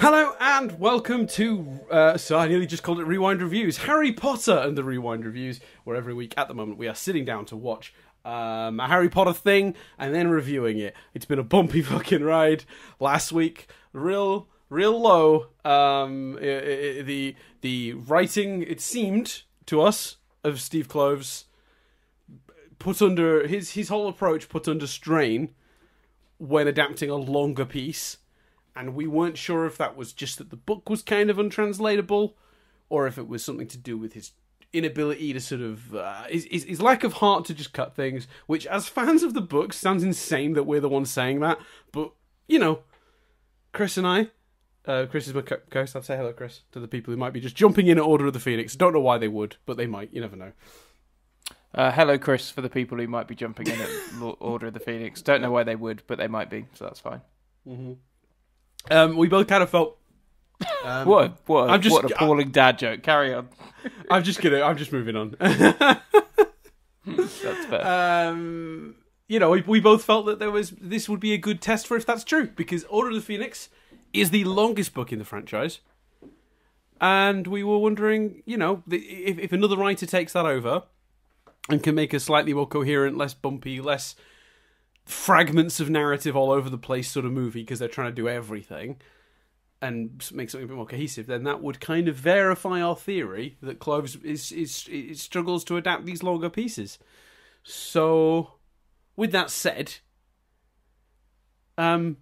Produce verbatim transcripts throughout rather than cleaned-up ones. Hello and welcome to, uh, so I nearly just called it Rewind Reviews, Harry Potter and the Rewind Reviews, where every week at the moment we are sitting down to watch um, a Harry Potter thing and then reviewing it. It's been a bumpy fucking ride. Last week, real, real low. Um, it, it, the, the writing, it seemed to us, of Steve Kloves, put under, his, his whole approach put under strain when adapting a longer piece. And we weren't sure if that was just that the book was kind of untranslatable or if it was something to do with his inability to sort of... Uh, his, his lack of heart to just cut things, which, as fans of the book, sounds insane that we're the ones saying that. But, you know, Chris and I... Uh, Chris is my co-host. I'd say hello, Chris, to the people who might be just jumping in at Order of the Phoenix. Don't know why they would, but they might. You never know. Uh, hello, Chris, for the people who might be jumping in at Order of the Phoenix. Don't know why they would, but they might be, so that's fine. Mm-hmm. Um, we both kind of felt. Um, what? What? I'm just, what an appalling I, dad joke. Carry on. I'm just gonna. I'm just moving on. That's fair. Um, you know, we, we both felt that there was. This would be a good test for if that's true, because Order of the Phoenix is the longest book in the franchise, and we were wondering, you know, if if another writer takes that over and can make a slightly more coherent, less bumpy, less fragments of narrative all over the place sort of movie, because they're trying to do everything and make something a bit more cohesive, then that would kind of verify our theory that Kloves is, is, is struggles to adapt these longer pieces. So, with that said, um,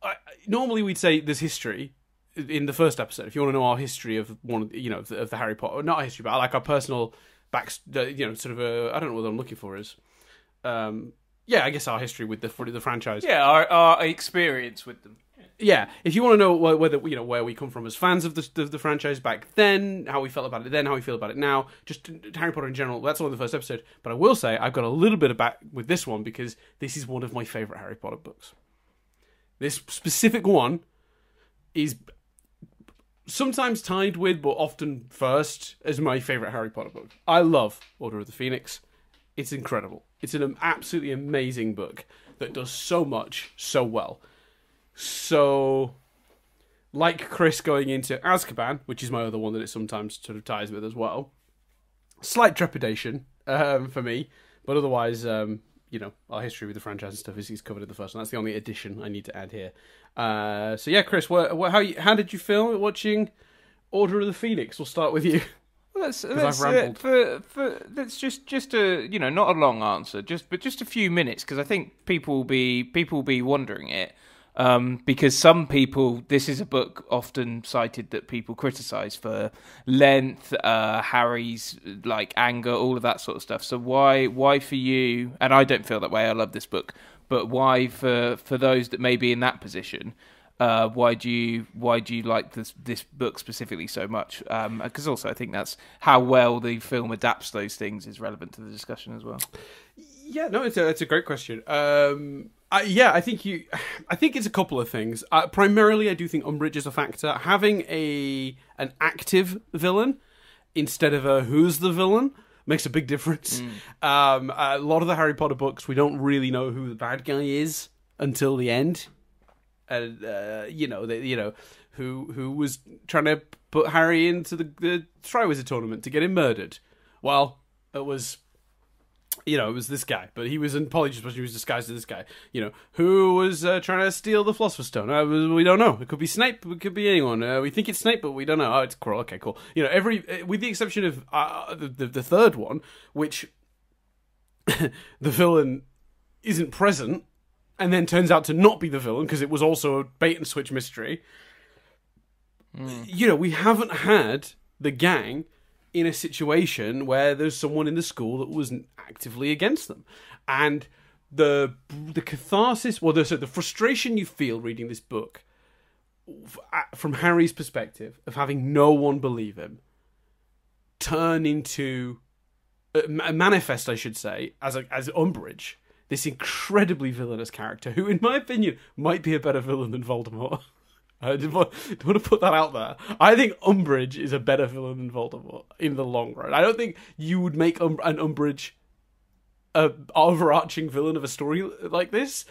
I, normally we'd say there's history in the first episode. If you want to know our history of one, of the, you know, of the, of the Harry Potter, not our history, but like our personal back, you know, sort of a, I don't know what I'm looking for is. Um, Yeah, I guess our history with the the franchise. Yeah, our, our experience with them. Yeah, if you want to know whether you know where we come from as fans of the, the the franchise back then, how we felt about it then, how we feel about it now, just Harry Potter in general. That's all in the first episode. But I will say I've got a little bit of back with this one because this is one of my favourite Harry Potter books. This specific one is sometimes tied with, but often first, as my favourite Harry Potter book. I love Order of the Phoenix. It's incredible. It's an absolutely amazing book that does so much so well. So, like Chris going into Azkaban, which is my other one that it sometimes sort of ties with as well, slight trepidation um, for me, but otherwise, um, you know, our history with the franchise and stuff is, is covered in the first one. That's the only addition I need to add here. Uh, so yeah, Chris, what, what, how you, how did you feel watching Order of the Phoenix? We'll start with you. Let's, let's, uh, for, for, let's just just a you know not a long answer, just but just a few minutes, because I think people will be people will be wondering it, um, because some people, this is a book often cited that people criticise for length, uh, Harry's like anger, all of that sort of stuff. So why why for you? And I don't feel that way. I love this book, but why for for those that may be in that position? Uh, why do you why do you like this this book specifically so much? Because um, also I think that's how well the film adapts those things is relevant to the discussion as well. Yeah, no, it's a it's a great question. Um, I, yeah, I think you, I think it's a couple of things. Uh, primarily, I do think Umbridge is a factor. Having a an active villain instead of a who's the villain makes a big difference. Mm. Um, a lot of the Harry Potter books, we don't really know who the bad guy is until the end. And uh, you know, the, you know, who who was trying to put Harry into the, the Triwizard Tournament to get him murdered? Well, it was, you know, it was this guy, but he was in Polyjuice, but he was disguised as this guy. You know, who was uh, trying to steal the Philosopher's Stone? Uh, we don't know. It could be Snape. It could be anyone. Uh, we think it's Snape, but we don't know. Oh, it's Quirrell. Okay, cool. You know, every with the exception of uh, the, the the third one, which the villain isn't present. And then turns out to not be the villain because it was also a bait and switch mystery. Mm. You know, we haven't had the gang in a situation where there's someone in the school that wasn't actively against them. And the the catharsis, well, the, so the frustration you feel reading this book from Harry's perspective of having no one believe him turn into uh, manifest, I should say, as a, as Umbridge. This incredibly villainous character, who, in my opinion, might be a better villain than Voldemort. I don't want to put that out there. I think Umbridge is a better villain than Voldemort in the long run. I don't think you would make um an Umbridge a overarching villain of a story like this,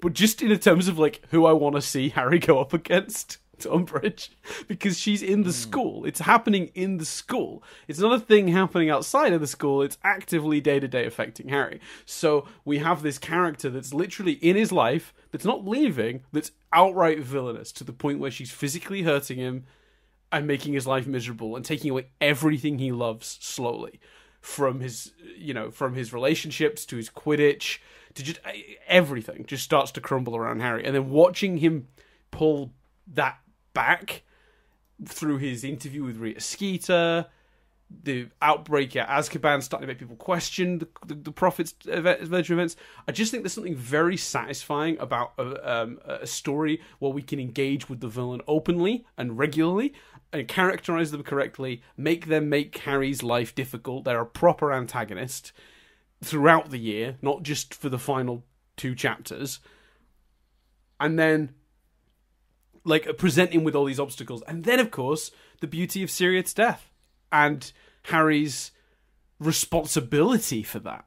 but just in terms of like who I want to see Harry go up against Umbridge, because she's in the school. It's happening in the school. It's not a thing happening outside of the school. It's actively day-to-day affecting Harry. So we have this character that's literally in his life, that's not leaving, that's outright villainous to the point where she's physically hurting him and making his life miserable and taking away everything he loves slowly. From his, you know, from his relationships to his Quidditch to just everything just starts to crumble around Harry. And then watching him pull that back through his interview with Rita Skeeter, the outbreak at Azkaban starting to make people question the, the, the Prophet's adventure events. I just think there's something very satisfying about a, um, a story where we can engage with the villain openly and regularly and characterize them correctly, make them make Harry's life difficult. They're a proper antagonist throughout the year, not just for the final two chapters. And then, like, present him with all these obstacles. And then, of course, the beauty of Sirius's death. And Harry's responsibility for that,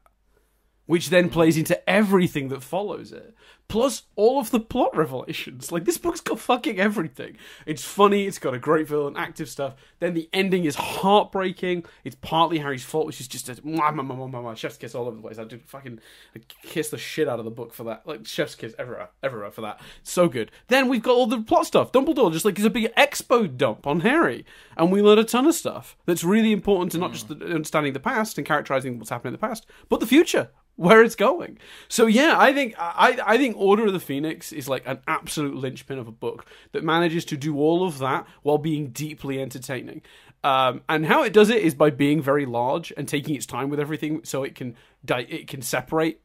which then plays into everything that follows it. Plus all of the plot revelations. Like, this book's got fucking everything. It's funny, it's got a great villain, active stuff. Then the ending is heartbreaking. It's partly Harry's fault, which is just a mwah, mwah, mwah, mwah, mwah, chef's kiss all over the place. I did fucking I kiss the shit out of the book for that. Like, chef's kiss everywhere, everywhere for that. So good. Then we've got all the plot stuff. Dumbledore just, like, is a big expo dump on Harry. And we learn a ton of stuff that's really important to not just the, understanding the past and characterizing what's happening in the past, but the future. Where it's going. So yeah, I think I, I think Order of the Phoenix is like an absolute linchpin of a book that manages to do all of that while being deeply entertaining. Um, and how it does it is by being very large and taking its time with everything, so it can di it can separate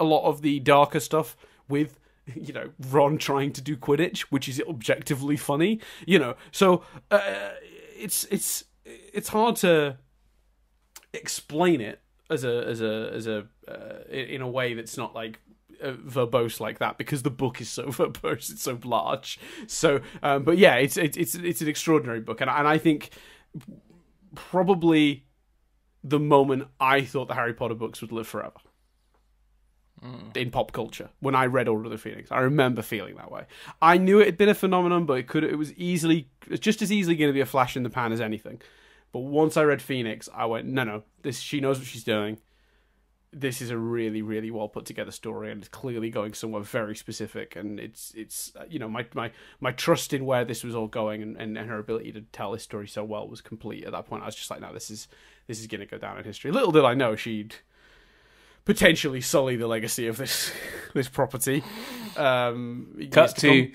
a lot of the darker stuff with, you know, Ron trying to do Quidditch, which is objectively funny, you know. So uh, it's it's it's hard to explain it as a as a as a uh, in a way that's not like uh, verbose like that, because the book is so verbose, it's so large. So um but yeah, it's it's it's, it's an extraordinary book, and and I think probably the moment I thought the Harry Potter books would live forever mm. in pop culture, when I read Order of the Phoenix. I remember feeling that way. I knew it had been a phenomenon, but it could it was easily just as easily going to be a flash in the pan as anything. But once I read Phoenix, I went, no, no, this she knows what she's doing. This is a really, really well put together story, and it's clearly going somewhere very specific. And it's, it's, you know, my my my trust in where this was all going, and, and, and her ability to tell this story so well was complete at that point. I was just like, no, this is this is going to go down in history. Little did I know she'd potentially sully the legacy of this this property. Um, Cut to.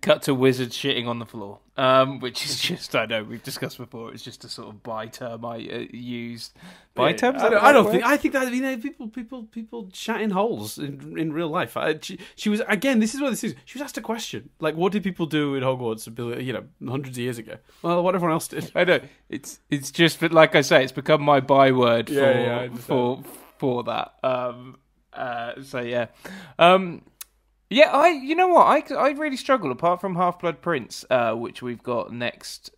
Cut to wizard shitting on the floor, um, which is just, I know, we've discussed before, it's just a sort of buy term I uh, used. Buy yeah, terms? I don't, I don't think, I think that, you know, people, people, people chat in holes in, in real life. I, she, she was, again, this is what this is, she was asked a question. Like, what did people do in Hogwarts, you know, hundreds of years ago? Well, what everyone else did. I know, it's, it's just, but like I say, it's become my byword for, yeah, yeah, for, for that. Um, uh, so, yeah. Um... Yeah, I. You know what? I, I really struggle, apart from Half-Blood Prince, uh, which we've got next,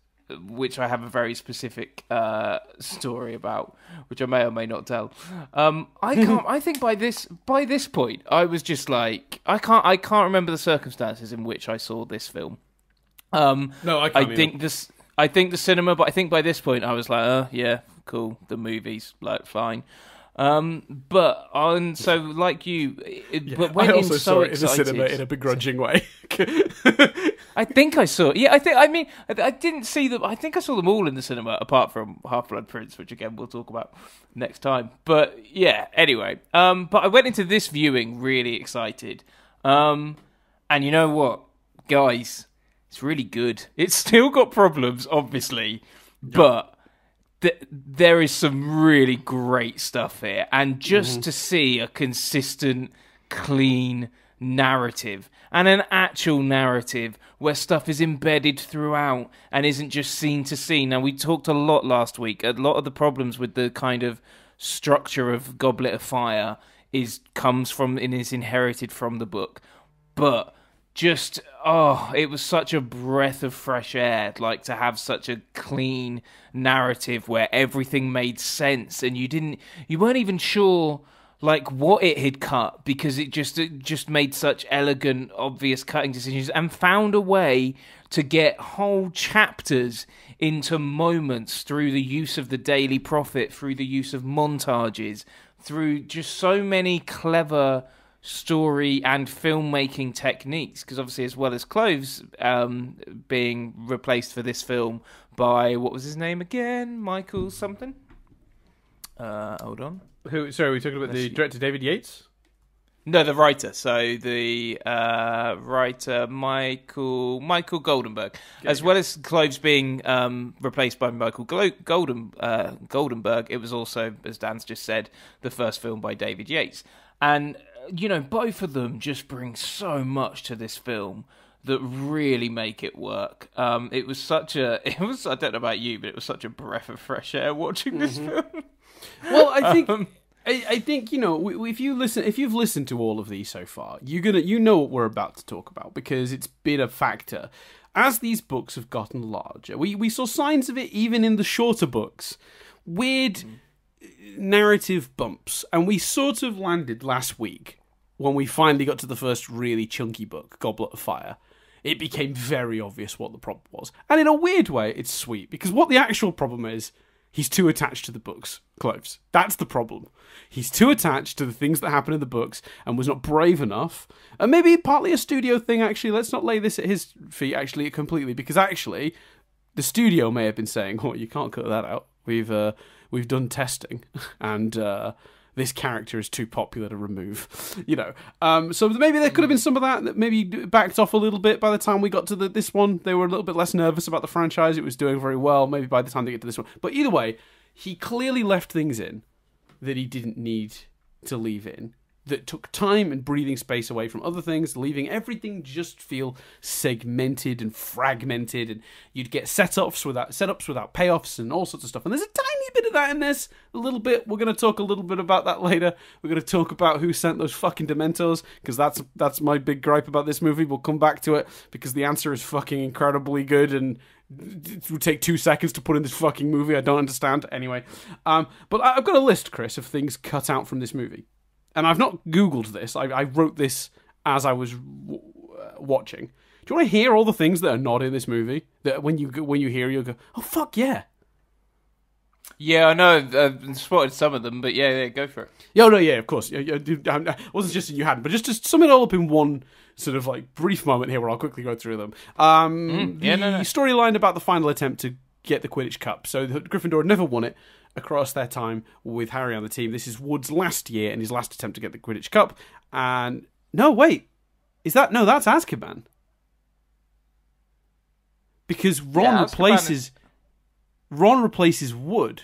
which I have a very specific uh, story about, which I may or may not tell. Um, I can't. I think by this by this point, I was just like, I can't. I can't remember the circumstances in which I saw this film. Um, no, I. Can't I either. think this. I think the cinema, but I think by this point, I was like, oh yeah, cool. The movies, like, fine. Um, but on so like you, it, yeah, but when I also so saw it excited, in the cinema in a begrudging way. I think I saw. Yeah, I think. I mean, I, I didn't see them. I think I saw them all in the cinema, apart from Half-Blood Prince, which again we'll talk about next time. But yeah, anyway. Um, but I went into this viewing really excited. Um, and you know what, guys, it's really good. It's still got problems, obviously, yep. but. There is some really great stuff here, and just mm-hmm. to see a consistent, clean narrative, and an actual narrative where stuff is embedded throughout and isn't just scene to scene. Now, we talked a lot last week, a lot of the problems with the kind of structure of Goblet of Fire is comes from and is inherited from the book, but just, oh, it was such a breath of fresh air, like, to have such a clean narrative where everything made sense, and you didn't, you weren't even sure like what it had cut, because it just it just made such elegant, obvious cutting decisions, and found a way to get whole chapters into moments through the use of the Daily Prophet, through the use of montages, through just so many clever story and filmmaking techniques. Because obviously, as well as Cloves um, being replaced for this film by, what was his name again? Michael something? Uh, hold on. Who? Sorry, are we talking about That's the director you. David Yates? No, the writer. So the uh, writer Michael Michael Goldenberg, yeah, as yeah. well as Cloves being um, replaced by Michael Glo Golden uh, Goldenberg. It was also, as Dan's just said, the first film by David Yates, and you know both of them just bring so much to this film that really make it work. Um, it was such a it was I don't know about you, but it was such a breath of fresh air watching this mm-hmm. film. Well, I think. Um, I, I think, you know, if you listen, if you've listened to all of these so far, you're gonna, you know what we're about to talk about, because it's been a factor as these books have gotten larger. We we saw signs of it even in the shorter books, weird mm-hmm. narrative bumps, and we sort of landed last week when we finally got to the first really chunky book, Goblet of Fire. It became very obvious what the problem was, and in a weird way, it's sweet, because what the actual problem is. He's too attached to the books, Cloves. That's the problem. He's too attached to the things that happen in the books and was not brave enough. And maybe partly a studio thing, actually. Let's not lay this at his feet, actually, completely. Because, actually, the studio may have been saying, oh, you can't cut that out. We've uh, we've done testing. And uh, this character is too popular to remove. you know. Um, so maybe there could have been some of that that maybe backed off a little bit by the time we got to the, this one. They were a little bit less nervous about the franchise. It was doing very well, maybe by the time they get to this one. But either way, he clearly left things in that he didn't need to leave in, that took time and breathing space away from other things, leaving everything just feel segmented and fragmented, and you'd get set-ups without, set-ups without payoffs and all sorts of stuff. And there's a tiny bit of that in this, a little bit. We're going to talk a little bit about that later. We're going to talk about who sent those fucking Dementors, because that's, that's my big gripe about this movie. We'll come back to it, because the answer is fucking incredibly good, and it would take two seconds to put in this fucking movie. I don't understand. Anyway, um, but I've got a list, Chris, of things cut out from this movie. And I've not Googled this. I, I wrote this as I was w watching. Do you want to hear all the things that are not in this movie? That when you when you hear, you'll go, "Oh fuck yeah!" Yeah, I know. I've spotted some of them, but yeah, yeah, go for it. Yeah, no, yeah, of course. I wasn't just you hadn't, but just to sum it all up in one sort of like brief moment here, where I'll quickly go through them. Um, mm, yeah, the no, no. storyline about the final attempt to get the Quidditch Cup. So Gryffindor had never won it across their time with Harry on the team. This is Wood's last year and his last attempt to get the Quidditch Cup. And no, wait, is that no? That's Azkaban, because Ron yeah, replaces is... Ron replaces Wood.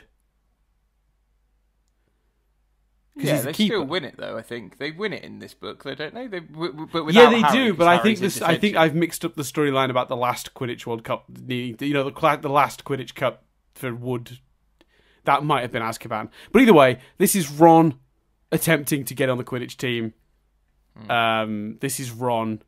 Yeah, they keeper. still win it though. I think they win it in this book. They don't they? They w but yeah, they Harry, do. But Harry's I think this. I think I've mixed up the storyline about the last Quidditch World Cup. The you know the the last Quidditch Cup for Wood. That might have been Azkaban. But either way, this is Ron attempting to get on the Quidditch team. Mm. Um, this is Ron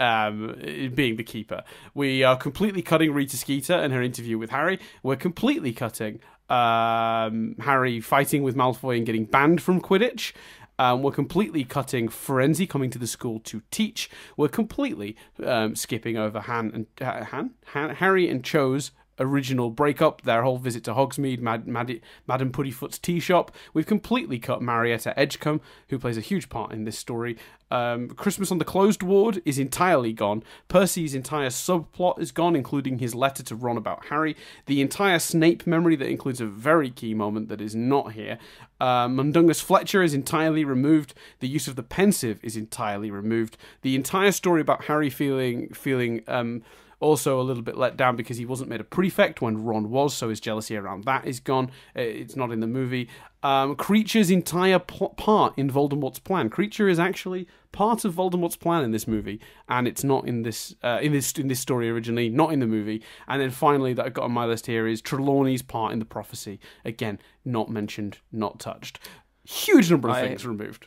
um, being the keeper. We are completely cutting Rita Skeeter and her interview with Harry. We're completely cutting um, Harry fighting with Malfoy and getting banned from Quidditch. Um, we're completely cutting Ferenzi coming to the school to teach. We're completely um, skipping over Han and uh, Han? Han? Harry and Cho's original breakup, their whole visit to Hogsmeade, Mad Mad Madame Puttyfoot's tea shop. We've completely cut Marietta Edgecombe, who plays a huge part in this story. Um, Christmas on the Closed Ward is entirely gone. Percy's entire subplot is gone, including his letter to Ron about Harry. The entire Snape memory that includes a very key moment that is not here. Uh, Mundungus Fletcher is entirely removed. The use of the pensive is entirely removed. The entire story about Harry feeling... feeling um, also a little bit let down because he wasn't made a prefect when Ron was, so his jealousy around that is gone. It's not in the movie. Um, Creature's entire part in Voldemort's plan. Creature is actually part of Voldemort's plan in this movie, and it's not in this uh, in this in this story originally, not in the movie. And then finally, that I've got on my list here is Trelawney's part in the prophecy. Again, not mentioned, not touched. Huge number of I... things removed.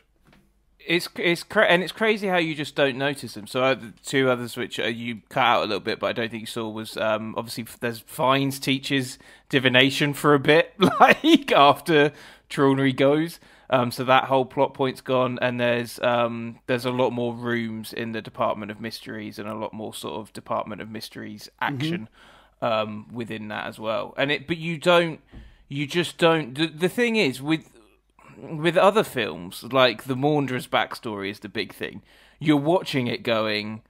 It's it's cra and it's crazy how you just don't notice them. So uh, the two others which uh, you cut out a little bit, but I don't think you saw was um, obviously there's Fines teaches divination for a bit, like after Trelawney goes. Um, so that whole plot point's gone, and there's um, there's a lot more rooms in the Department of Mysteries and a lot more sort of Department of Mysteries action mm-hmm. um, within that as well. And it, but you don't, you just don't. The, the thing is with with other films, like the Maundra's backstory is the big thing. You're watching it going,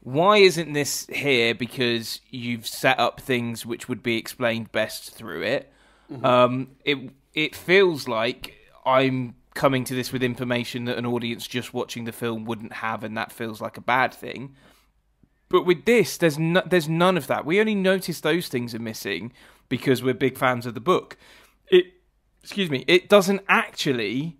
why isn't this here? Because you've set up things which would be explained best through it. Mm-hmm. Um, it it feels like I'm coming to this with information that an audience just watching the film wouldn't have, and that feels like a bad thing. But with this, there's no, there's none of that. We only notice those things are missing because we're big fans of the book. It, excuse me, it doesn't actually...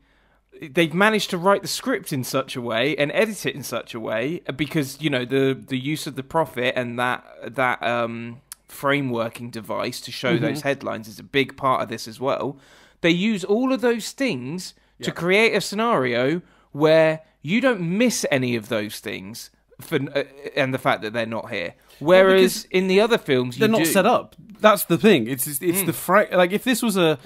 They've managed to write the script in such a way and edit it in such a way because, you know, the the use of the prophet and that that um, frameworking device to show mm-hmm. those headlines is a big part of this as well. They use all of those things yeah. to create a scenario where you don't miss any of those things for, uh, and the fact that they're not here. Whereas well, in the other films, they're you not do. set up. That's the thing. It's it's, it's mm. the fra like if this was a.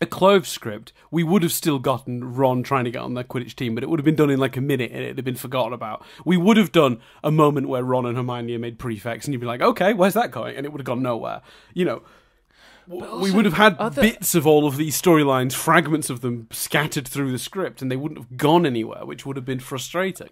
a Clove script, we would have still gotten Ron trying to get on their Quidditch team, but it would have been done in like a minute and it'd have been forgotten about. We would have done a moment where Ron and Hermione made prefects and you'd be like, okay, where's that going? And it would have gone nowhere. You know, we would have had other... bits of all of these storylines, fragments of them scattered through the script, and they wouldn't have gone anywhere, which would have been frustrating.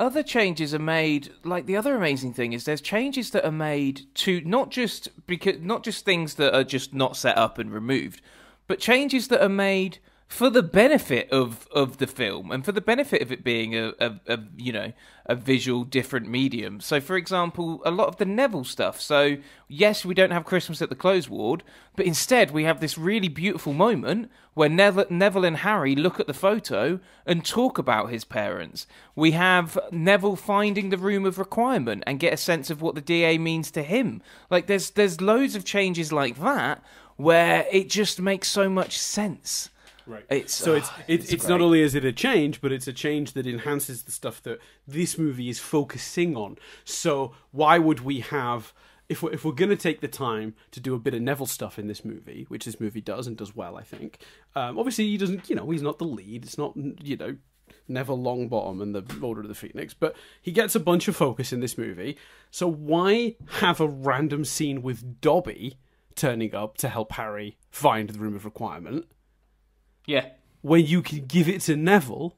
Other changes are made, like the other amazing thing is there's changes that are made to not just because not just things that are just not set up and removed, but changes that are made for the benefit of, of the film and for the benefit of it being a, a, a you know a visual different medium. So, for example, a lot of the Neville stuff. So, yes, we don't have Christmas at the Clothes Ward, but instead we have this really beautiful moment where Neville, Neville and Harry look at the photo and talk about his parents. We have Neville finding the room of requirement and get a sense of what the D A means to him. Like, there's there's loads of changes like that, where it just makes so much sense. Right. It's, so it's, oh, it's, it's, it's not only is it a change, but it's a change that enhances the stuff that this movie is focusing on. So why would we have... If we're, if we're going to take the time to do a bit of Neville stuff in this movie, which this movie does and does well, I think. Um, obviously, he doesn't... You know, he's not the lead. It's not, you know, Neville Longbottom and the Order of the Phoenix. But he gets a bunch of focus in this movie. So why have a random scene with Dobby turning up to help Harry find the room of requirement? Yeah. When you can give it to Neville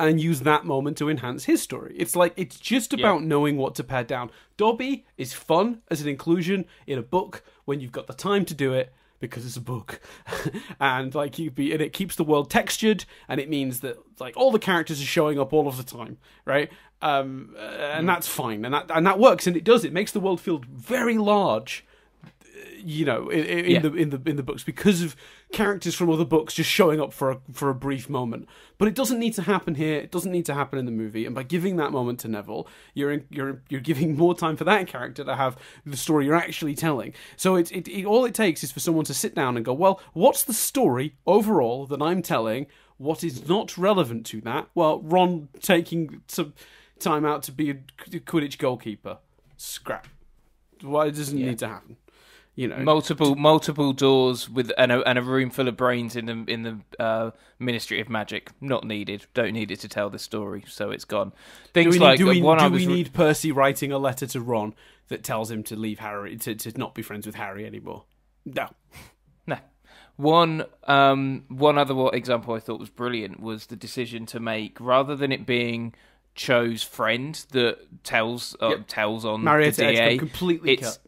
and use that moment to enhance his story. It's like, it's just about yeah. knowing what to pare down. Dobby is fun as an inclusion in a book when you've got the time to do it because it's a book. and like you be and it keeps the world textured, and it means that like all the characters are showing up all of the time, right? Um and mm. that's fine. And that and that works, and it does. It makes the world feel very large. You know, in, in yeah. the in the in the books, because of characters from other books just showing up for a for a brief moment. But it doesn't need to happen here. It doesn't need to happen in the movie. And by giving that moment to Neville, you're in, you're you're giving more time for that character to have the story you're actually telling. So it, it it all it takes is for someone to sit down and go, well, what's the story overall that I'm telling? What is not relevant to that? Well, Ron taking some time out to be a Quidditch goalkeeper. Scrap. Why well, doesn't yeah. need to happen? You know, multiple multiple doors with and a, and a room full of brains in the in the uh, Ministry of Magic. Not needed. Don't need it to tell the story, so it's gone. Things do we, like do we, one do we need Percy writing a letter to Ron that tells him to leave Harry to to not be friends with Harry anymore? No, no. One um one other example I thought was brilliant was the decision to make, rather than it being Cho's friend that tells uh, yep. tells on Marietta the D A, completely it's, cut.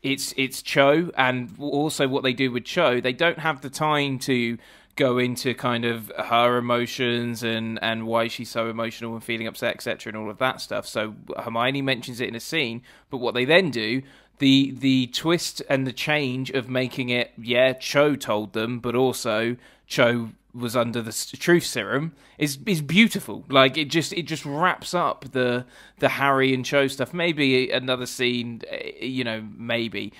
It's it's Cho, and also what they do with Cho, they don't have the time to go into kind of her emotions and, and why she's so emotional and feeling upset, et cetera, and all of that stuff. So Hermione mentions it in a scene, but what they then do, the the twist and the change of making it, yeah, Cho told them, but also Cho was under the truth serum is is beautiful. Like it just it just wraps up the the Harry and Cho stuff. Maybe another scene, you know, maybe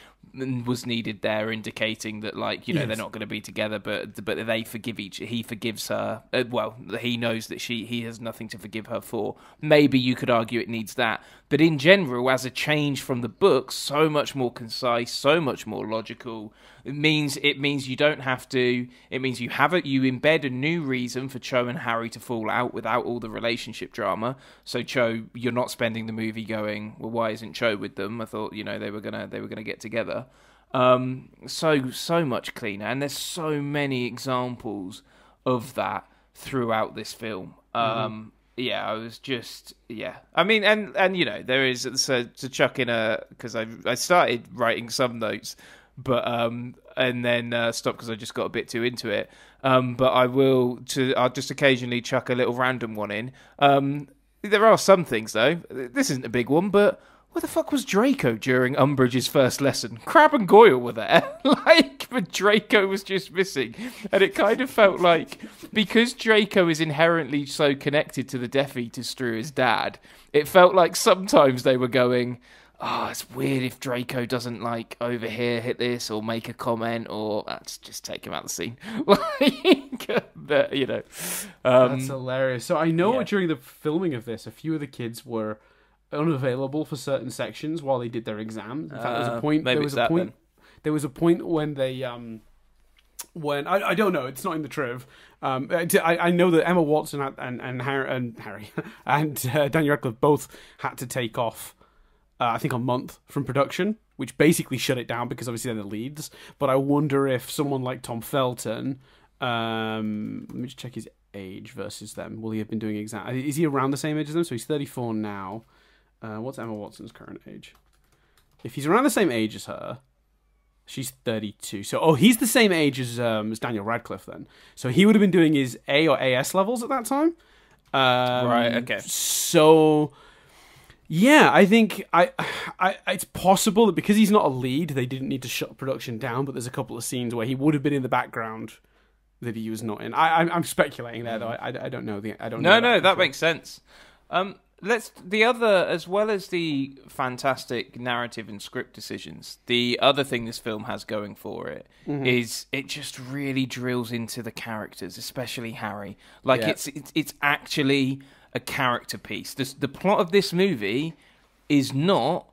was needed there, indicating that, like, you know, yes. they're not going to be together, but but they forgive each. He forgives her. Uh, well, he knows that she he has nothing to forgive her for. Maybe you could argue it needs that, but in general, as a change from the book, so much more concise, so much more logical. It means it means you don't have to. It means you have it. You embed a new reason for Cho and Harry to fall out without all the relationship drama. So Cho, you're not spending the movie going, well, why isn't Cho with them? I thought, you know, they were gonna they were gonna get together. Um, so so much cleaner, and there's so many examples of that throughout this film. Um, mm-hmm. Yeah, I was just yeah. I mean, and and you know, there is so to chuck in a because I I started writing some notes, but um and then uh, stopped because I just got a bit too into it. Um, but I will to I'll just occasionally chuck a little random one in. Um, there are some things though. This isn't a big one, but. Where the fuck was Draco during Umbridge's first lesson? Crabbe and Goyle were there, like, but Draco was just missing. And it kind of felt like, because Draco is inherently so connected to the Death Eaters through his dad, it felt like sometimes they were going, oh, it's weird if Draco doesn't, like, overhear hit this or make a comment or uh, just take him out of the scene. Like, the, you know. Um, That's hilarious. So I know yeah. during the filming of this, a few of the kids were unavailable for certain sections while they did their exams. In fact, there was a point. Uh, there was a point. Then. There was a point when they, um, when I, I don't know. It's not in the Triv. Um, I, I know that Emma Watson had, and and Harry and Harry and uh, Daniel Radcliffe both had to take off. Uh, I think a month from production, which basically shut it down because obviously they're the leads. But I wonder if someone like Tom Felton. Um, let me just check his age versus them. Will he have been doing exam? Is he around the same age as them? So he's thirty-four now. Uh, what's Emma Watson's current age? If he's around the same age as her, she's thirty-two. So, oh, he's the same age as um, as Daniel Radcliffe then. So he would have been doing his A or AS levels at that time. Um, right. Okay. So, yeah, I think I, I, it's possible that because he's not a lead, they didn't need to shut production down. But there's a couple of scenes where he would have been in the background that he was not in. I, I'm, I'm speculating there, though. I, I don't know the. I don't. No, know no, that, that makes sense. Um. Let's the other, as well as the fantastic narrative and script decisions, the other thing this film has going for it mm-hmm. is it just really drills into the characters, especially Harry. Like yeah. it's, it's it's actually a character piece. This, the plot of this movie is not,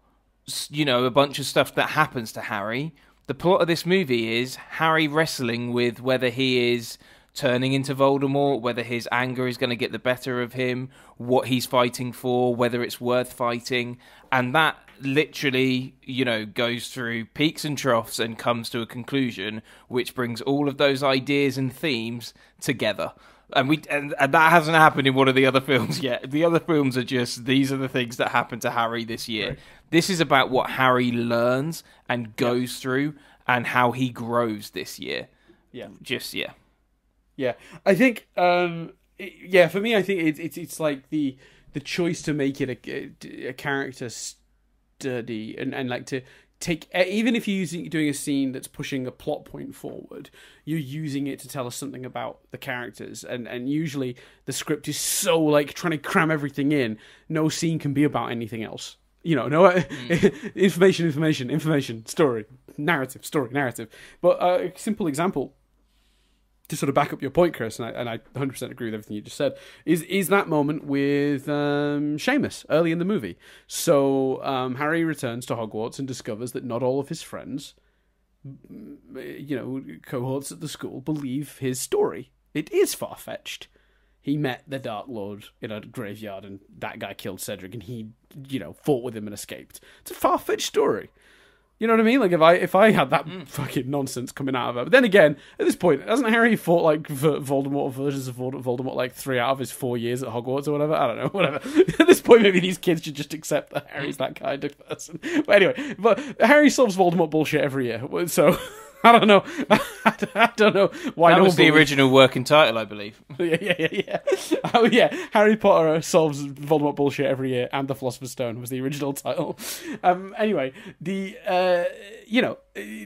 you know, a bunch of stuff that happens to Harry. The plot of this movie is Harry wrestling with whether he is turning into Voldemort, whether his anger is going to get the better of him, what he's fighting for, whether it's worth fighting. And that literally, you know, goes through peaks and troughs and comes to a conclusion, which brings all of those ideas and themes together. And we and, and that hasn't happened in one of the other films yet. The other films are just, these are the things that happened to Harry this year. Right. This is about what Harry learns and goes yeah. through and how he grows this year. Yeah. Just, yeah. Yeah, I think. Um, it, yeah, for me, I think it's it's it's like the the choice to make it a, a character study and and like to take, even if you're using, doing a scene that's pushing a plot point forward, you're using it to tell us something about the characters, and and usually the script is so like trying to cram everything in. No scene can be about anything else. You know, no mm. information, information, information, story, narrative, story, narrative. But uh, a simple example. To sort of back up your point, Chris, and I, and I one hundred percent agree with everything you just said, is is that moment with um, Seamus early in the movie. So um, Harry returns to Hogwarts and discovers that not all of his friends, you know, cohorts at the school, believe his story. It is far-fetched. He met the Dark Lord in a graveyard and that guy killed Cedric and he, you know, fought with him and escaped. It's a far-fetched story. You know what I mean? Like, if I if I had that mm. fucking nonsense coming out of her. But then again, at this point, hasn't Harry fought, like, Voldemort versions of Voldemort, like, three out of his four years at Hogwarts or whatever? I don't know, whatever. At this point, maybe these kids should just accept that Harry's that kind of person. But anyway, but Harry solves Voldemort bullshit every year, so... I don't know. I don't know why. That no was the believes... original working title, I believe. yeah, yeah, yeah, yeah. Oh, yeah. Harry Potter solves Voldemort bullshit every year, and the Philosopher's Stone was the original title. Um. Anyway, the uh, you know,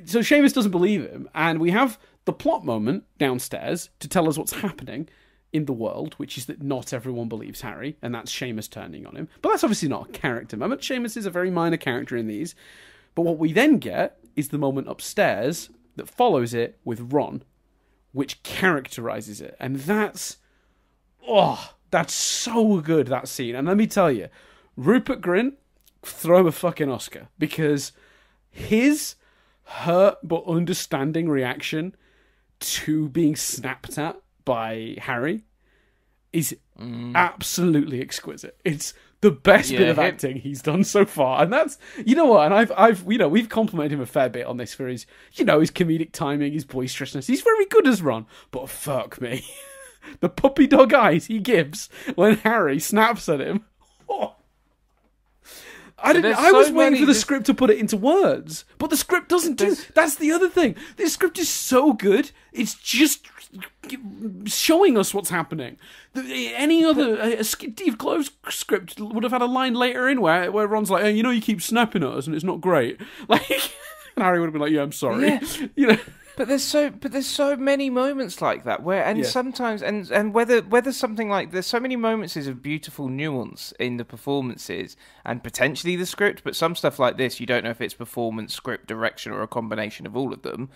so Seamus doesn't believe him, and we have the plot moment downstairs to tell us what's happening in the world, which is that not everyone believes Harry, and that's Seamus turning on him. But that's obviously not a character moment. Seamus is a very minor character in these. But what we then get is the moment upstairs that follows it with Ron, which characterizes it. And that's, oh, that's so good, that scene. And let me tell you, Rupert Grint, throw him a fucking Oscar, because his hurt but understanding reaction to being snapped at by Harry is mm. absolutely exquisite. It's the best yeah, bit of him. acting he's done so far, and that's, you know what, and I've I've you know we've complimented him a fair bit on this for his you know his comedic timing, his boisterousness. He's very good as Ron, but fuck me, the puppy dog eyes he gives when Harry snaps at him. Oh. I didn't. So I was so waiting for the this... script to put it into words, but the script doesn't do. There's... That's the other thing. This script is so good; it's just showing us what's happening. Any other a, a Steve Glove's script would have had a line later in where where Ron's like, "Hey, you know, you keep snapping at us, and it's not great." Like, and Harry would have been like, "Yeah, I'm sorry." Yeah. You know. But there's so, but there's so many moments like that where, and yeah. sometimes, and and whether whether something like there's so many moments is of beautiful nuance in the performances and potentially the script. But some stuff like this, you don't know if it's performance, script, direction, or a combination of all of them.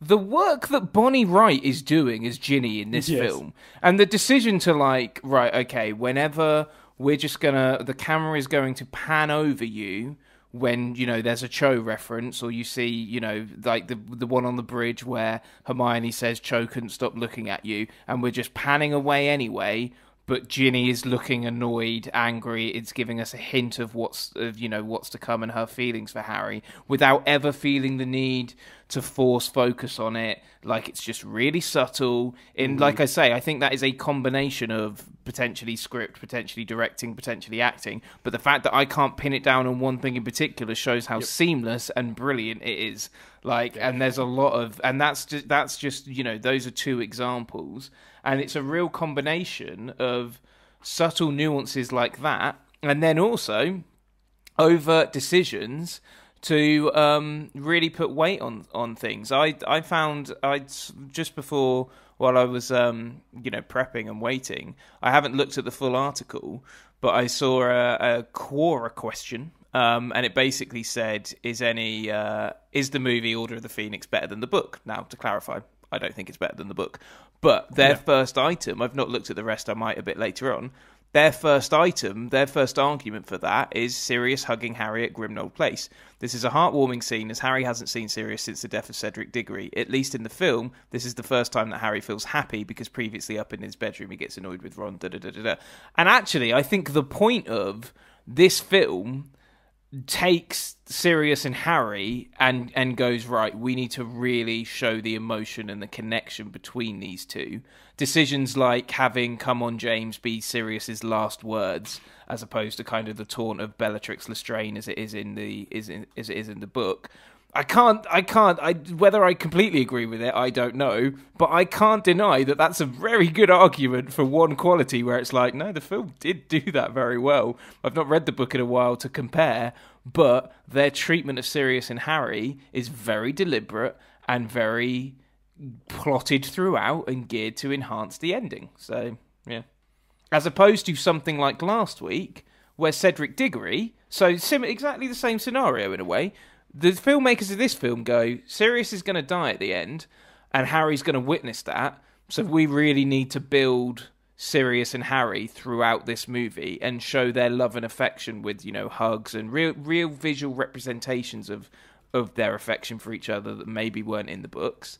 The work that Bonnie Wright is doing as Ginny in this yes. film, and the decision to like, right, okay, whenever we're just gonna, the camera is going to pan over you. When, you know, there's a Cho reference, or you see, you know, like the the one on the bridge where Hermione says Cho couldn't stop looking at you, and we're just panning away anyway, but Ginny is looking annoyed, angry. It's giving us a hint of what's, of, you know, what's to come and her feelings for Harry without ever feeling the need to force focus on it. Like, it's just really subtle. And mm. like I say, I think that is a combination of potentially script, potentially directing, potentially acting. But the fact that I can't pin it down on one thing in particular shows how yep. seamless and brilliant it is. Like, yeah. and there's a lot of, and that's just, that's just, you know, those are two examples. And it's a real combination of subtle nuances like that. And then also overt decisions to um, really put weight on, on things. I I found I just before, while I was um, you know prepping and waiting, I haven't looked at the full article, but I saw a, a Quora question, um, and it basically said, "Is any uh, is the movie Order of the Phoenix better than the book?" Now, to clarify, I don't think it's better than the book, but their yeah. first item. I've not looked at the rest. I might a bit later on. Their first item, their first argument for that is Sirius hugging Harry at Grimmauld Place. This is a heartwarming scene, as Harry hasn't seen Sirius since the death of Cedric Diggory. At least in the film, this is the first time that Harry feels happy, because previously up in his bedroom he gets annoyed with Ron, da da da da da. And actually, I think the point of this film takes Sirius and Harry and, and goes, right, we need to really show the emotion and the connection between these two. Decisions like having "Come on, James" be Sirius's last words, as opposed to kind of the taunt of Bellatrix Lestrange as it is in the is in, as it is in the book. I can't, I can't, I, whether I completely agree with it, I don't know, but I can't deny that that's a very good argument for one quality where it's like, no, the film did do that very well. I've not read the book in a while to compare, but their treatment of Sirius and Harry is very deliberate and very plotted throughout and geared to enhance the ending. So, yeah. As opposed to something like last week, where Cedric Diggory, so sim exactly the same scenario in a way, the filmmakers of this film go, Sirius is going to die at the end, and Harry's going to witness that, so we really need to build Sirius and Harry throughout this movie and show their love and affection with, you know, hugs and real real visual representations of, of their affection for each other that maybe weren't in the books,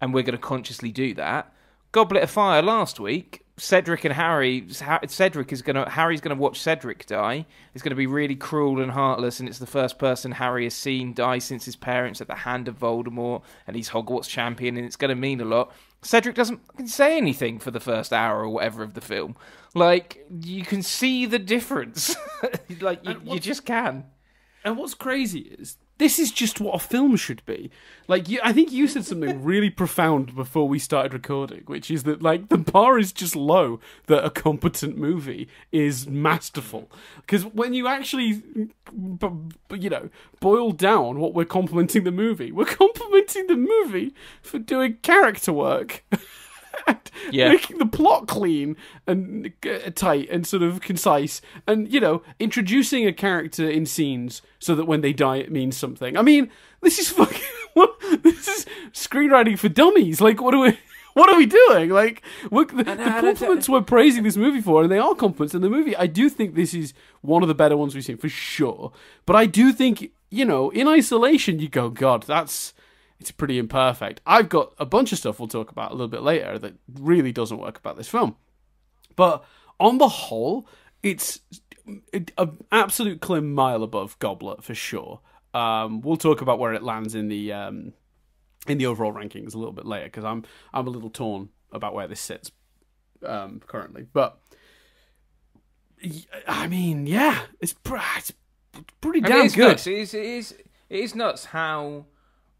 and we're going to consciously do that. Goblet of Fire last week, Cedric and Harry, Cedric is gonna, Harry's gonna watch Cedric die. It's gonna be really cruel and heartless, and it's the first person Harry has seen die since his parents at the hand of Voldemort, and he's Hogwarts champion, and it's gonna mean a lot. Cedric doesn't say anything for the first hour or whatever of the film. Like, you can see the difference. Like, you, you just can. And what's crazy is, this is just what a film should be. Like, you, I think you said something really profound before we started recording, which is that, like, the bar is just low that a competent movie is masterful. Because when you actually, you know, boil down what we're complimenting the movie, we're complimenting the movie for doing character work yeah. making the plot clean and tight and sort of concise, and, you know, introducing a character in scenes so that when they die it means something. I mean, this is fucking what, this is screenwriting for dummies. Like, what do we? What are we doing? Like, look, the, the compliments we're praising this movie for, and they are compliments in the movie. I do think this is one of the better ones we've seen, for sure. But I do think, you know, in isolation, you go, God, that's... it's pretty imperfect. I've got a bunch of stuff we'll talk about a little bit later that really doesn't work about this film. But on the whole, it's an absolute clear mile above Goblet, for sure. Um, we'll talk about where it lands in the... Um, in the overall rankings a little bit later, because I'm I'm a little torn about where this sits um, currently. But I mean, yeah, it's, pr it's pretty damn I mean, it's good. It is, it is it is nuts how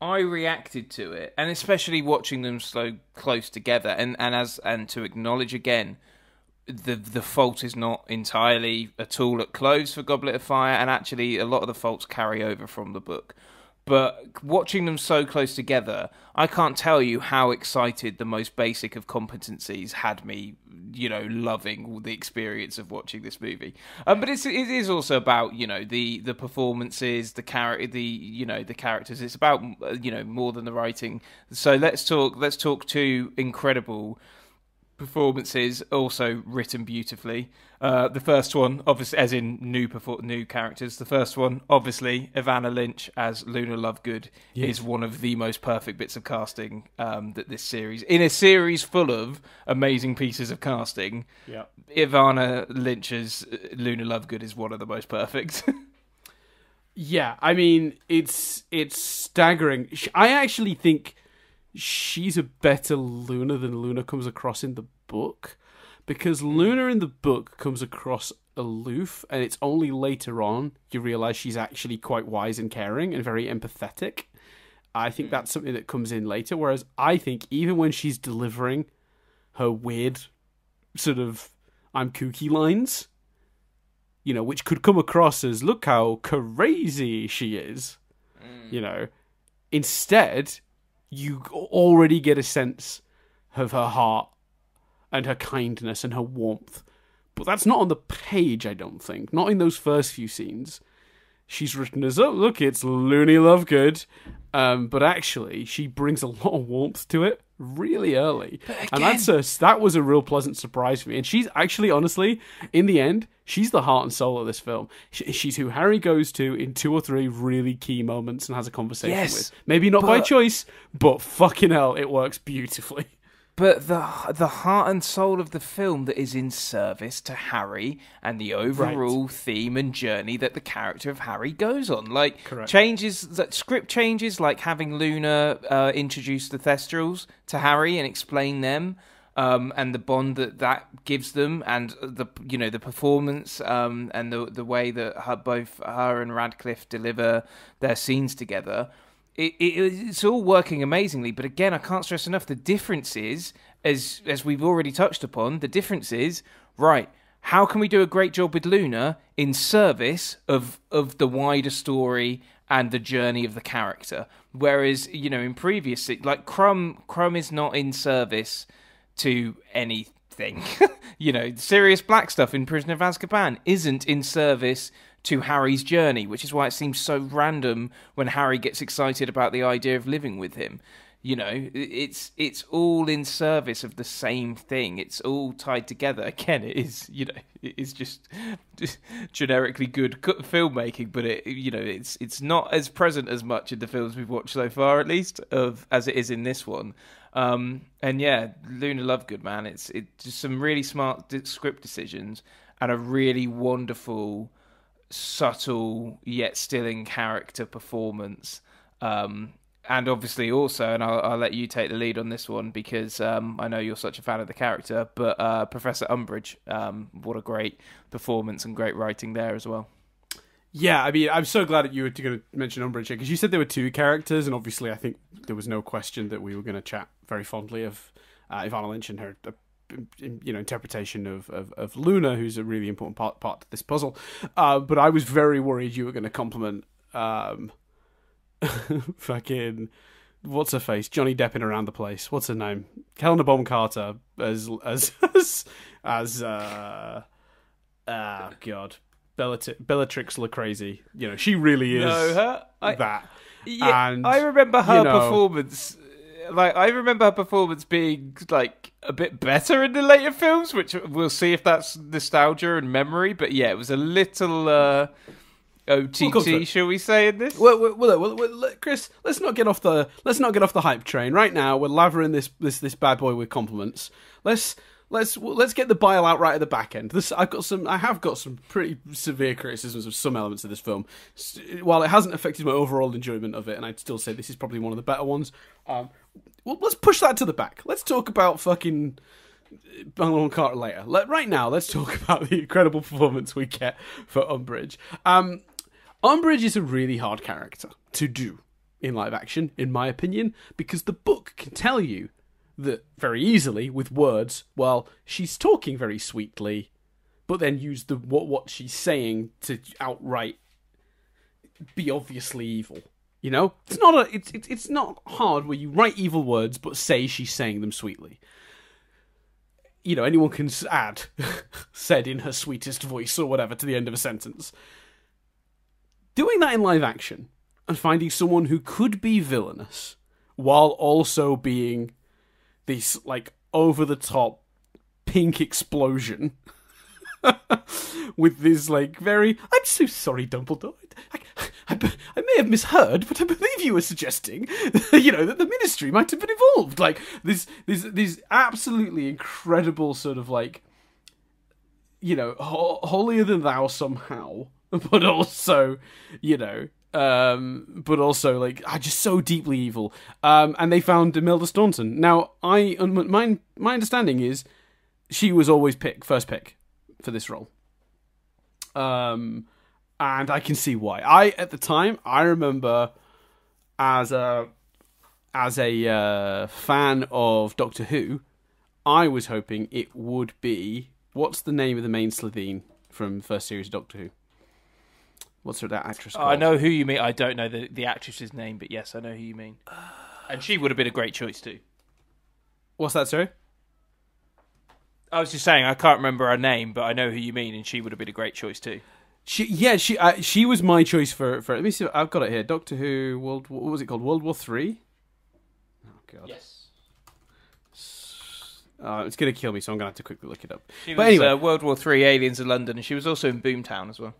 I reacted to it, and especially watching them so close together. And and as and to acknowledge again, the the fault is not entirely at all at close for Goblet of Fire, and actually a lot of the faults carry over from the book. But watching them so close together, I can't tell you how excited the most basic of competencies had me, you know, loving the experience of watching this movie. Um, but it's, it is also about, you know, the the performances, the character, the you know the characters. It's about, you know, more than the writing. So let's talk. Let's talk two incredible performances, also written beautifully. Uh, the first one, obviously, as in new new characters. The first one, obviously, Ivana Lynch as Luna Lovegood, yes. is one of the most perfect bits of casting um, that this series, in a series full of amazing pieces of casting, yeah. Ivana Lynch's Luna Lovegood is one of the most perfect. Yeah, I mean, it's it's staggering. I actually think she's a better Luna than Luna comes across in the book, because Luna in the book comes across aloof, and it's only later on you realise she's actually quite wise and caring and very empathetic. I think that's something that comes in later, whereas I think even when she's delivering her weird sort of I'm kooky lines, you know, which could come across as look how crazy she is, mm. you know, instead... you already get a sense of her heart and her kindness and her warmth. But that's not on the page, I don't think. Not in those first few scenes. She's written as, oh, look, it's Looney Lovegood. Um, but actually, she brings a lot of warmth to it really early. Again, and that's a, that was a real pleasant surprise for me. And she's actually, honestly, in the end, she's the heart and soul of this film. She's who Harry goes to in two or three really key moments and has a conversation yes, with. Maybe not but, by choice, but fucking hell, it works beautifully. But the the heart and soul of the film that is in service to Harry and the overall right. theme and journey that the character of Harry goes on. Like, Correct. changes, that script changes, like having Luna uh, introduce the Thestrals to Harry and explain them. Um, and the bond that that gives them, and the you know the performance um, and the the way that her, both her and Radcliffe deliver their scenes together, it, it, it's all working amazingly. But again, I can't stress enough the differences, as as we've already touched upon. The differences, right? How can we do a great job with Luna in service of of the wider story and the journey of the character? Whereas, you know, in previous, like Crumb, Crumb is not in service to anything. You know, Sirius Black stuff in Prisoner of Azkaban isn't in service to Harry's journey, which is why it seems so random when Harry gets excited about the idea of living with him. You know, it's it's all in service of the same thing. It's all tied together. Again, it is, you know, it is just, just generically good filmmaking, but it, you know, it's it's not as present as much in the films we've watched so far, at least, of as it is in this one. Um, and yeah, Luna Lovegood, man, it's it's just some really smart script decisions and a really wonderful, subtle yet still in character performance. Um, and obviously also, and I'll, I'll let you take the lead on this one because um, I know you're such a fan of the character, but uh, Professor Umbridge, um, what a great performance and great writing there as well. Yeah, I mean, I'm so glad that you were going to mention Umbridge here, because you said there were two characters, and obviously I think there was no question that we were going to chat very fondly of uh, Ivana Lynch and her, uh, you know, interpretation of, of, of Luna, who's a really important part part to this puzzle. Uh, but I was very worried you were going to compliment um, fucking what's her face? Johnny Depping around the place. What's her name? Helena Bonham Carter as as as as uh oh god, Bellat- Bellatrix LeCrazy. You know, she really is no, her, I, that. Yeah, and, I remember her you know, performance. Like I remember her performance being like a bit better in the later films, which we'll see if that's nostalgia and memory. But yeah, it was a little uh, O T T, we'll shall we say, in this? Well, well, well, well, Chris, let's not get off the let's not get off the hype train right now. We're lavering this this this bad boy with compliments. Let's let's let's get the bile out right at the back end. This I've got some I have got some pretty severe criticisms of some elements of this film. While it hasn't affected my overall enjoyment of it, and I'd still say this is probably one of the better ones. Um, Well, let's push that to the back. Let's talk about fucking Helena Carter later. Let, right now, let's talk about the incredible performance we get for Umbridge. Um, Umbridge is a really hard character to do in live action, in my opinion, because the book can tell you that very easily with words. Well, she's talking very sweetly, but then use the what what she's saying to outright be obviously evil. You know, it's not a, it's, it's it's not hard where you write evil words but say she's saying them sweetly. You know, anyone can add "said in her sweetest voice" or whatever to the end of a sentence. Doing that in live action and finding someone who could be villainous while also being this like over the top pink explosion with this like very "I'm so sorry, Dumbledore. I, I, I may have misheard, but I believe you were suggesting, you know, that the Ministry might have been involved." Like this, this, this absolutely incredible sort of like, you know, ho- holier than thou somehow, but also, you know, um, but also like ah, just so deeply evil. Um, and they found Imelda Staunton. Now, I my my understanding is she was always pick first pick for this role. Um. And I can see why. I at the time I remember as a as a uh, fan of Doctor Who, I was hoping it would be what's the name of the main Slytherin from first series of Doctor Who? What's her that actress called? I know who you mean. I don't know the the actress's name, but yes, I know who you mean. And she would have been a great choice too. What's that, sorry? I was just saying I can't remember her name, but I know who you mean, and she would have been a great choice too. She, yeah, she uh, she was my choice for for. Let me see. I've got it here. Doctor Who. World. What was it called? World War Three. Oh god. Yes. Uh, it's gonna kill me, so I'm gonna have to quickly look it up. She but was, anyway, uh, World War Three, Aliens in London, and she was also in Boomtown as well.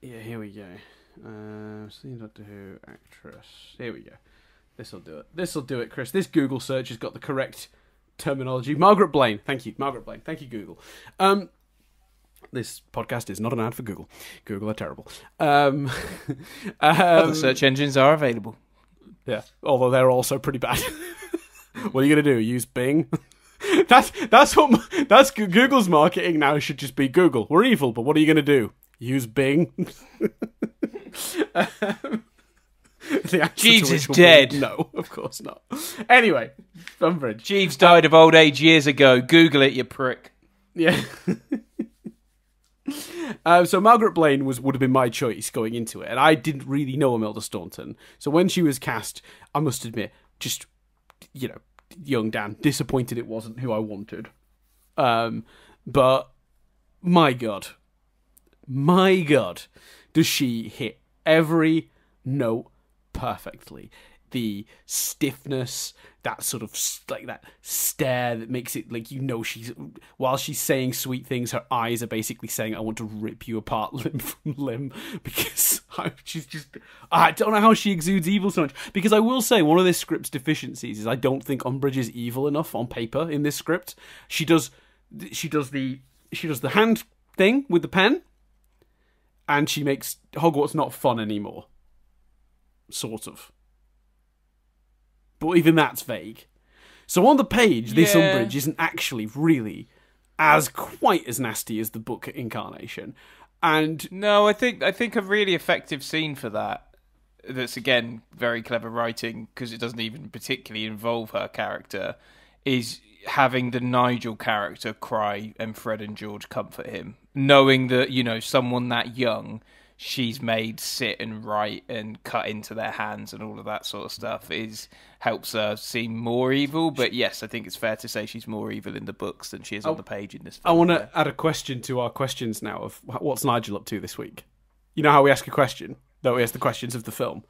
Yeah. Here we go. Uh, seeing Doctor Who actress. Here we go. This'll do it. This'll do it, Chris. This Google search has got the correct terminology. Margaret Blaine. Thank you, Margaret Blaine. Thank you, Google. Um. This podcast is not an ad for Google. Google are terrible. Um, um, Other search engines are available. Yeah, although they're also pretty bad. What are you going to do? Use Bing? that's that's what that's Google's marketing now should just be Google. We're evil, but what are you going to do? Use Bing? um, Jeeves is dead. Be, no, of course not. Anyway, Umbridge. Jeeves died of old age years ago. Google it, you prick. Yeah. Um, so Margaret Blaine was would have been my choice going into it, and I didn't really know Imelda Staunton. So when she was cast, I must admit, just you know, young Dan, disappointed it wasn't who I wanted. Um, but my God, my God, does she hit every note perfectly? The stiffness, that sort of like that stare that makes it like, you know, she's while she's saying sweet things, her eyes are basically saying, "I want to rip you apart limb from limb," because I, she's just I don't know how she exudes evil so much. Because I will say one of this script's deficiencies is I don't think Umbridge is evil enough on paper in this script. She does she does the she does the hand thing with the pen, and she makes Hogwarts not fun anymore. Sort of. But even that's vague. So on the page, this yeah. Umbridge isn't actually really as quite as nasty as the book incarnation. And no, I think I think a really effective scene for that. That's again very clever writing because it doesn't even particularly involve her character. Is having the Nigel character cry and Fred and George comfort him, knowing that you know someone that young. she's made sit and write and cut into their hands and all of that sort of stuff is helps her seem more evil. But yes, I think it's fair to say she's more evil in the books than she is on the page in this film. I want to add a question to our questions now of what's Nigel up to this week. You know how we ask a question, though we ask the questions of the film.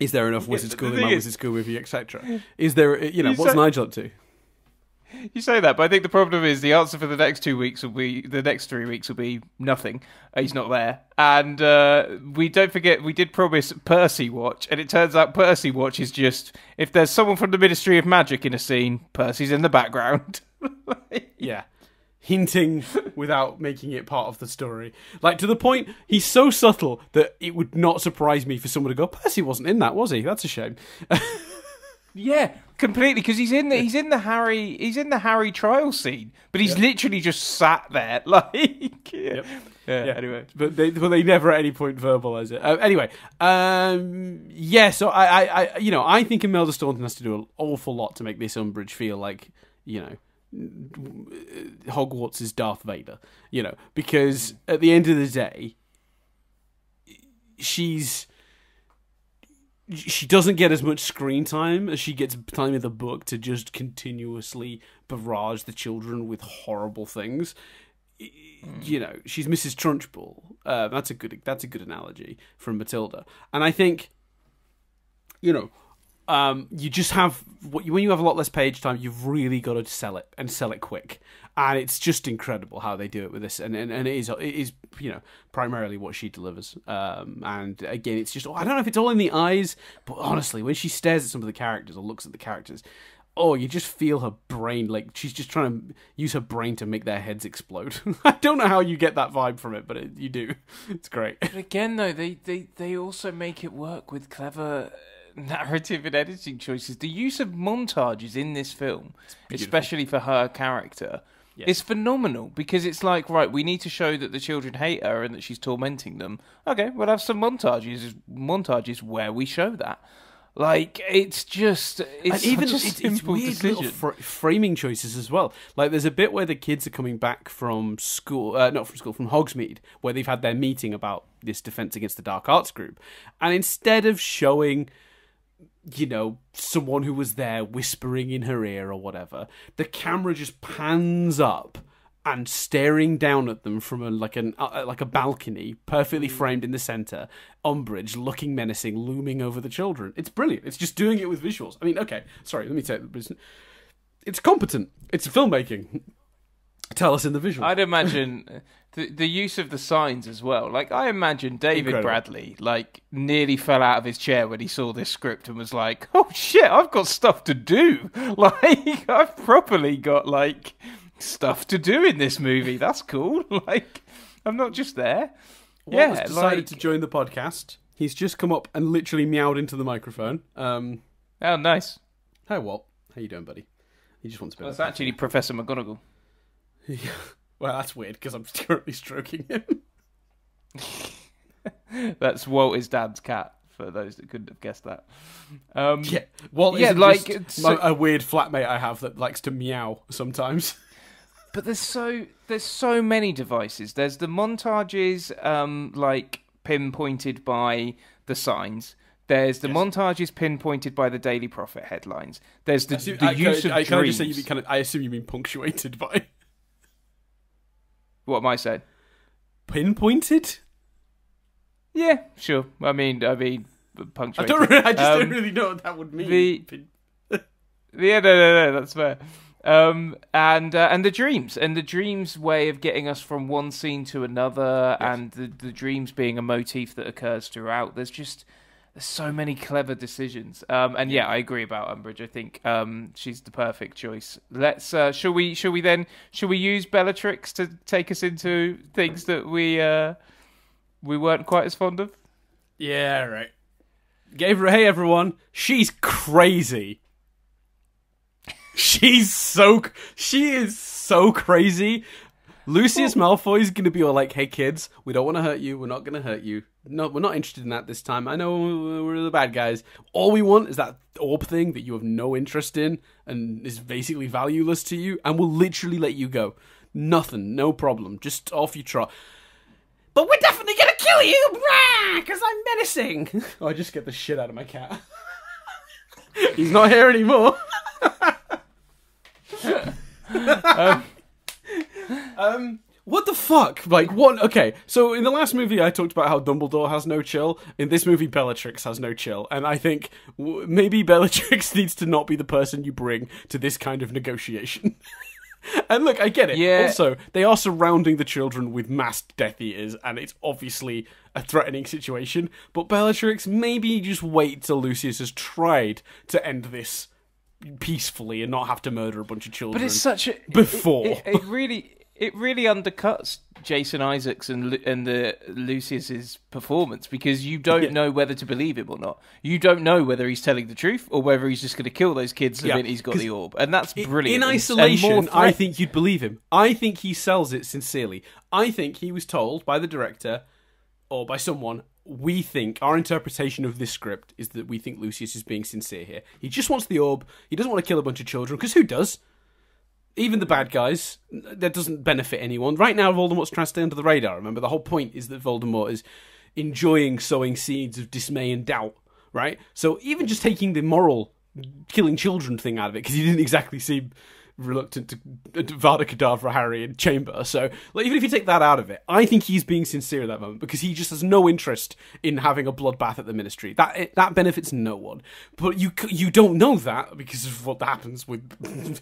Is there enough Wizard School in my Wizard School with you, et cetera? Is there, you know, what's Nigel up to? You say that, but I think the problem is the answer for the next two weeks will be the next three weeks will be nothing. He's not there, and uh, we don't forget we did promise Percy Watch, and it turns out Percy Watch is just if there's someone from the Ministry of Magic in a scene, Percy's in the background. Yeah, hinting without making it part of the story. Like to the point, he's so subtle that it would not surprise me for someone to go, Percy wasn't in that, was he? That's a shame. Yeah, completely. Because he's in the he's in the Harry he's in the Harry trial scene, but he's yep. literally just sat there, like yeah. Yep. Yeah, yeah. Anyway, but they but they never at any point verbalise it. Uh, anyway, um, yeah. So I, I, I, you know, I think Imelda Staunton has to do an awful lot to make this Umbridge feel like, you know, Hogwarts is Darth Vader. You know, because at the end of the day, she's. She doesn't get as much screen time as she gets time in the book to just continuously barrage the children with horrible things. Mm. You know, she's Missus Trunchbull. Uh, that's a good. That's a good analogy from Matilda. And I think, you know, um, you just have when you have a lot less page time, you've really got to sell it and sell it quick. And it's just incredible how they do it with this, and and, and it is it is you know primarily what she delivers. Um, and again, it's just I don't know if it's all in the eyes, but honestly, when she stares at some of the characters or looks at the characters, oh, you just feel her brain like she's just trying to use her brain to make their heads explode. I don't know how you get that vibe from it, but it, you do. It's great. But again, though, they they they also make it work with clever narrative and editing choices. The use of montages in this film, especially for her character. Yes. It's phenomenal because it's like, right, we need to show that the children hate her and that she's tormenting them. Okay, we'll have some montages, montages where we show that. Like, it's just, it's even such a it's, simple it's weird decision. Fr framing choices as well. Like, there's a bit where the kids are coming back from school, uh, not from school, from Hogsmeade, where they've had their meeting about this Defence Against the Dark Arts group. And instead of showing, you know, someone who was there whispering in her ear or whatever, the camera just pans up and staring down at them from a, like an uh, like a balcony, perfectly framed in the center, Umbridge looking menacing, looming over the children. It's brilliant. It's just doing it with visuals. I mean, okay, sorry, let me take the it's competent. It's filmmaking. Tell us in the visual. I'd imagine the the use of the signs as well. Like, I imagine David Incredible. Bradley, like, nearly fell out of his chair when he saw this script and was like, oh, shit, I've got stuff to do. Like, I've properly got, like, stuff to do in this movie. That's cool. Like, I'm not just there. Well, yeah, has decided like... to join the podcast. He's just come up and literally meowed into the microphone. Um, oh, nice. Hi, Walt. How you doing, buddy? He just wants to be That's actually thing. Professor McGonagall. Yeah. Well, that's weird because I'm currently stroking him. That's Walt, his dad's cat. For those that couldn't have guessed that, um, yeah, Walt yeah, is like just so, a weird flatmate I have that likes to meow sometimes. But there's so there's so many devices. There's the montages, um, like pinpointed by the signs. There's the yes. montages pinpointed by the Daily Prophet headlines. There's the, assume, the I, use can, of I, can dreams. I, just say you mean kind of, I assume you mean punctuated by. What am I saying? Pinpointed? Yeah, sure. I mean, I mean, punctuated. I, don't really, I just um, don't really know what that would mean. The, yeah, no, no, no, that's fair. Um, and uh, and the dreams, and the dreams way of getting us from one scene to another, yes. and the, the dreams being a motif that occurs throughout. There's just there's so many clever decisions. Um, and yeah, I agree about Umbridge. I think um, she's the perfect choice. Let's. Uh, shall we? Shall we then? Shall we use Bellatrix to take us into things that we? Uh, We weren't quite as fond of. Yeah, right. Gave her, hey everyone, she's crazy. She's so, she is so crazy. Lucius Malfoy is going to be all like, hey kids, we don't want to hurt you. We're not going to hurt you. No, we're not interested in that this time. I know we're the bad guys. All we want is that orb thing that you have no interest in and is basically valueless to you. And we'll literally let you go. Nothing, no problem. Just off you trot. but we're definitely gonna kill you, because I'm menacing. Oh, I just get the shit out of my cat. He's not here anymore. um, um, what the fuck? Like, what? Okay, so in the last movie, I talked about how Dumbledore has no chill. In this movie, Bellatrix has no chill. And I think w maybe Bellatrix needs to not be the person you bring to this kind of negotiation. And look, I get it. Yeah. Also, they are surrounding the children with masked Death Eaters, and it's obviously a threatening situation. But Bellatrix, maybe just wait till Lucius has tried to end this peacefully and not have to murder a bunch of children. But it's such a before it, it, it really, it really undercuts Jason Isaacs and and the Lucius's performance, because you don't yeah. know whether to believe him or not. You don't know whether he's telling the truth or whether he's just going to kill those kids the yeah, minute he's got the orb, and that's brilliant. In isolation, I think you'd believe him. I think he sells it sincerely. I think he was told by the director or by someone, we think, our interpretation of this script is that we think Lucius is being sincere here. He just wants the orb. He doesn't want to kill a bunch of children, because who does? Even the bad guys, that doesn't benefit anyone. Right now, Voldemort's trying to stay under the radar. Remember, the whole point is that Voldemort is enjoying sowing seeds of dismay and doubt, right? So even just taking the moral killing children thing out of it, because he didn't exactly seem reluctant to, to Vada Kedavra Harry and Chamber. So like, even if you take that out of it, I think he's being sincere at that moment, because he just has no interest in having a bloodbath at the Ministry. That it, that benefits no one. But you you don't know that because of what happens with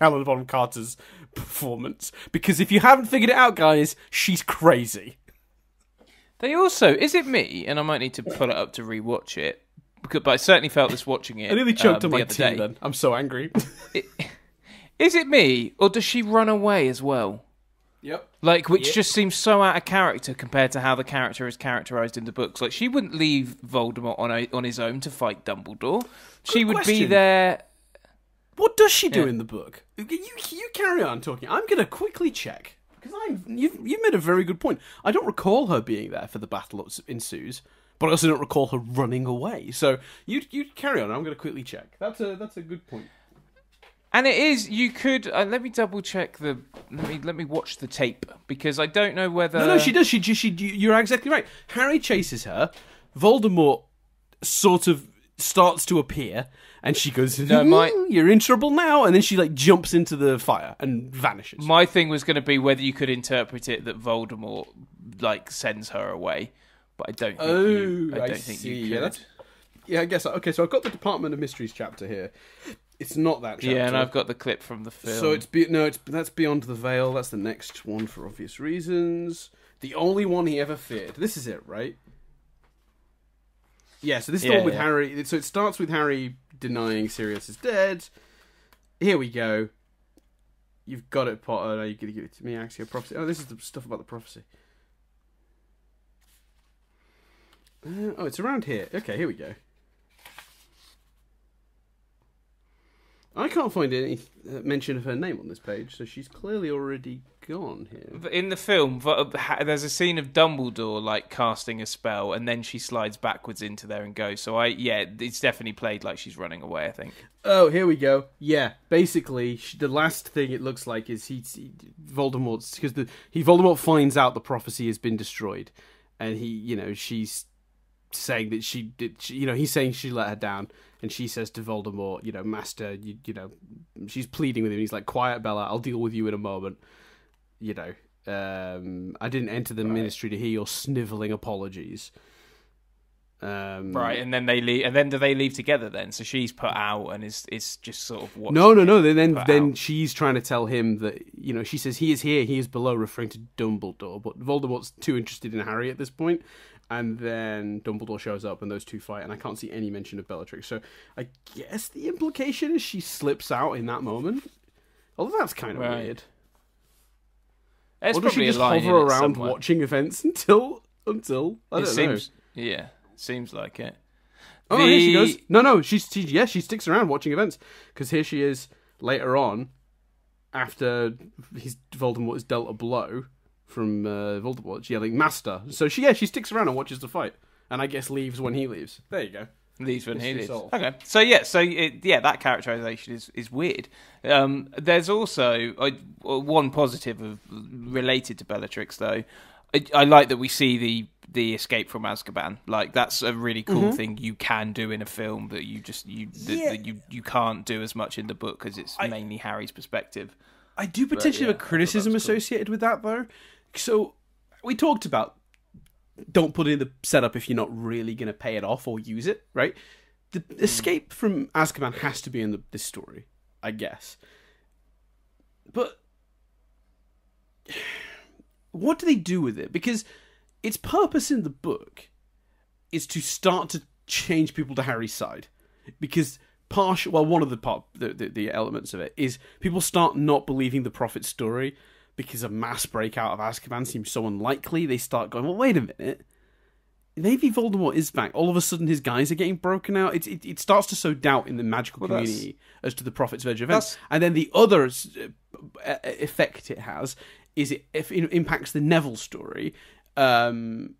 Helena Bonham Carter's performance. Because if you haven't figured it out, guys, she's crazy. They also, is it me? And I might need to pull it up to rewatch it. But I certainly felt this watching it. I nearly choked um, on my tea day. Then. I'm so angry. It, Is it me, or does she run away as well? Yep. Like, which yep. just seems so out of character compared to how the character is characterised in the books. Like, she wouldn't leave Voldemort on a, on his own to fight Dumbledore. Good she would question. be there. What does she do yeah. in the book? You you carry on talking. I'm gonna quickly check, because I'm you've you've made a very good point. I don't recall her being there for the battle that ensues, but I also don't recall her running away. So you you carry on. I'm gonna quickly check. That's a that's a good point. And it is, you could, uh, let me double check the, let me let me watch the tape, because I don't know whether... No, no, she does, she, she, she, you're exactly right. Harry chases her, Voldemort sort of starts to appear, and she goes, no, my... you're in trouble now, and then she like jumps into the fire and vanishes. My thing was going to be whether you could interpret it that Voldemort like sends her away, but I don't think oh, you, I don't I think see. you could. Yeah, yeah, I guess, okay, so I've got the Department of Mysteries chapter here. It's not that chapter. Yeah, and I've got the clip from the film. So it's be no, it's that's Beyond the Veil. That's the next one for obvious reasons. The only one he ever feared. This is it, right? Yeah. So this is yeah, the one with yeah. Harry. So it starts with Harry denying Sirius is dead. Here we go. You've got it, Potter. Are you going to give it to me? Axio prophecy. Oh, this is the stuff about the prophecy. Uh, oh, it's around here. Okay, here we go. I can't find any mention of her name on this page, so she's clearly already gone here. In the film, there's a scene of Dumbledore like casting a spell, and then she slides backwards into there and goes. So I, yeah, it's definitely played like she's running away, I think. Oh, here we go. Yeah, basically, she, the last thing it looks like is he, he Voldemort's because the he Voldemort finds out the prophecy has been destroyed, and he, you know, she's saying that she did, she, you know, he's saying she let her down. And she says to Voldemort, you know, Master, you, you know, she's pleading with him. He's like, quiet, Bella, I'll deal with you in a moment. You know, um, I didn't enter the right. ministry to hear your snivelling apologies. Um, right, and then they leave, and then do they leave together then? So she's put out and is is just sort of watching. No, no, no. Then then, then she's trying to tell him that, you know, she says, he is here, he is below, referring to Dumbledore. But Voldemort's too interested in Harry at this point. And then Dumbledore shows up and those two fight, and I can't see any mention of Bellatrix. So I guess the implication is she slips out in that moment. Although that's kind of right. weird. It's or does she just hover around watching events until... until I don't it seems, know. Yeah, seems like it. Oh, the... here she goes. No, no, she's, she, yeah, she sticks around watching events. Because here she is later on, after his, Voldemort has dealt a blow from uh, Voldemort, yelling "Master!" So she, yeah, she sticks around and watches the fight, and I guess leaves when he leaves. There you go, leaves when it's he leaves. Solved. Okay, so yeah, so it, yeah, that characterization is is weird. Um, there's also uh, one positive of related to Bellatrix though. I, I like that we see the the escape from Azkaban. Like, that's a really cool mm-hmm. thing you can do in a film that you just you that, yeah. that you you can't do as much in the book, because it's I, mainly Harry's perspective. I do potentially but, yeah, have a criticism associated cool. with that though. So we talked about don't put it in the setup if you're not really going to pay it off or use it, right? The mm. escape from Azkaban has to be in the, this story, I guess. But what do they do with it? Because its purpose in the book is to start to change people to Harry's side. Because partial, well, one of the, part, the, the, the elements of it is people start not believing the Prophet's story because a mass breakout of Azkaban seems so unlikely. They start going, well, wait a minute. Maybe Voldemort is back. All of a sudden, his guys are getting broken out. It it, it starts to sow doubt in the magical well, community as to the Prophet's verge of events. And then the other effect it has is it, it impacts the Neville story um,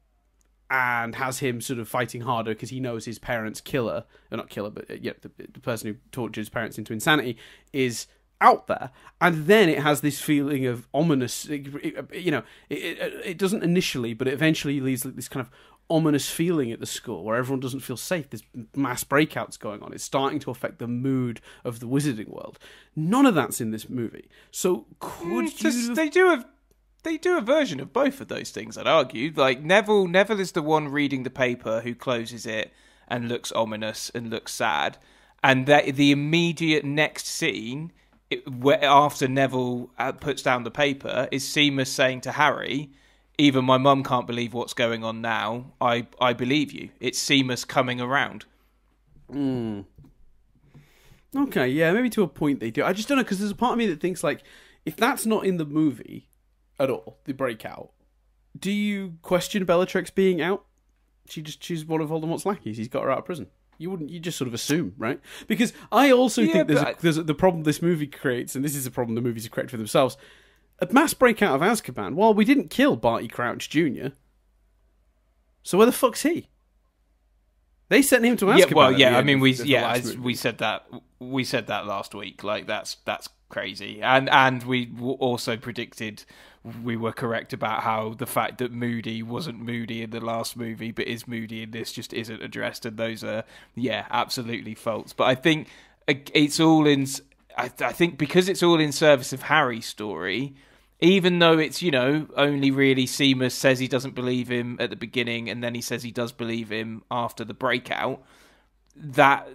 and has him sort of fighting harder because he knows his parents' killer, or not killer, but uh, yeah, the, the person who tortured his parents into insanity is out there. And then it has this feeling of ominous, you know, it, it, it doesn't initially, but it eventually leads to this kind of ominous feeling at the school where everyone doesn't feel safe. There's mass breakouts going on. It's starting to affect the mood of the wizarding world. None of that's in this movie. So could mm, you... They do a, they do a version of both of those things, I'd argue. Like, Neville, Neville is the one reading the paper who closes it and looks ominous and looks sad. And that the immediate next scene, it, where, after Neville uh, puts down the paper, is Seamus saying to Harry... Even my mum can't believe what's going on now. I, I believe you. It's Seamus coming around. Mm. Okay, yeah, maybe to a point they do. I just don't know, because there's a part of me that thinks, like, if that's not in the movie at all, the breakout, do you question Bellatrix being out? She just She's one of Voldemort's lackeys. He's got her out of prison. You wouldn't. You just sort of assume, right? Because I also yeah, think there's, a, there's a, the problem this movie creates, and this is a problem the movies create for themselves. A mass breakout of Azkaban. Well, we didn't kill Barty Crouch Junior So where the fuck's he? They sent him to Azkaban. Yeah, well, yeah. I mean, we yeah as we said that we said that last week. Like, that's that's crazy. And and we also predicted, we were correct about how the fact that Moody wasn't Moody in the last movie, but is Moody in this, just isn't addressed. And those are yeah absolutely false. But I think it's all in. I, I think because it's all in service of Harry's story. Even though it's, you know, only really Seamus says he doesn't believe him at the beginning, and then he says he does believe him after the breakout, that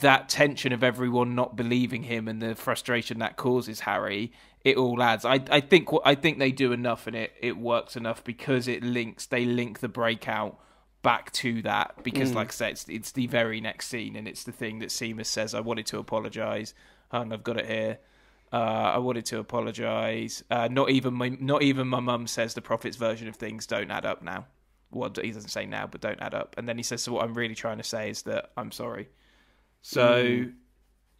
that tension of everyone not believing him and the frustration that causes Harry, it all adds. I, I think I think they do enough, and it, it works enough because it links, they link the breakout back to that, because mm. like I said, it's, it's the very next scene, and it's the thing that Seamus says, I wanted to apologise, and I've got it here. Uh, I wanted to apologise. Uh, not even my not even my mum says the Prophet's version of things don't add up now. Well, he doesn't say now, but don't add up. And then he says, so what I'm really trying to say is that I'm sorry. So, mm.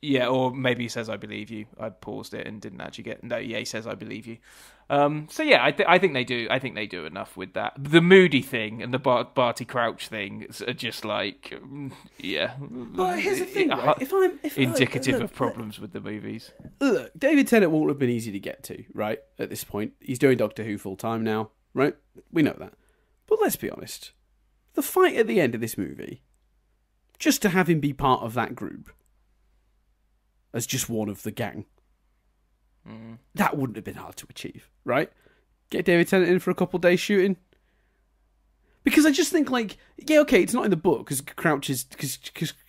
yeah, or maybe he says, I believe you. I paused it and didn't actually get... No, yeah, he says, I believe you. Um, so, yeah, I, th I think they do. I think they do enough with that. The Moody thing and the Bar Barty Crouch thing are just like, yeah. But here's the thing, right? if I'm, if indicative I, look, of problems look, with the movies. Look, David Tennant won't have been easy to get to, right, at this point. He's doing Doctor Who full-time now, right? We know that. But let's be honest. The fight at the end of this movie, just to have him be part of that group, as just one of the gang. Mm. That wouldn't have been hard to achieve, right? Get David Tennant in for a couple of days shooting. Because I just think, like, yeah, okay, it's not in the book because Crouch is, because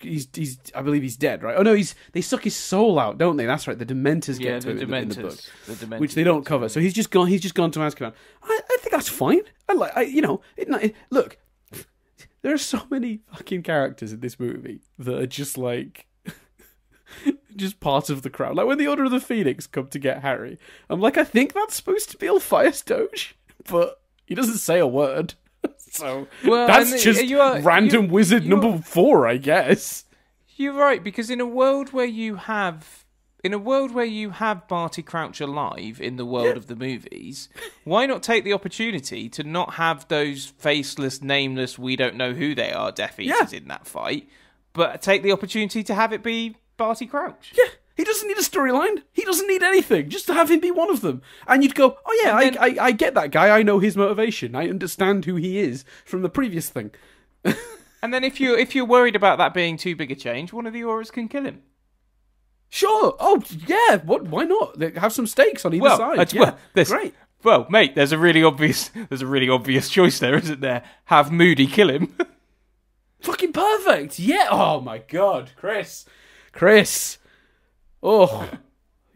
he's, he's, I believe he's dead, right? Oh no, he's, they suck his soul out, don't they? That's right. The Dementors get yeah, to the him Dementors, in, the, in the book, the Dementors, which they don't cover. So he's just gone. He's just gone to Azkaban. I, I think that's fine. I like, I, you know, it, it, look, there are so many fucking characters in this movie that are just like. Just part of the crowd. Like when the Order of the Phoenix come to get Harry, I'm like, I think that's supposed to be Alphaeus Doge, but he doesn't say a word. So well, that's just you are, random you, wizard you are, number four, I guess. You're right, because in a world where you have, in a world where you have Barty Crouch alive in the world yeah. of the movies, why not take the opportunity to not have those faceless, nameless, we don't know who they are, Death Eaters yeah. in that fight, but take the opportunity to have it be Barty Crouch. Yeah. He doesn't need a storyline. He doesn't need anything. Just to have him be one of them. And you'd go, oh yeah, I, then, I, I get that guy. I know his motivation. I understand who he is from the previous thing. And then if, you, if you're worried about that being too big a change, one of the Auras can kill him. Sure. Oh, yeah. What? Why not? Have some stakes on either well, side. Yeah. Well, this, Great. Well, mate, there's a really obvious there's a really obvious choice there, isn't there? Have Moody kill him. Fucking perfect. Yeah. Oh, my God. Chris. Chris. Oh,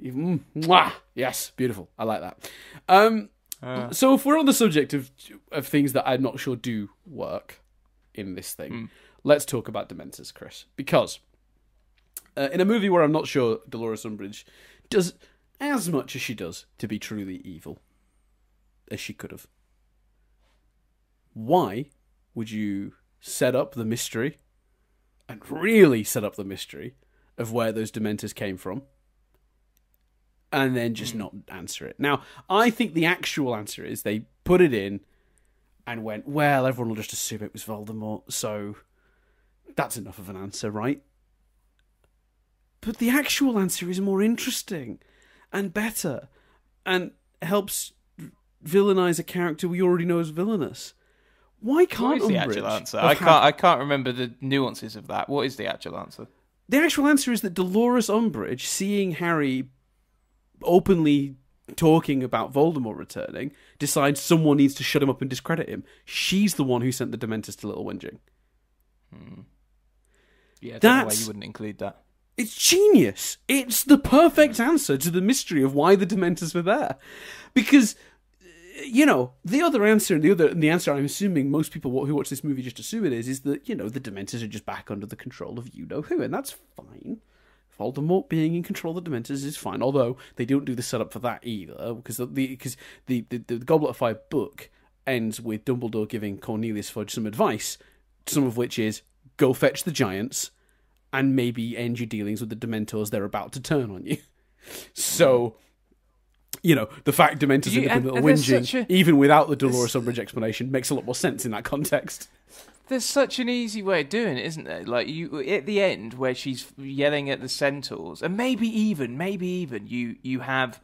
mwah. Yes, beautiful. I like that. Um, uh, so if we're on the subject of of things that I'm not sure do work in this thing, mm. let's talk about Dementors, Chris. Because uh, in a movie where I'm not sure Dolores Umbridge does as much as she does to be truly evil as she could have, why would you set up the mystery and really set up the mystery of where those Dementors came from, and then just not answer it? Now, I think the actual answer is they put it in and went, well, everyone will just assume it was Voldemort, so that's enough of an answer, right? But the actual answer is more interesting and better and helps villainize a character we already know is villainous. Why can't What is the actual answer? I can't, I can't remember the nuances of that. What is the actual answer? The actual answer is that Dolores Umbridge, seeing Harry openly talking about Voldemort returning, decides someone needs to shut him up and discredit him. She's the one who sent the Dementors to Little Winging. Hmm. Yeah, I don't know why you wouldn't include that. It's genius. It's the perfect answer to the mystery of why the Dementors were there. Because, you know, the other answer, and the other, and the answer I'm assuming most people who watch this movie just assume it is, is that, you know, the Dementors are just back under the control of you-know-who, and that's fine. Voldemort being in control of the Dementors is fine, although they don't do the setup for that either, because the, because the, the, the Goblet of Fire book ends with Dumbledore giving Cornelius Fudge some advice, some of which is, go fetch the giants, and maybe end your dealings with the Dementors, they're about to turn on you. So... you know, the fact Dementors are becoming a whinging, even without the Dolores Umbridge explanation, makes a lot more sense in that context. There's such an easy way of doing it, isn't there? Like, you at the end, where she's yelling at the centaurs, and maybe even, maybe even, you, you have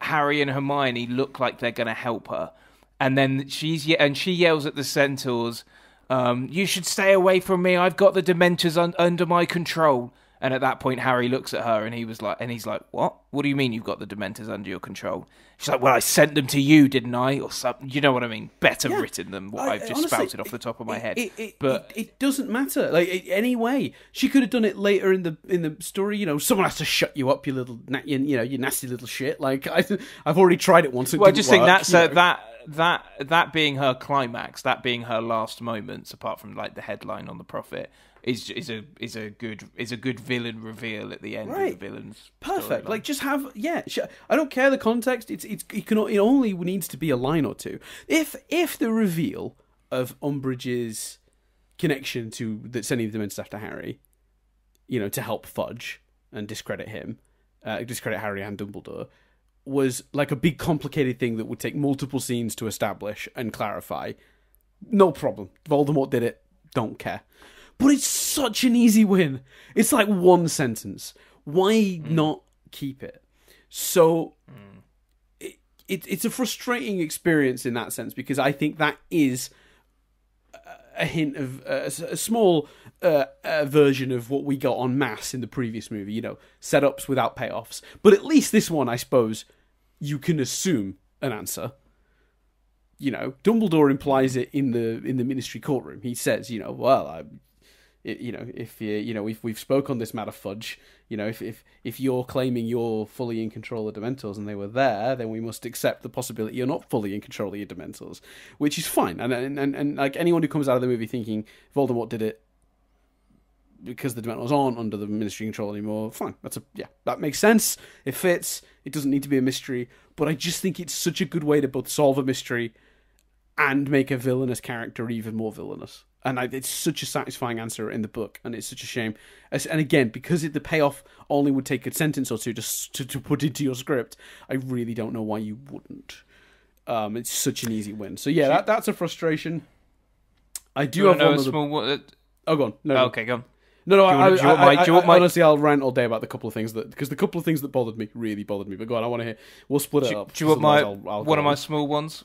Harry and Hermione look like they're going to help her. And then she's and she yells at the centaurs, um, you should stay away from me, I've got the Dementors un under my control. And at that point, Harry looks at her, and he was like, and he's like, "What? What do you mean you've got the Dementors under your control?" She's like, "Well, I sent them to you, didn't I?" Or something. You know what I mean? Better yeah, written than what I, I've just honestly, spouted off the top of my it, head. It, it, but it, it doesn't matter. Like it, anyway, she could have done it later in the in the story. You know, someone has to shut you up, you little, you, you know, you nasty little shit. Like I, I've already tried it once. It well, I just work, think that's uh, that that that being her climax, that being her last moments, apart from like the headline on the Prophet. Is is a is a good is a good villain reveal at the end right. of the villain's perfect. Like just have yeah. I don't care the context. It's it's it can it only needs to be a line or two. If if the reveal of Umbridge's connection to the, sending the Dementors after Harry, you know, to help Fudge and discredit him, uh, discredit Harry and Dumbledore, was like a big complicated thing that would take multiple scenes to establish and clarify, no problem. Voldemort did it. Don't care. But it's such an easy win. It's like one sentence. Why mm. not keep it? So mm. it, it, it's a frustrating experience in that sense, because I think that is a hint of uh, a small uh, uh, version of what we got en masse in the previous movie. You know, setups without payoffs. But at least this one, I suppose, you can assume an answer. You know, Dumbledore implies it in the in the Ministry courtroom. He says, you know, well, I'm... you know, if you, you know, we've we've spoke on this matter, Fudge. You know, if if if you're claiming you're fully in control of Dementors and they were there, then we must accept the possibility you're not fully in control of your Dementors, which is fine. And and and, and like anyone who comes out of the movie thinking Voldemort did it because the Dementors aren't under the Ministry control anymore, fine. That's a yeah, that makes sense. It fits. It doesn't need to be a mystery. But I just think it's such a good way to both solve a mystery and make a villainous character even more villainous. And I, it's such a satisfying answer in the book, and it's such a shame. And again, because it, the payoff only would take a sentence or two just to, to put into your script, I really don't know why you wouldn't. Um, it's such an easy win. So yeah, that, that's a frustration. I do, do have another... small... Oh, go on. No, okay, go on. No, no, I, I, I, I, I honestly, I'll rant all day about the couple of things that, because the couple of things that bothered me really bothered me. But go on, I want to hear. We'll split it do, up. Do you want my I'll, I'll one of my small ones?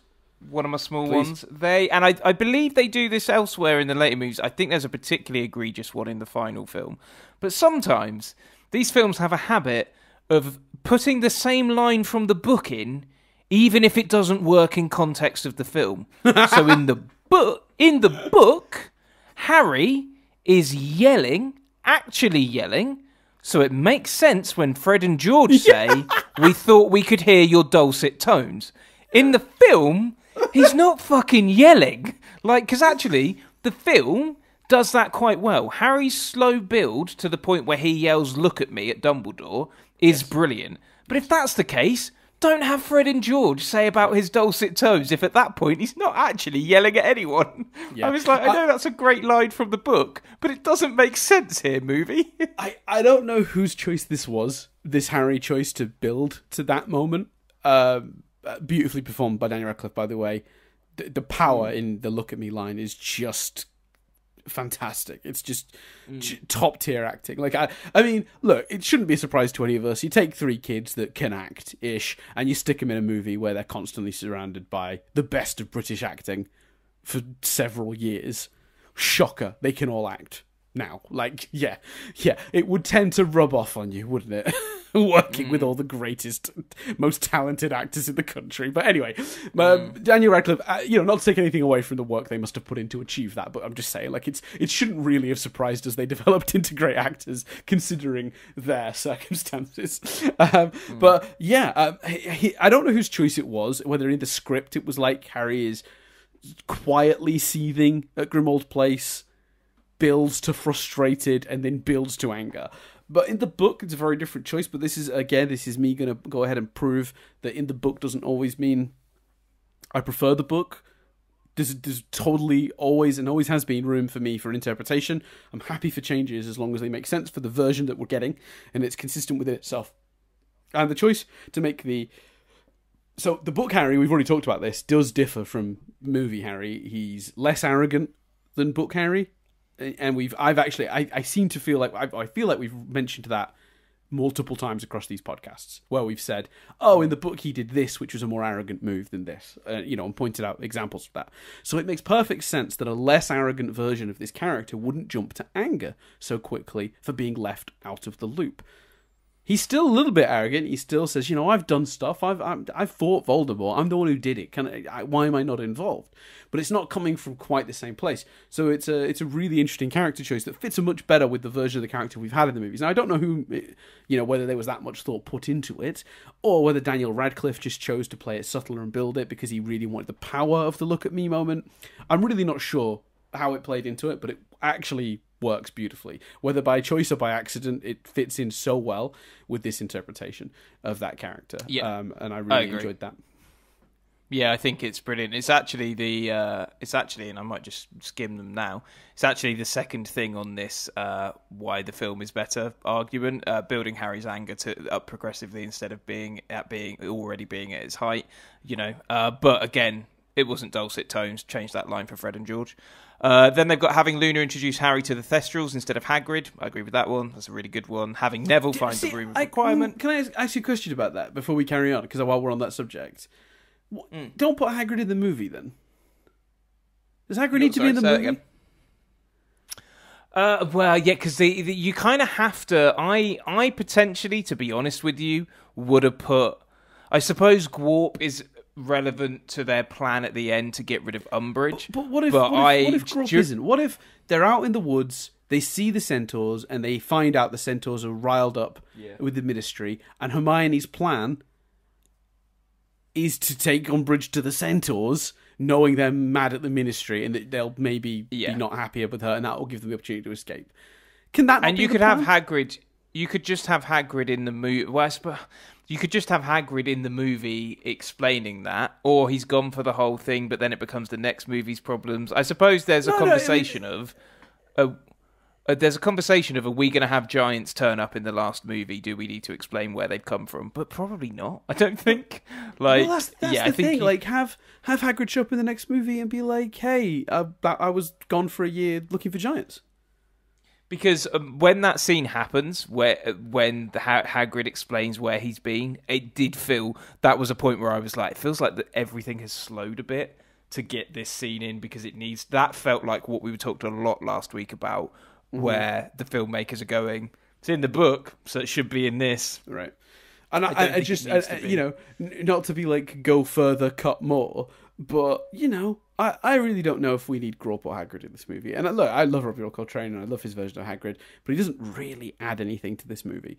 One of my small Please. ones. They and I, I believe they do this elsewhere in the later movies. I think there's a particularly egregious one in the final film. But sometimes these films have a habit of putting the same line from the book in, even if it doesn't work in context of the film. So in the book, in the book, Harry is yelling, actually yelling, so it makes sense when Fred and George say, yeah. "We thought we could hear your dulcet tones." In the film, he's not fucking yelling. Like, because actually, the film does that quite well. Harry's slow build to the point where he yells, "Look at me," at Dumbledore is yes. brilliant. But if that's the case, don't have Fred and George say about his dulcet tones if at that point he's not actually yelling at anyone. Yeah. I was like, I know I, that's a great line from the book, but it doesn't make sense here, movie. I, I don't know whose choice this was, this Harry choice to build to that moment. Um, beautifully performed by Daniel Radcliffe, by the way. The, the power mm. in the "look at me" line is just fantastic. It's just mm. top tier acting. Like, I I mean, look, it shouldn't be a surprise to any of us. You take three kids that can act ish and you stick them in a movie where they're constantly surrounded by the best of British acting for several years. Shocker, they can all act now. Like, yeah, yeah, it would tend to rub off on you, wouldn't it? Working mm. with all the greatest, most talented actors in the country. But anyway, um, mm. Daniel Radcliffe, uh, you know, not to take anything away from the work they must have put in to achieve that, but I'm just saying, like, it's it shouldn't really have surprised us they developed into great actors considering their circumstances. Um, mm. But yeah, um, he, I don't know whose choice it was, whether in the script it was like Harry is quietly seething at Grimmauld Place, builds to frustrated, and then builds to anger. But in the book, it's a very different choice. But this is, again, this is me going to go ahead and prove that in the book doesn't always mean I prefer the book. There's, there's totally always and always has been room for me for interpretation. I'm happy for changes as long as they make sense for the version that we're getting. And it's consistent within itself. And the choice to make the... So the book Harry, we've already talked about this, does differ from movie Harry. He's less arrogant than book Harry. And we've, I've actually, I, I seem to feel like, I, I feel like we've mentioned that multiple times across these podcasts, where we've said, oh, in the book he did this, which was a more arrogant move than this, uh, you know, and pointed out examples of that. So it makes perfect sense that a less arrogant version of this character wouldn't jump to anger so quickly for being left out of the loop. He's still a little bit arrogant. He still says, you know, I've done stuff. I've I've, I've fought Voldemort. I'm the one who did it. Can I, I, why am I not involved? But it's not coming from quite the same place. So it's a it's a really interesting character choice that fits much better with the version of the character we've had in the movies. Now I don't know who, you know, whether there was that much thought put into it, or whether Daniel Radcliffe just chose to play it subtler and build it because he really wanted the power of the "look at me" moment. I'm really not sure how it played into it, but it actually works beautifully. Whether by choice or by accident, it fits in so well with this interpretation of that character. Yeah. Um, and I really I enjoyed that. Yeah, I think it's brilliant. It's actually the uh, it's actually, and I might just skim them now, it's actually the second thing on this uh, why the film is better argument, uh, building Harry's anger to up progressively instead of being at being already being at its height, you know. Uh, but again, it wasn't dulcet tones. Change that line for Fred and George. Uh, then they've got having Luna introduce Harry to the Thestrals instead of Hagrid. I agree with that one. That's a really good one. Having Neville find See, the room of I, requirement. Can I ask you a question about that before we carry on? Because while we're on that subject, what, mm. don't put Hagrid in the movie then. Does Hagrid no, need sorry, to be in the movie? Again. Uh, well, yeah, because the, the, you kind of have to. I, I potentially, to be honest with you, would have put. I suppose Gwarp is relevant to their plan at the end to get rid of Umbridge. But, but what if, but what if, I, what if Grawp ju- isn't? What if they're out in the woods, they see the centaurs, and they find out the centaurs are riled up yeah. with the Ministry, and Hermione's plan is to take Umbridge to the centaurs, knowing they're mad at the Ministry and that they'll maybe yeah. be not happier with her, and that will give them the opportunity to escape. Can that? And you could have Hagrid. You could just have Hagrid in the movie. Well, I suppose you could just have Hagrid in the movie explaining that, or he's gone for the whole thing, but then it becomes the next movie's problems. I suppose there's a no, conversation no, I mean... of, a, a, there's a conversation of, are we going to have giants turn up in the last movie? Do we need to explain where they've come from? But probably not. I don't think. Like, well, that's, that's yeah, the I think thing. He... Like, have have Hagrid show up in the next movie and be like, "Hey, I, I was gone for a year looking for giants." Because um, when that scene happens, where when the ha Hagrid explains where he's been, it did feel, that was a point where I was like, it feels like that everything has slowed a bit to get this scene in, because it needs, that felt like what we talked a lot last week about, mm-hmm. where the filmmakers are going, it's in the book, so it should be in this. Right. And I, I, I just, I, you know, not to be like, go further, cut more, but, you know, I, I really don't know if we need Grawp or Hagrid in this movie. And I, look, I love Robbie Coltrane and I love his version of Hagrid, but he doesn't really add anything to this movie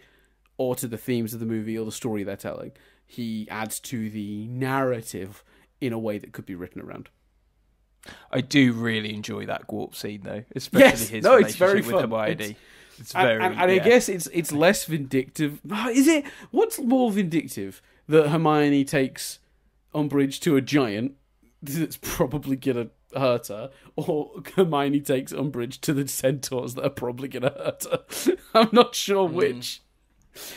or to the themes of the movie or the story they're telling. He adds to the narrative in a way that could be written around. I do really enjoy that Gwarp scene, though, especially yes, his no, relationship it's very with Hermione. It's very, and, and, and yeah. I guess it's it's less vindictive. Is it? What's more vindictive, that Hermione takes Umbridge to a giant that's probably gonna hurt her, or Hermione takes Umbridge to the centaurs that are probably gonna hurt her? I'm not sure which.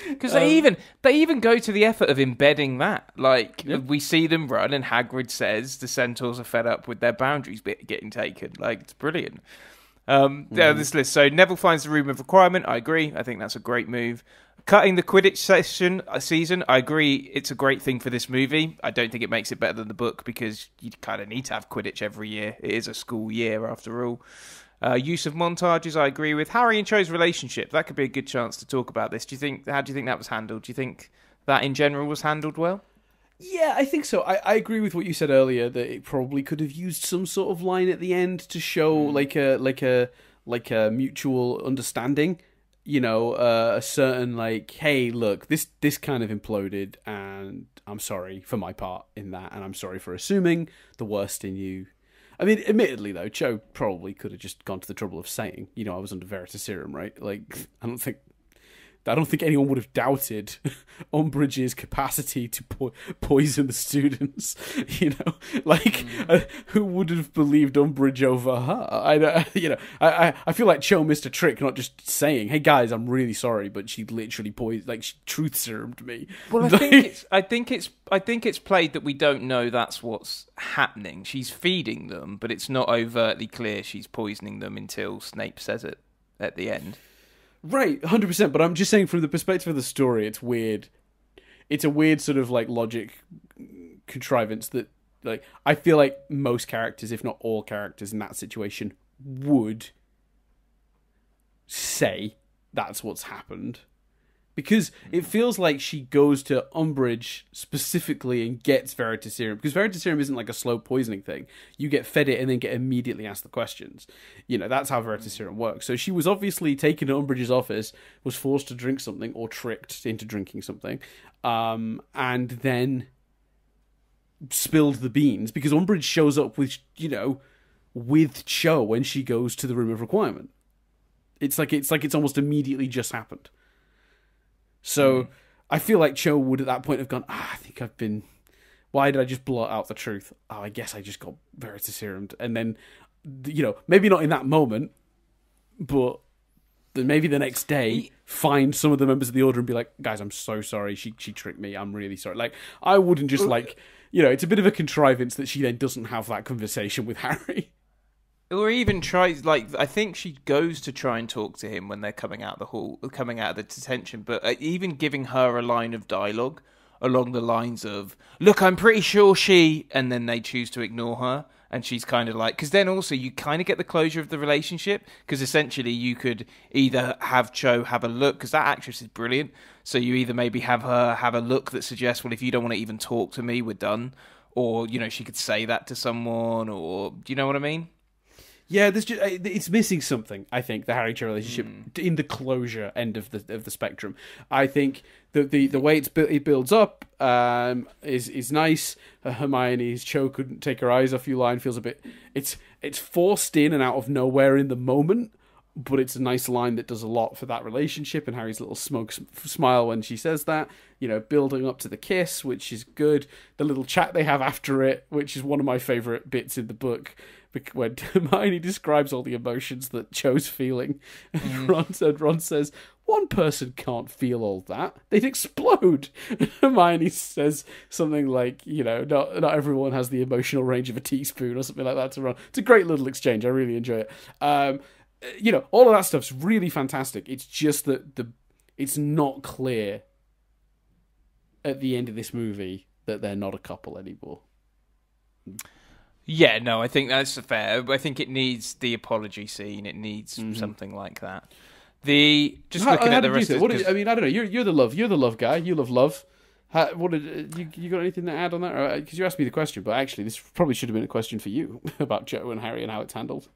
Because um, they even they even go to the effort of embedding that. Like yeah. we see them run, and Hagrid says the centaurs are fed up with their boundaries getting taken. Like it's brilliant. Um, mm. This list. So Neville finds the room of requirement. I agree. I think that's a great move. Cutting the Quidditch session uh, season. I agree. It's a great thing for this movie. I don't think it makes it better than the book, because you kind of need to have Quidditch every year. It is a school year after all. Uh, use of montages. I agree with Harry and Cho's relationship. That could be a good chance to talk about this. Do you think? How do you think that was handled? Do you think that in general was handled well? Yeah, I think so. I, I agree with what you said earlier, that it probably could have used some sort of line at the end to show like a like a like a mutual understanding. You know, uh, a certain like, hey, look, this this kind of imploded, and I'm sorry for my part in that, and I'm sorry for assuming the worst in you. I mean, admittedly though, Cho probably could have just gone to the trouble of saying, you know, I was under Veritaserum, right? Like, I don't think. I don't think anyone would have doubted Umbridge's capacity to po poison the students. You know, like mm. uh, who would have believed Umbridge over her? I uh, you know, I I feel like Cho missed a trick, not just saying, "Hey guys, I'm really sorry," but she literally poisoned, like she truth serumed me. Well, I like, think it's I think it's I think it's played that we don't know that's what's happening. She's feeding them, but it's not overtly clear she's poisoning them until Snape says it at the end. Right, one hundred percent, but I'm just saying from the perspective of the story, it's weird. It's a weird sort of, like, logic contrivance that, like, I feel like most characters, if not all characters in that situation, would say that's what's happened. Because it feels like she goes to Umbridge specifically and gets Veritaserum. Because Veritaserum isn't like a slow poisoning thing. You get fed it and then get immediately asked the questions. You know, that's how Veritaserum works. So she was obviously taken to Umbridge's office, was forced to drink something or tricked into drinking something, um, and then spilled the beans. Because Umbridge shows up with, you know, with Cho when she goes to the Room of Requirement. It's like it's, like it's almost immediately just happened. So I feel like Cho would at that point have gone, ah, I think I've been... Why did I just blot out the truth? Oh, I guess I just got Veritaserumed. And then, you know, maybe not in that moment, but maybe the next day, find some of the members of the Order and be like, guys, I'm so sorry. She, she tricked me. I'm really sorry. Like, I wouldn't just like... You know, it's a bit of a contrivance that she then doesn't have that conversation with Harry. Or even tries, like, I think she goes to try and talk to him when they're coming out of the hall, coming out of the detention, but even giving her a line of dialogue along the lines of, look, I'm pretty sure she, and then they choose to ignore her, and she's kind of like, because then also you kind of get the closure of the relationship, because essentially you could either have Cho have a look, because that actress is brilliant, so you either maybe have her have a look that suggests, well, if you don't want to even talk to me, we're done, or, you know, she could say that to someone, or, do you know what I mean? Yeah, there's just, it's missing something, I think, the Harry-Cho relationship mm. in the closure end of the of the spectrum. I think the the, the way it's bu it builds up um, is is nice. Uh, Hermione's Cho couldn't take her eyes off you line feels a bit... It's it's forced in and out of nowhere in the moment, but it's a nice line that does a lot for that relationship, and Harry's little smoke smile when she says that. You know, building up to the kiss, which is good. The little chat they have after it, which is one of my favourite bits in the book, when Hermione describes all the emotions that Cho's feeling. And Ron, and Ron says, one person can't feel all that. They'd explode. And Hermione says something like, you know, not, not everyone has the emotional range of a teaspoon or something like that to Ron. It's a great little exchange. I really enjoy it. Um, you know, all of that stuff's really fantastic. It's just that the it's not clear at the end of this movie that they're not a couple anymore. Yeah, no, I think that's fair. I think it needs the apology scene. It needs mm-hmm. something like that. The just how, looking how at the rest. Of, what did, I mean, I don't know. You're you're the love. You're the love guy. You love love. How, what did, you, you got anything to add on that? Because you asked me the question, but actually this probably should have been a question for you about Cho and Harry and how it's handled.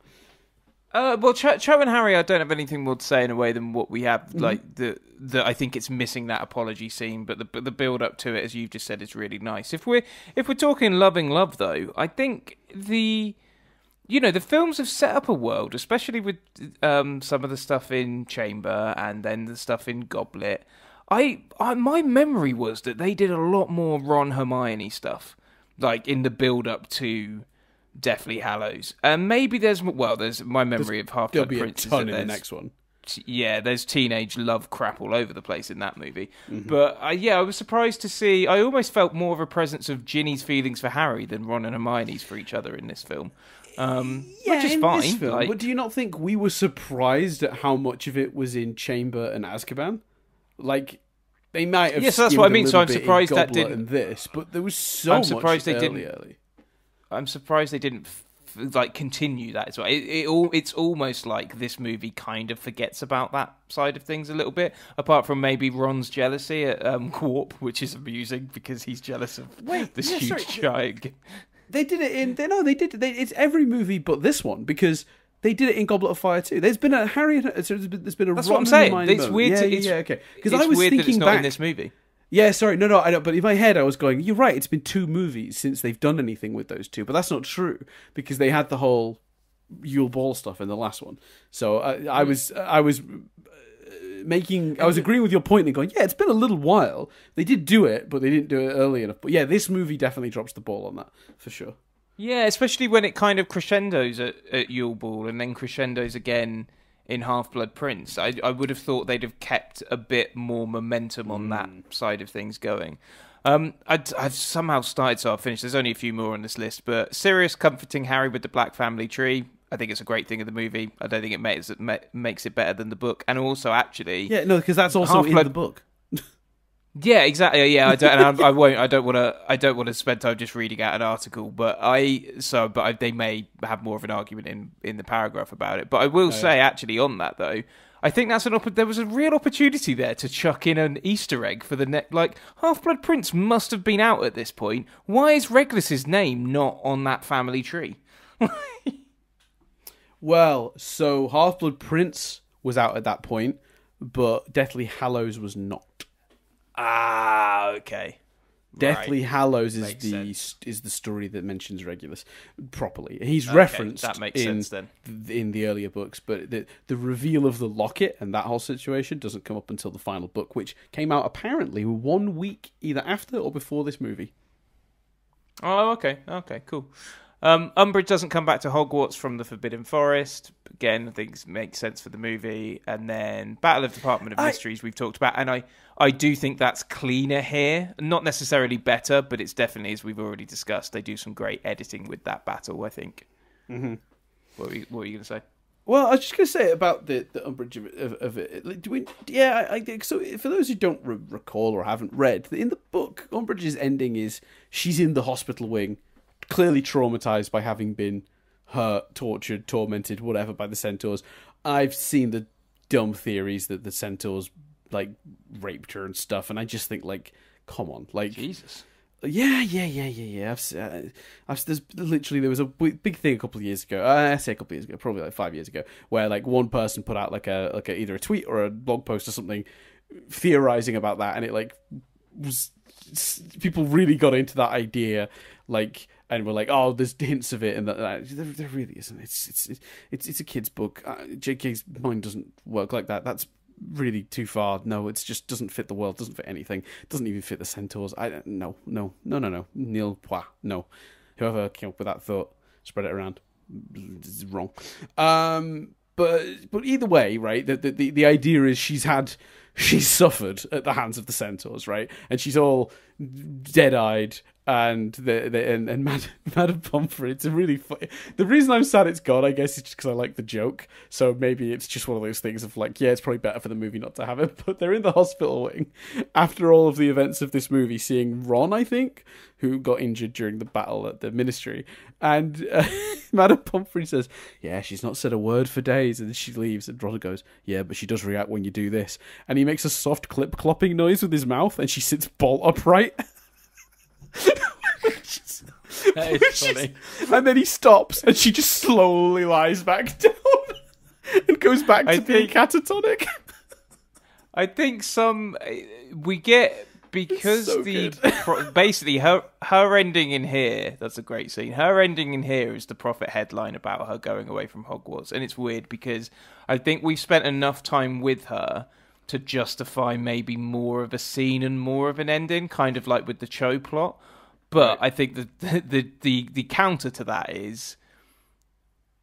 Uh, well, Cho, Cho and Harry, I don't have anything more to say in a way than what we have. Mm-hmm. Like the, the, I think it's missing that apology scene, but the but the build up to it, as you've just said, is really nice. If we're if we're talking loving love, though, I think the you know the films have set up a world, especially with um, some of the stuff in Chamber and then the stuff in Goblet. I, I my memory was that they did a lot more Ron Hermione stuff, like in the build up to Deathly Hallows, and maybe there's well, there's my memory there's, of Half-Blood Prince. There'll be a ton in the next one. Yeah, there's teenage love crap all over the place in that movie. Mm-hmm. But uh, yeah, I was surprised to see. I almost felt more of a presence of Ginny's feelings for Harry than Ron and Hermione's for each other in this film, um, yeah, which is in fine. This film, like, but do you not think we were surprised at how much of it was in Chamber and Azkaban? Like they might have. Yes, yeah, so that's what I mean. So I'm surprised that didn't. This, but there was so I'm surprised much they early, didn't. Early. I'm surprised they didn't f like continue that as well. It, it all it's almost like this movie kind of forgets about that side of things a little bit, apart from maybe Ron's jealousy at um, Quorp, which is amusing because he's jealous of Wait, this yeah, huge sorry. giant. They did it in they, no, they did. They, it's every movie but this one because. They did it in Goblet of Fire too. There's been a Harry. There's been a. That's what I'm saying. It's moment. weird. Yeah, to, it's, yeah, okay. Because I was weird thinking that it's not back in this movie. Yeah, sorry, no, no, I don't. But in my head, I was going. You're right. It's been two movies since they've done anything with those two, but that's not true because they had the whole Yule Ball stuff in the last one. So I, I was, I was making, I was agreeing with your point and going, yeah, it's been a little while. They did do it, but they didn't do it early enough. But yeah, this movie definitely drops the ball on that for sure. Yeah, especially when it kind of crescendos at, at Yule Ball and then crescendos again in Half-Blood Prince. I, I would have thought they'd have kept a bit more momentum on mm. that side of things going. Um, I'd, I've somehow started, so I'll finish. There's only a few more on this list, but Sirius comforting Harry with the Black Family Tree. I think it's a great thing in the movie. I don't think it makes it, ma makes it better than the book. And also, actually... Yeah, no, because that's also in the book. Yeah, exactly. Yeah, I don't. And I, I won't. I don't want to. I don't want to spend time just reading out an article. But I. So, but I, they may have more of an argument in in the paragraph about it. But I will oh, say, yeah. actually, on that though, I think that's an. Opp there was a real opportunity there to chuck in an Easter egg for the next. Like Half-Blood Prince must have been out at this point. Why is Regulus's name not on that family tree? Well, so Half-Blood Prince was out at that point, but Deathly Hallows was not. Ah, okay. Deathly right. Hallows is makes the sense. is the story that mentions Regulus properly. He's okay, referenced that makes in, sense then. Th in the earlier books, but the the reveal of the locket and that whole situation doesn't come up until the final book, which came out apparently one week either after or before this movie. Oh, okay, okay, cool. Um, Umbridge doesn't come back to Hogwarts from the Forbidden Forest. Again, I think it makes sense for the movie. And then Battle of Department of I... Mysteries we've talked about. And I, I do think that's cleaner here. Not necessarily better, but it's definitely, as we've already discussed, they do some great editing with that battle, I think. Mm-hmm. What were you, what were you going to say? Well, I was just going to say about the, the Umbridge of, of, of it. Like, do we, yeah, I think so. For those who don't re recall or haven't read, in the book, Umbridge's ending is she's in the hospital wing, clearly traumatized by having been hurt, tortured, tormented, whatever, by the centaurs. I've seen the dumb theories that the centaurs, like, raped her and stuff, and I just think, like, come on. Like, Jesus. Yeah, yeah, yeah, yeah, yeah. I've, uh, I've, there's literally, there was a big thing a couple of years ago, uh, I say a couple of years ago, probably like five years ago, where, like, one person put out, like, a like a, either a tweet or a blog post or something theorizing about that, and it, like, was... People really got into that idea, like... And we're like, oh, there's hints of it, and that, that. There, there really isn't. It's it's it's it's a kid's book. Uh, J K's mind doesn't work like that. That's really too far. No, it just doesn't fit the world. Doesn't fit anything. Doesn't even fit the centaurs. I no no no no no Nil Pois no. Whoever came up with that thought, spread it around. It's wrong. Um, but but either way, right? The the the idea is she's had. she suffered at the hands of the centaurs, right? And she's all dead-eyed and the, the and, and Mad, Madame Pomfrey. It's a really funny... The reason I'm sad it's gone, I guess, is just because I like the joke. So maybe it's just one of those things of like, yeah, it's probably better for the movie not to have it. But they're in the hospital wing after all of the events of this movie, seeing Ron, I think, who got injured during the battle at the Ministry. And uh, Madame Pomfrey says, yeah, she's not said a word for days. And she leaves and Ron goes, yeah, but she does react when you do this. And he makes a soft clip-clopping noise with his mouth and she sits bolt upright. Just, that is funny. And then he stops and she just slowly lies back down and goes back to I being think, catatonic. I think some we get because so the pro, basically her her ending in here, that's a great scene, her ending in here is the Prophet headline about her going away from Hogwarts, and it's weird because I think we've spent enough time with her to justify maybe more of a scene and more of an ending, kind of like with the Cho plot. But I think the the the, the counter to that is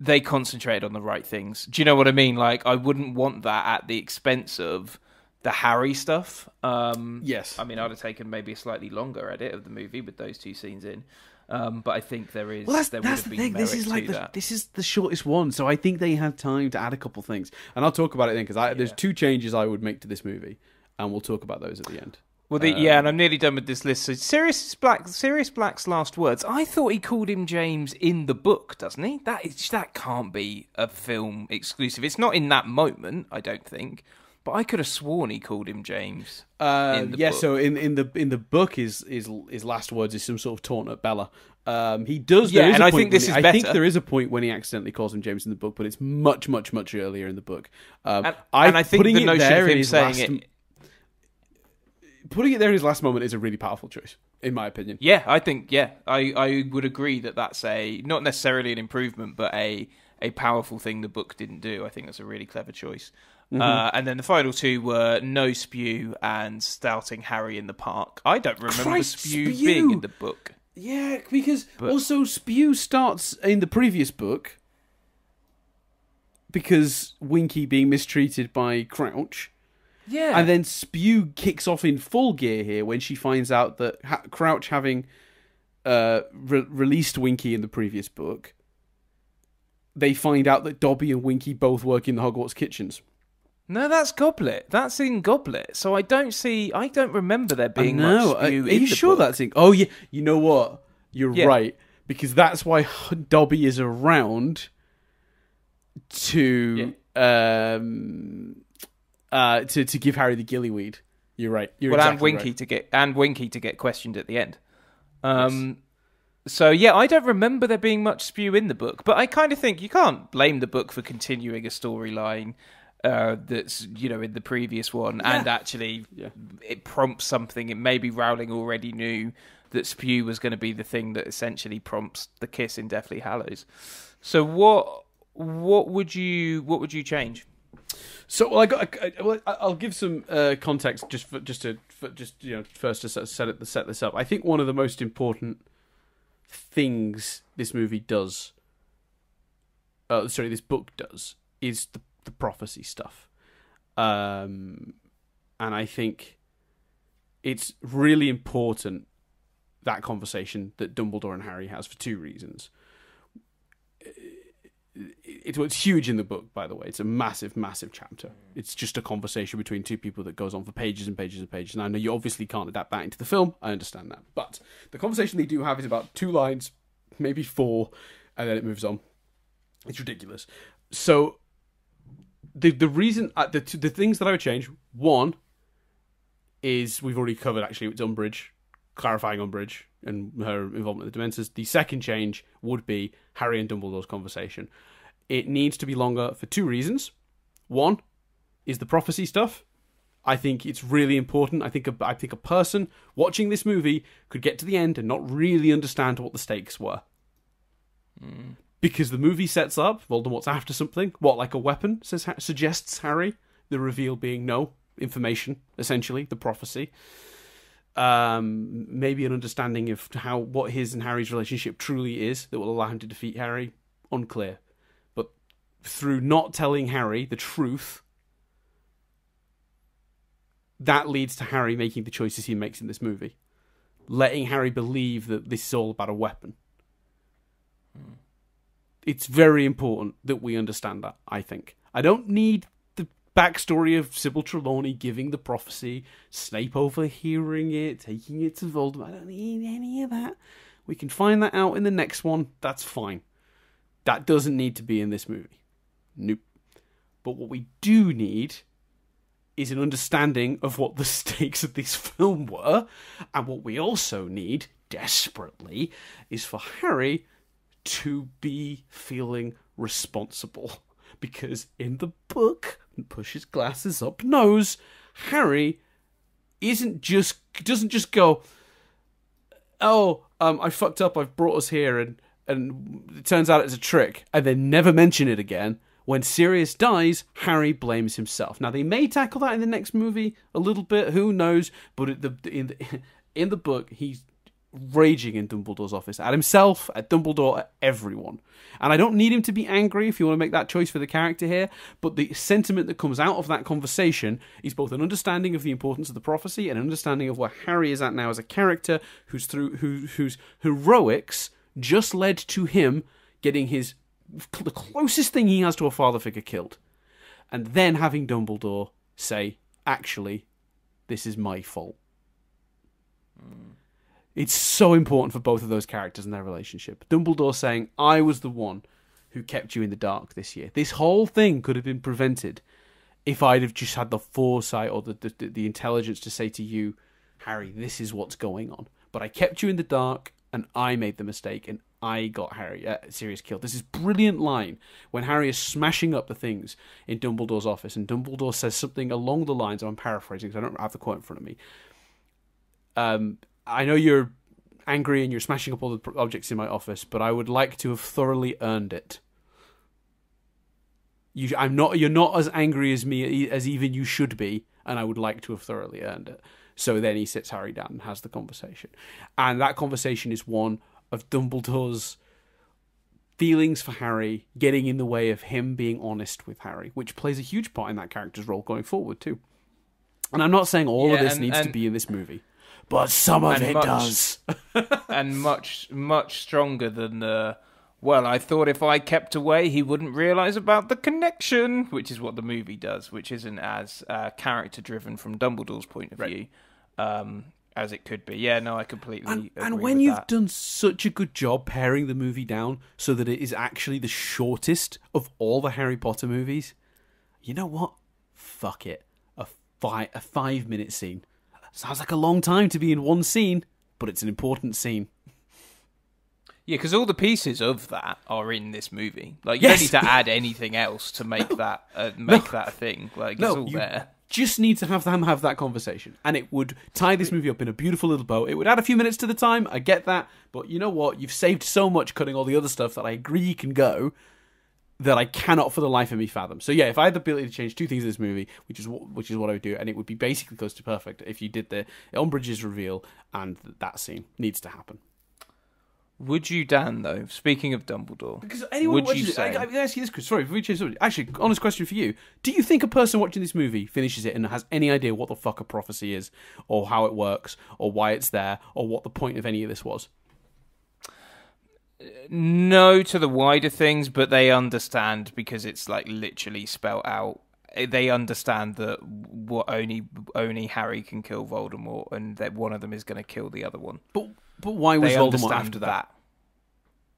they concentrated on the right things. Do you know what I mean? Like, I wouldn't want that at the expense of the Harry stuff. Um, yes. I mean, I'd have taken maybe a slightly longer edit of the movie with those two scenes in. Um, but I think there is. Well, that's, there that's the thing. This is like the, that. this is the shortest one, so I think they had time to add a couple things, and I'll talk about it then because yeah. there's two changes I would make to this movie, and we'll talk about those at the end. Well, the, um, yeah, and I'm nearly done with this list. So, Sirius Black, Sirius Black's last words. I thought he called him James in the book, doesn't he? That is, that can't be a film exclusive. It's not in that moment, I don't think. But I could have sworn he called him James. Uh, in the yeah, book. so in, in the in the book, his his his last words is some sort of taunt at Bella. Um, he does. Yeah, there is and a I point think this he, is. I better. think there is a point when he accidentally calls him James in the book, but it's much, much, much earlier in the book. Um, and, I, and I think the notion of him saying last, it, putting it there in his last moment, is a really powerful choice, in my opinion. Yeah, I think. Yeah, I I would agree that that's a not necessarily an improvement, but a a powerful thing the book didn't do. I think that's a really clever choice. Mm-hmm. uh, and then the final two were No Spew and Stouting Harry in the Park. I don't remember Christ, spew, spew being in the book. Yeah, because but... also Spew starts in the previous book because Winky being mistreated by Crouch. Yeah. And then Spew kicks off in full gear here when she finds out that ha Crouch having uh, re released Winky in the previous book, they find out that Dobby and Winky both work in the Hogwarts kitchens. No, that's Goblet. That's in Goblet. So I don't see... I don't remember there being much spew I, Are in you the sure book. that's in... Oh, yeah. You know what? You're yeah. right. Because that's why Dobby is around to... Yeah. Um, uh, to, to give Harry the gillyweed. You're right. You're well, exactly and, Winky right. To get, and Winky to get questioned at the end. Um, yes. So, yeah, I don't remember there being much spew in the book. But I kind of think you can't blame the book for continuing a storyline... Uh, that's, you know, in the previous one, yeah. and actually yeah. it prompts something. It maybe Rowling already knew that Spew was going to be the thing that essentially prompts the kiss in Deathly Hallows. So what what would you what would you change? So well, I got I, well, I'll give some uh, context just for, just to for, just you know first to set it set this up. I think one of the most important things this movie does, uh, sorry, this book does, is the the prophecy stuff, um, and I think it's really important, that conversation that Dumbledore and Harry has, for two reasons. It, it, it's huge in the book, by the way. It's a massive, massive chapter. It's just a conversation between two people that goes on for pages and pages and pages, and I know you obviously can't adapt that into the film, I understand that, but the conversation they do have is about two lines, maybe four, and then it moves on. It's ridiculous. So The the reason uh, the the things that I would change, one is we've already covered, actually. It's Umbridge, clarifying Umbridge and her involvement with the Dementors. The second change would be Harry and Dumbledore's conversation. It needs to be longer for two reasons. One is the prophecy stuff. I think it's really important. I think a, I think a person watching this movie could get to the end and not really understand what the stakes were. Mm. Because the movie sets up Voldemort's after something. What, like a weapon, says, suggests Harry? The reveal being no information, essentially, the prophecy. Um, maybe an understanding of how what his and Harry's relationship truly is that will allow him to defeat Harry. Unclear. But through not telling Harry the truth, that leads to Harry making the choices he makes in this movie. Letting Harry believe that this is all about a weapon. Hmm. It's very important that we understand that, I think. I don't need the backstory of Sybil Trelawney giving the prophecy, Snape overhearing it, taking it to Voldemort. I don't need any of that. We can find that out in the next one. That's fine. That doesn't need to be in this movie. Nope. But what we do need is an understanding of what the stakes of this film were. And what we also need, desperately, is for Harry to be feeling responsible, because in the book, push his glasses up nose, Harry isn't just doesn't just go, oh, um, I fucked up, I've brought us here, and and it turns out it's a trick, and then never mention it again. When Sirius dies, Harry blames himself. Now they may tackle that in the next movie a little bit, who knows? But in the in the, in the book, he's raging in Dumbledore's office, at himself, at Dumbledore, at everyone. And I don't need him to be angry if you want to make that choice for the character here, but the sentiment that comes out of that conversation is both an understanding of the importance of the prophecy and an understanding of where Harry is at now as a character who's through who, whose heroics just led to him getting his the closest thing he has to a father figure killed, and then having Dumbledore say, actually, this is my fault. Mm. It's so important for both of those characters and their relationship. Dumbledore saying, I was the one who kept you in the dark this year. This whole thing could have been prevented if I'd have just had the foresight or the, the, the intelligence to say to you, Harry, this is what's going on. But I kept you in the dark, and I made the mistake, and I got Harry, uh, Sirius killed. There's this brilliant line when Harry is smashing up the things in Dumbledore's office, and Dumbledore says something along the lines, I'm paraphrasing because I don't have the quote in front of me, um... I know you're angry and you're smashing up all the objects in my office, but I would like to have thoroughly earned it. You, I'm not. You're not as angry as me as even you should be, and I would like to have thoroughly earned it. So then he sits Harry down and has the conversation, and that conversation is one of Dumbledore's feelings for Harry getting in the way of him being honest with Harry, which plays a huge part in that character's role going forward too. And I'm not saying all yeah, of this and, needs and... to be in this movie. But some of and it much, does. and much, much stronger than, uh, well, I thought if I kept away, he wouldn't realise about the connection, which is what the movie does, which isn't as uh, character-driven from Dumbledore's point of view um, as it could be. Yeah, no, I completely and, agree with that. And when you've done such a good job paring the movie down so that it is actually the shortest of all the Harry Potter movies, you know what? Fuck it. A, fi- a five-minute scene. Sounds like a long time to be in one scene, but it's an important scene. Yeah, because all the pieces of that are in this movie. Like, you yes. don't need to add anything else to make no. that uh, make no. that a thing. Like, no, it's all you there. Just need to have them have that conversation, and it would tie this movie up in a beautiful little bow. It would add a few minutes to the time. I get that, but you know what? You've saved so much cutting all the other stuff that I agree can go. That I cannot for the life of me fathom. So yeah, if I had the ability to change two things in this movie, which is what, which is what I would do, and it would be basically close to perfect if you did the Umbridge's reveal and that scene needs to happen. Would you, Dan? Though speaking of Dumbledore, because anyone would watches you say? It, I, I ask you this, Chris. Sorry, if we change somebody. Actually, honest question for you: do you think a person watching this movie finishes it and has any idea what the fuck a prophecy is, or how it works, or why it's there, or what the point of any of this was? No to the wider things, but they understand because it's like literally spelled out. They understand that what only only Harry can kill Voldemort, and that one of them is going to kill the other one. But but why was they Voldemort after that? that?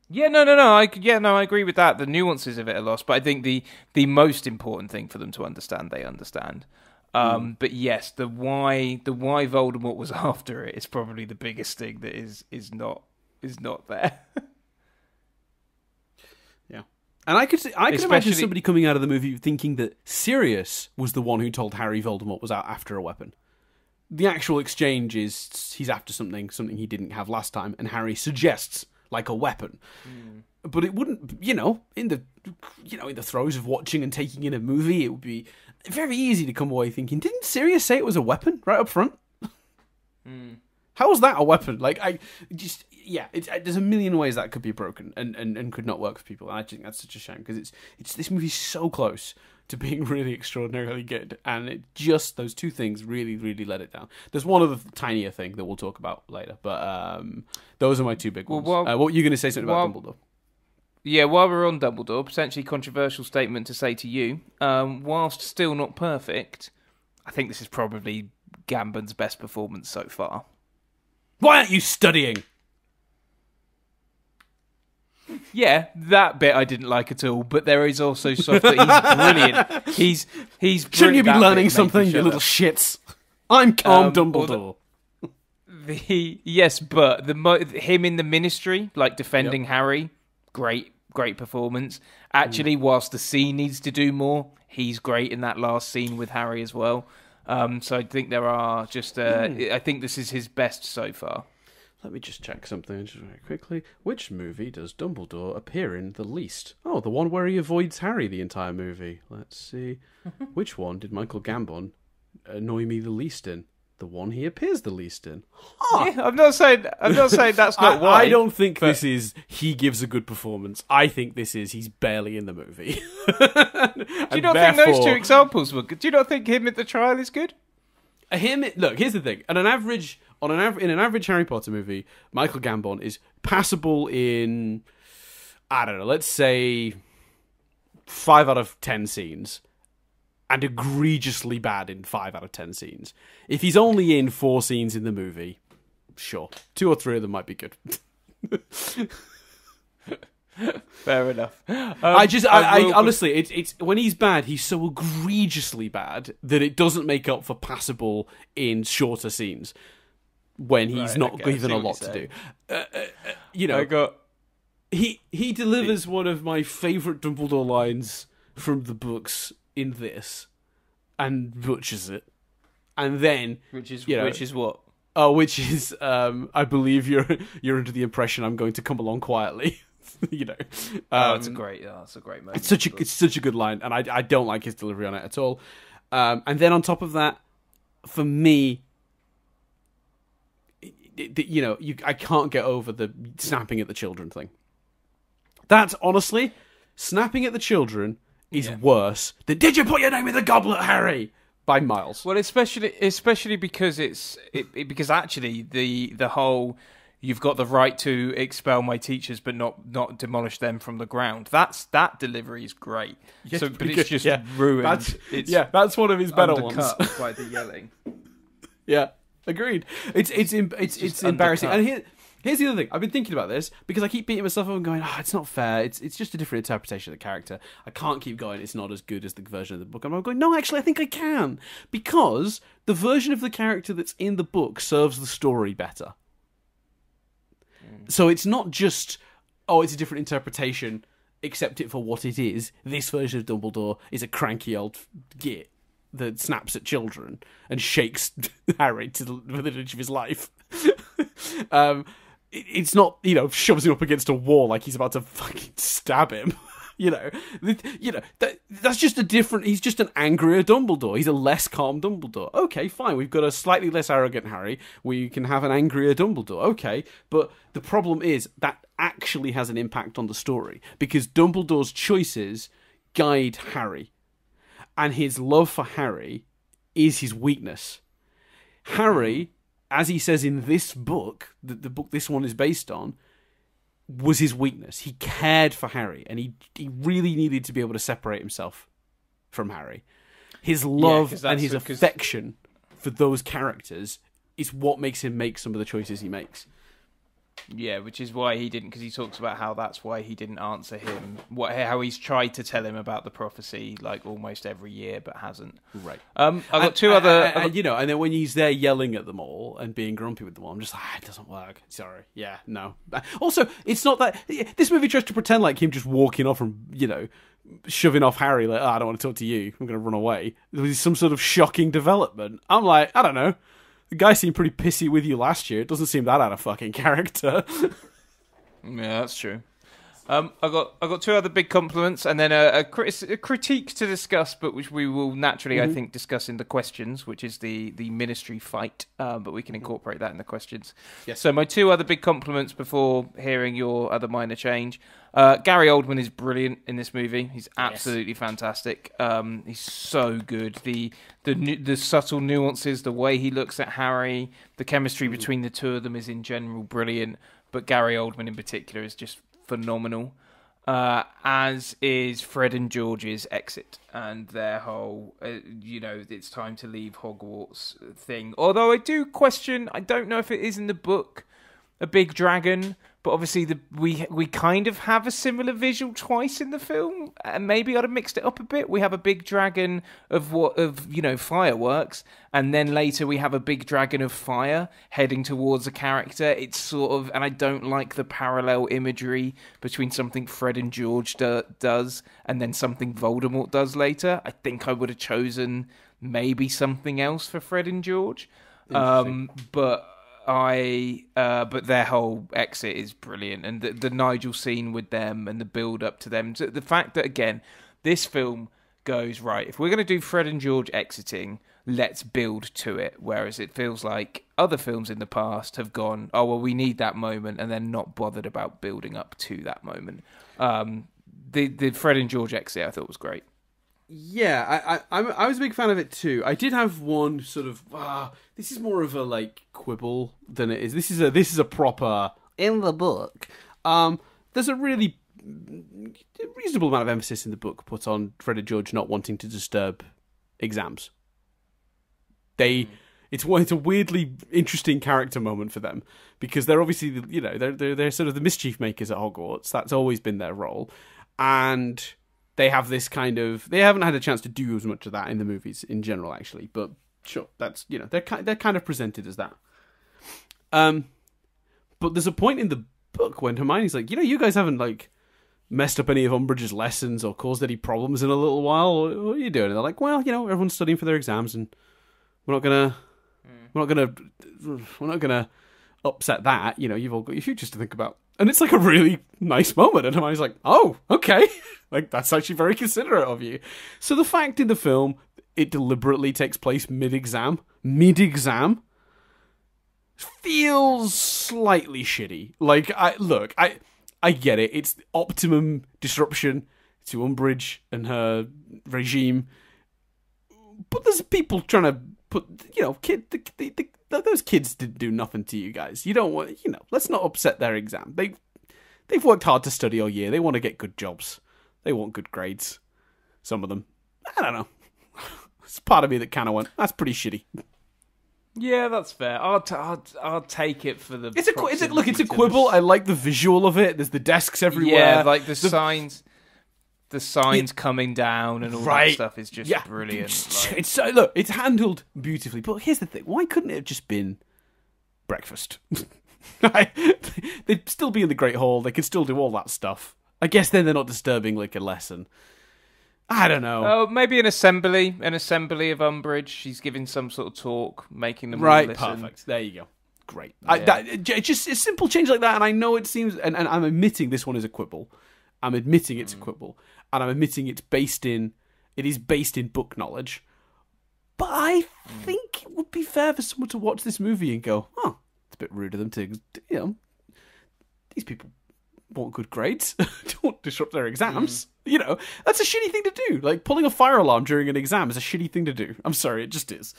Yeah, no, no, no. I yeah, no, I agree with that. The nuances of it are lost, but I think the the most important thing for them to understand, they understand. Um, mm. But yes, the why the why Voldemort was after it is probably the biggest thing that is is not is not there. And I could, I could Especially, imagine somebody coming out of the movie thinking that Sirius was the one who told Harry Voldemort was out after a weapon. The actual exchange is he's after something, something he didn't have last time, and Harry suggests like a weapon. Mm. But it wouldn't, you know, in the, you know, in the throes of watching and taking in a movie, it would be very easy to come away thinking, didn't Sirius say it was a weapon right up front? Mm. How was that a weapon? Like I just. yeah, it's, there's a million ways that could be broken and, and, and could not work for people. And I think that's such a shame, because it's, it's, this movie's so close to being really extraordinarily good, and it just, those two things really, really let it down. There's one other tinier thing that we'll talk about later, but um, those are my two big ones. Well, well, uh, what are you going to say something well, about Dumbledore? Yeah, while we're on Dumbledore, potentially controversial statement to say to you, um, whilst still not perfect, I think this is probably Gambon's best performance so far. Why aren't you studying? Yeah, that bit I didn't like at all, but there is also stuff that he's brilliant. He's he's brilliant. Shouldn't you be learning something, you little shits? I'm calm, um, Dumbledore. The, the yes, but the him in the Ministry, like defending yep. Harry, great, great performance. Actually, mm. whilst the scene needs to do more, he's great in that last scene with Harry as well. Um, so I think there are just. Uh, mm. I think this is his best so far. Let me just check something just very quickly. Which movie does Dumbledore appear in the least? Oh, the one where he avoids Harry the entire movie. Let's see. Which one did Michael Gambon annoy me the least in? The one he appears the least in. Huh. Yeah, I'm not saying. I'm not saying that's not I, why. I don't think but... this is. He gives a good performance. I think this is. He's barely in the movie. do you not therefore... think those two examples were good? Do you not think him at the trial is good? Him. Look, here's the thing. At an average. On an av in an average Harry Potter movie, Michael Gambon is passable in, I don't know, let's say five out of ten scenes, and egregiously bad in five out of ten scenes. If he's only in four scenes in the movie, sure, two or three of them might be good. Fair enough. Um, I just, I, I, I honestly, it's, it's when he's bad, he's so egregiously bad that it doesn't make up for passable in shorter scenes. When he's right, not okay, given a lot to do, uh, uh, uh, you know, I got... he he delivers one of my favourite Dumbledore lines from the books in this, and butchers it, and then which is you know, which is what? Oh, which is um, I believe you're you're under the impression I'm going to come along quietly. you know, um, oh, that's a great, oh, that's a great moment. It's such a it's such a good line, and I I don't like his delivery on it at all. Um, and then on top of that, for me. You know, you, I can't get over the snapping at the children thing. That's honestly, snapping at the children is yeah. worse than "Did you put your name in the goblet, Harry?" by miles. Well, especially, especially because it's it, it, because actually the the whole "You've got the right to expel my teachers, but not not demolish them from the ground." That's that delivery is great. Yes, so, but it's just yeah. ruined. That's, it's yeah, that's one of his better ones. By the yelling. yeah. Agreed. It's it's it's it's, it's embarrassing. Undercut. And here, here's the other thing. I've been thinking about this because I keep beating myself up and going, "Oh, it's not fair. It's it's just a different interpretation of the character. I can't keep going. It's not as good as the version of the book." And I'm going, "No, actually, I think I can, because the version of the character that's in the book serves the story better." Mm. So it's not just, "Oh, it's a different interpretation. Accept it for what it is." This version of Dumbledore is a cranky old git that snaps at children and shakes Harry to the village of his life. um, it, it's not, you know, shoves him up against a wall like he's about to fucking stab him. you know, you know that, that's just a different... He's just an angrier Dumbledore. He's a less calm Dumbledore. Okay, fine. We've got a slightly less arrogant Harry. We can have an angrier Dumbledore. Okay, but the problem is that actually has an impact on the story, because Dumbledore's choices guide Harry. And his love for Harry is his weakness. Harry, as he says in this book, the, the book this one is based on, was his weakness. He cared for Harry, and he, he really needed to be able to separate himself from Harry. His love yeah, and his what, affection for those characters is what makes him make some of the choices he makes. Yeah, which is why he didn't, because he talks about how that's why he didn't answer him. What, how he's tried to tell him about the prophecy like almost every year, but hasn't. Right. Um, I've got and, two and, other, and, other, and you know, and then when he's there yelling at them all and being grumpy with them all, I'm just like, ah, it doesn't work. Sorry. Yeah. No. Also, it's not that this movie tries to pretend like him just walking off from, you know, shoving off Harry like, oh, I don't want to talk to you. I'm going to run away. There was some sort of shocking development. I'm like, I don't know. The guy seemed pretty pissy with you last year. It doesn't seem that out of fucking character. yeah, that's true. Um, I got I got two other big compliments and then a, a, criti- a critique to discuss, but which we will naturally, mm-hmm. I think, discuss in the questions, which is the the ministry fight. Um, but we can incorporate that in the questions. Yes. So my two other big compliments before hearing your other minor change. Uh, Gary Oldman is brilliant in this movie. He's absolutely yes. fantastic. Um, he's so good. The the the subtle nuances, the way he looks at Harry, the chemistry between the two of them is in general brilliant. But Gary Oldman in particular is just phenomenal, uh, as is Fred and George's exit and their whole, uh, you know, it's time to leave Hogwarts thing. Although I do question, I don't know if it is in the book, a big dragon, but obviously the, we we kind of have a similar visual twice in the film, and maybe I'd have mixed it up a bit. We have a big dragon of what of you know fireworks, and then later we have a big dragon of fire heading towards a character. It's sort of, and I don't like the parallel imagery between something Fred and George do, does and then something Voldemort does later. I think I would have chosen maybe something else for Fred and George, um, but. I uh, but their whole exit is brilliant, and the, the Nigel scene with them and the build up to them. The fact that again, this film goes right. If we're going to do Fred and George exiting, let's build to it. Whereas it feels like other films in the past have gone, oh well, we need that moment, and then not bothered about building up to that moment. Um, the the Fred and George exit I thought was great. Yeah, I, I I was a big fan of it too. I did have one sort of ah, this is more of a like quibble than it is. This is a this is a proper in the book. Um, there's a really reasonable amount of emphasis in the book put on Fred and George not wanting to disturb exams. They it's it's a weirdly interesting character moment for them because they're obviously the, you know they're, they're they're sort of the mischief makers at Hogwarts. That's always been their role, and. They have this kind of... They haven't had a chance to do as much of that in the movies in general, actually. But sure, that's... You know, they're, they're kind of presented as that. Um, but there's a point in the book when Hermione's like, you know, you guys haven't, like, messed up any of Umbridge's lessons or caused any problems in a little while. What are you doing? And they're like, well, you know, everyone's studying for their exams and we're not gonna... Mm. We're not gonna... We're not gonna upset that. You know, you've all got your futures to think about. And it's like a really nice moment. And Hermione's like, oh, okay. Like, that's actually very considerate of you. So the fact in the film, it deliberately takes place mid-exam. Mid-exam. Feels slightly shitty. Like, I look, I I get it. It's optimum disruption to Umbridge and her regime. But there's people trying to put, you know, kid, the, the, the those kids didn't do nothing to you guys. You don't want, you know, let's not upset their exam. They, they've worked hard to study all year. They want to get good jobs. They want good grades. Some of them. I don't know. It's part of me that kind of went, that's pretty shitty. Yeah, that's fair. I'll, t I'll, t I'll take it for the... It's a, it's a Look, it's a quibble. I like the visual of it. There's the desks everywhere. Yeah, like the, the signs... The signs coming down and all right. that stuff is just yeah. brilliant. Like. It's so, look, it's handled beautifully. But here's the thing. Why couldn't it have just been breakfast? They'd still be in the Great Hall. They could still do all that stuff. I guess then they're not disturbing, like, a lesson. I don't know. Oh, maybe an assembly. An assembly of Umbridge. She's giving some sort of talk, making them right, all listen. Right, perfect. There you go. Great. Yeah. I, that, it's just a simple change like that. And I know it seems... And, and I'm admitting this one is a quibble. I'm admitting it's mm. a quibble. And I'm admitting it's based in, it is based in book knowledge. But I think it would be fair for someone to watch this movie and go, "Oh, it's a bit rude of them to, you know, these people want good grades, don't disrupt their exams." Mm. You know, that's a shitty thing to do. Like pulling a fire alarm during an exam is a shitty thing to do. I'm sorry, it just is.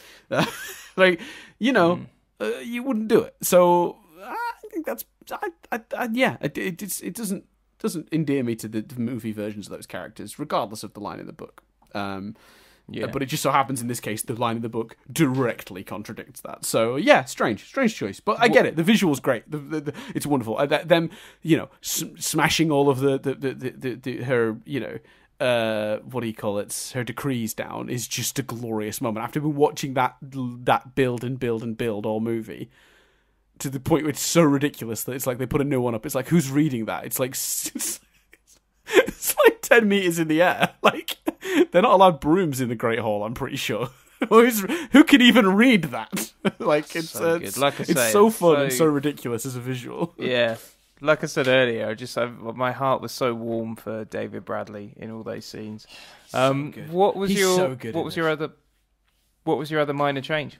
Like, you know, mm. uh, you wouldn't do it. So I think that's, I, I, I, yeah, it, it, it's, it doesn't. Doesn't endear me to the movie versions of those characters, regardless of the line in the book. Um, yeah. But it just so happens in this case, the line in the book directly contradicts that. So yeah, strange, strange choice. But I get it. The visual's great. The, the, the, it's wonderful. Uh, them, you know, s smashing all of the the, the, the, the, the her, you know, uh, what do you call it? Her decrees down is just a glorious moment. After we've been watching that that build and build and build all movie. To the point where it's so ridiculous that it's like they put a new one up. It's like, who's reading that? It's like it's, it's like ten meters in the air. Like they're not allowed brooms in the Great Hall. I'm pretty sure. Who's, who can even read that? Like it's so uh, it's, like I say, it's so fun so, and so ridiculous as a visual. Yeah, like I said earlier, I just I, my heart was so warm for David Bradley in all those scenes. Um, so what was He's your so good what was this. your other what was your other minor change?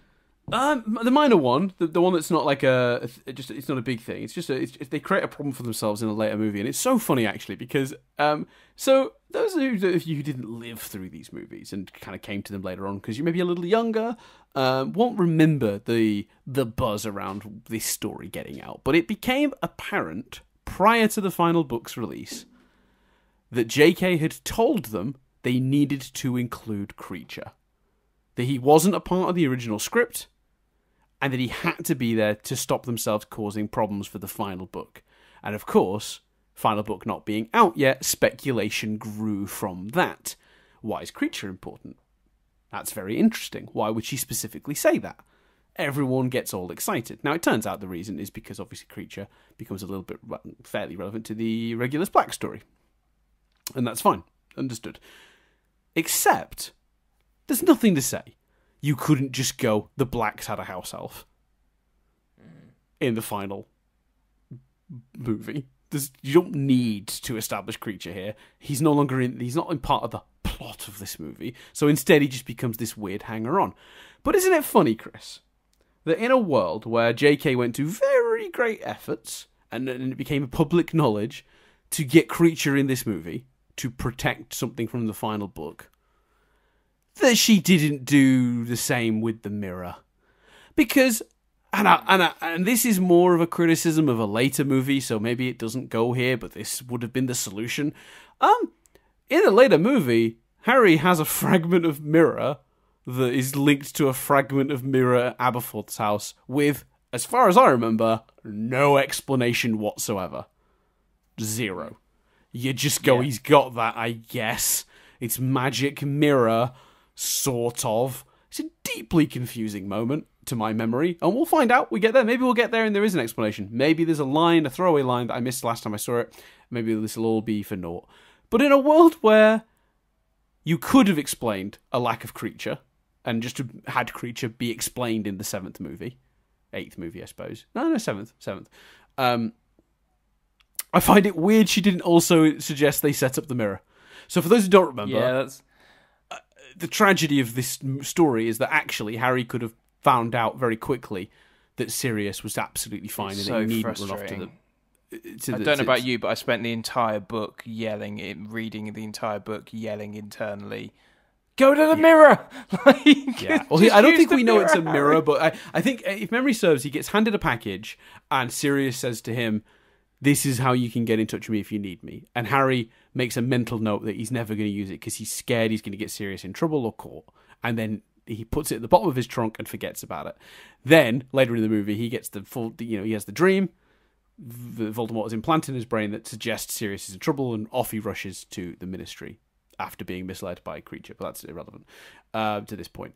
Um, the minor one, the, the one that's not like a, a just it's not a big thing. It's just a, it's, they create a problem for themselves in a later movie, and it's so funny actually because um, so those of you who didn't live through these movies and kind of came to them later on because you may be a little younger, um, won't remember the the buzz around this story getting out, but it became apparent prior to the final book's release that J K had told them they needed to include Creature, that he wasn't a part of the original script, and that he had to be there to stop themselves causing problems for the final book. And of course, final book not being out yet, speculation grew from that. Why is Creature important? That's very interesting. Why would she specifically say that? Everyone gets all excited. Now, it turns out the reason is because obviously Creature becomes a little bit well, fairly relevant to the Regulus Black story. And that's fine. Understood. Except, there's nothing to say. You couldn't just go, the Blacks had a house elf in the final movie. There's, you don't need to establish Creature here. He's no longer in. He's not in part of the plot of this movie. So instead, he just becomes this weird hanger-on. But isn't it funny, Chris, that in a world where J K went to very great efforts and, and it became public knowledge to get Creature in this movie to protect something from the final book, that she didn't do the same with the mirror? Because, and I, and, I, and this is more of a criticism of a later movie, so maybe it doesn't go here, but this would have been the solution. Um, in a later movie, Harry has a fragment of mirror that is linked to a fragment of mirror at Aberforth's house with, as far as I remember, no explanation whatsoever. Zero. You just go, yeah. He's got that, I guess. It's magic mirror. Sort of. It's a deeply confusing moment to my memory, and we'll find out. We get there. Maybe we'll get there and there is an explanation. Maybe there's a line, a throwaway line that I missed last time I saw it. Maybe this will all be for naught. But in a world where you could have explained a lack of Creature and just had Creature be explained in the seventh movie, eighth movie, I suppose. No, no, seventh, seventh. Um, I find it weird she didn't also suggest they set up the mirror. So for those who don't remember... Yeah, that's... The tragedy of this story is that actually Harry could have found out very quickly that Sirius was absolutely fine it's and so he needn't run off to the... To I the, don't know about you, but I spent the entire book yelling, it, reading the entire book, yelling internally, go to the yeah. mirror! Like, yeah. Well, he, I don't think we mirror, know it's a mirror, Harry. But I, I think if memory serves, he gets handed a package and Sirius says to him, this is how you can get in touch with me if you need me. And Harry makes a mental note that he's never going to use it because he's scared he's going to get Sirius in trouble or caught. And then he puts it at the bottom of his trunk and forgets about it. Then, later in the movie, he gets the full, you know, he has the dream. The Voldemort is implanted in his brain that suggests Sirius is in trouble, and off he rushes to the Ministry after being misled by a Creature. But that's irrelevant uh, to this point.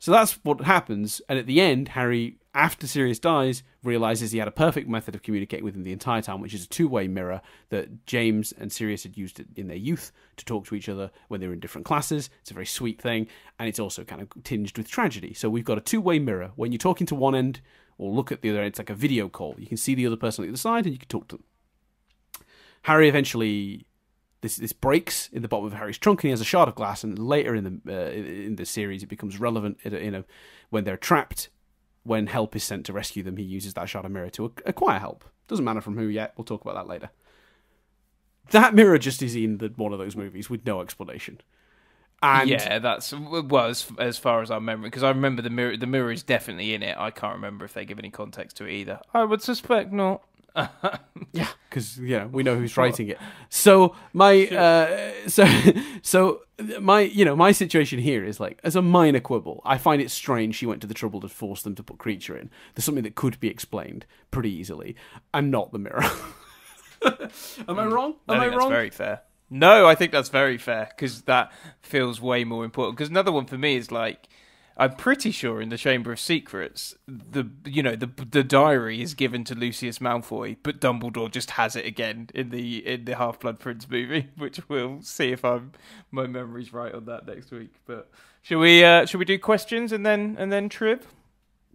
So that's what happens, and at the end, Harry, after Sirius dies, realises he had a perfect method of communicating with him the entire time, which is a two-way mirror that James and Sirius had used in their youth to talk to each other when they were in different classes. It's a very sweet thing, and it's also kind of tinged with tragedy. So we've got a two-way mirror. When you're talking to one end, or look at the other end, it's like a video call. You can see the other person on the other side, and you can talk to them. Harry eventually... This, this breaks in the bottom of Harry's trunk, and he has a shard of glass. And later in the uh, in the series, it becomes relevant in a, in a when they're trapped, when help is sent to rescue them. He uses that shard of mirror to acquire help. Doesn't matter from who yet. We'll talk about that later. That mirror just is in the, one of those movies with no explanation. And yeah, that's well as, as far as I remember, because I remember the mirror. The mirror is definitely in it. I can't remember if they give any context to it either. I would suspect not. Yeah, because you know we know who's writing it. So my uh, so so my you know my situation here is like as a minor quibble. I find it strange she went to the trouble to force them to put Creature in. There's something that could be explained pretty easily, and not the mirror. Am I wrong? Am I, I think wrong? That's very fair. No, I think that's very fair because that feels way more important. Because another one for me is like. I'm pretty sure in the Chamber of Secrets, the you know the the diary is given to Lucius Malfoy, but Dumbledore just has it again in the in the Half-Blood Prince movie, which we'll see if I'm my memory's right on that next week. But shall we uh, shall we do questions and then and then Trib?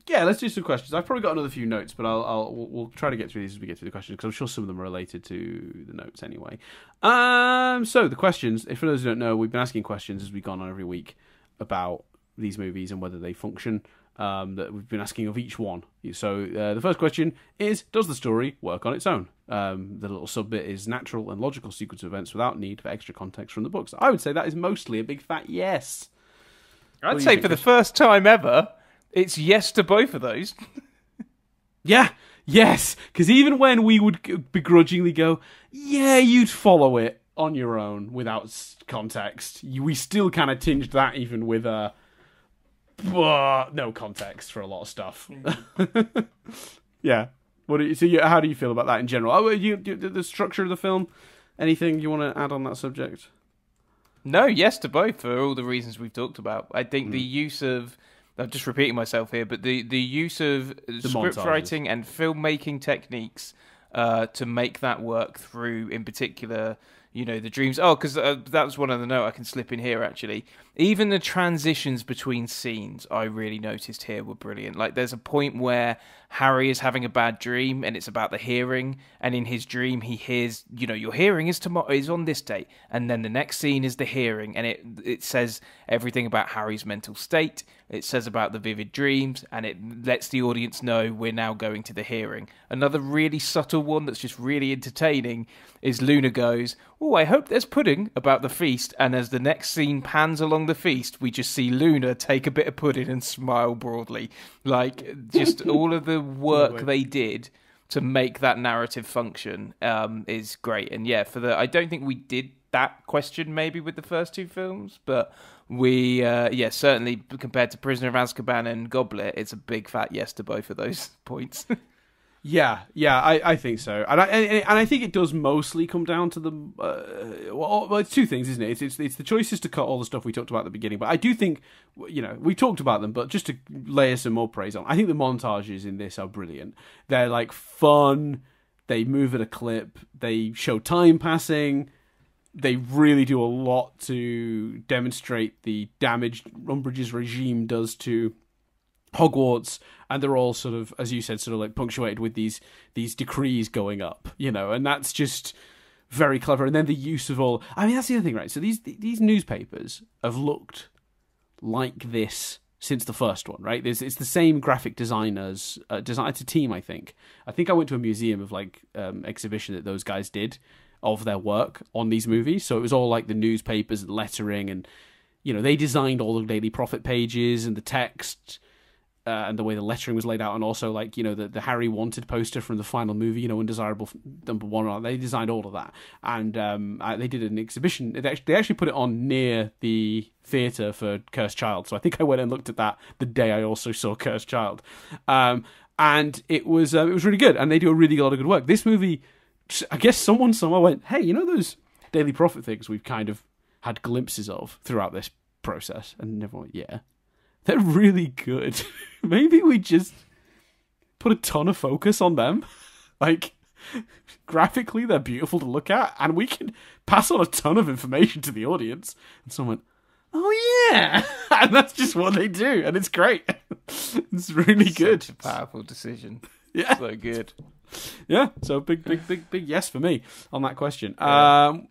yeah, let's do some questions. I've probably got another few notes, but I'll, I'll we'll, we'll try to get through these as we get through the questions, because I'm sure some of them are related to the notes anyway. Um, so the questions. If for those who don't know, we've been asking questions as we've gone on every week about these movies and whether they function. Um, that we've been asking of each one. So uh, the first question is, does the story work on its own? Um, the little sub-bit is natural and logical sequence of events without need for extra context from the books. I would say that is mostly a big fat yes. What I'd say think, for Chris? The first time ever, it's yes to both of those. Yeah, yes. Because even when we would begrudgingly go, yeah, you'd follow it on your own without context, we still kind of tinged that even with a... Uh, But no context for a lot of stuff. Yeah. What do you, so you, how do you feel about that in general? Oh, you, you the structure of the film. Anything you want to add on that subject? No. Yes to both for all the reasons we've talked about. I think mm. the use of I'm just repeating myself here, but the the use of the script montages. Writing and filmmaking techniques uh, to make that work through, in particular. You know, the dreams... Oh, because uh, that was one other note I can slip in here, actually. Even the transitions between scenes I really noticed here were brilliant. Like, there's a point where Harry is having a bad dream, and it's about the hearing, and in his dream he hears, you know, your hearing is tomorrow, is on this date, and then the next scene is the hearing, and it it says everything about Harry's mental state, it says about the vivid dreams, and it lets the audience know we're now going to the hearing. Another really subtle one that's just really entertaining is Luna goes, oh, I hope there's pudding, about the feast, and as the next scene pans along the feast, we just see Luna take a bit of pudding and smile broadly. Like, just all of the work they did to make that narrative function um, is great. And yeah, for the I don't think we did that question maybe with the first two films, but we, uh, yeah, certainly compared to Prisoner of Azkaban and Goblet, it's a big fat yes to both of those points. Yeah, yeah, I, I think so, and I and, and I think it does mostly come down to the uh, well, it's two things, isn't it? It's, it's it's the choices to cut all the stuff we talked about at the beginning, but I do think, you know, we talked about them, but just to layer some more praise on, I think the montages in this are brilliant. They're like fun, they move at a clip, they show time passing, they really do a lot to demonstrate the damage Umbridge's regime does to Hogwarts, and they're all sort of, as you said, sort of like punctuated with these these decrees going up, you know, and that's just very clever. And then the use of all, I mean, that's the other thing, right? So these these newspapers have looked like this since the first one, right? There's, it's the same graphic designers, uh, design, it's a team, I think. I think I went to a museum of like um, exhibition that those guys did of their work on these movies. So it was all like the newspapers and lettering, and you know, they designed all the Daily Prophet pages and the text. Uh, and the way the lettering was laid out, and also like, you know, the, the Harry Wanted poster from the final movie, you know, Undesirable number one, they designed all of that. And um, they did an exhibition. It actually, they actually put it on near the theatre for Cursed Child. So I think I went and looked at that the day I also saw Cursed Child. Um, and it was uh, it was really good. And they do a really lot of good work. This movie, I guess someone somewhere went, hey, you know those Daily Prophet things we've kind of had glimpses of throughout this process? And everyone went, yeah. They're really good. Maybe we just put a ton of focus on them. Like, graphically, they're beautiful to look at, and we can pass on a ton of information to the audience. And someone went, oh, yeah! And that's just what they do, and it's great. It's really Such good. It's a powerful decision. Yeah. So good. Yeah, so big, big, big, big yes for me on that question. Yeah. Um...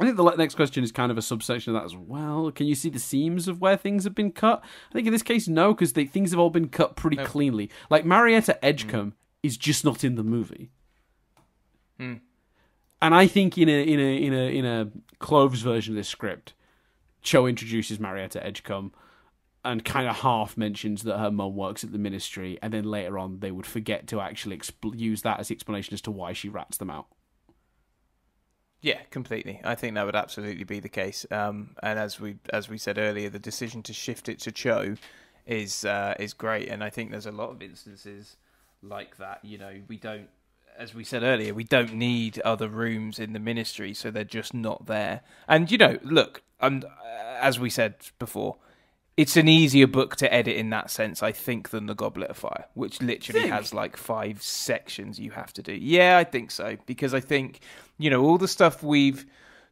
I think the next question is kind of a subsection of that as well. Can you see the seams of where things have been cut? I think in this case, no, because things have all been cut pretty nope. cleanly. Like, Marietta Edgecombe mm. is just not in the movie. Mm. And I think in a in a in a in a Cloves version of this script, Cho introduces Marietta Edgecombe and kind of half mentions that her mum works at the ministry, and then later on they would forget to actually exp use that as the explanation as to why she rats them out. Yeah, completely. I think that would absolutely be the case. Um, and as we as we said earlier, the decision to shift it to Cho is uh, is great. And I think there's a lot of instances like that. You know, we don't, as we said earlier, we don't need other rooms in the ministry, so they're just not there. And you know, look, and as we said before, it's an easier book to edit in that sense, I think, than The Goblet of Fire, which literally think? has like five sections you have to do. Yeah, I think so. Because I think, you know, all the stuff we've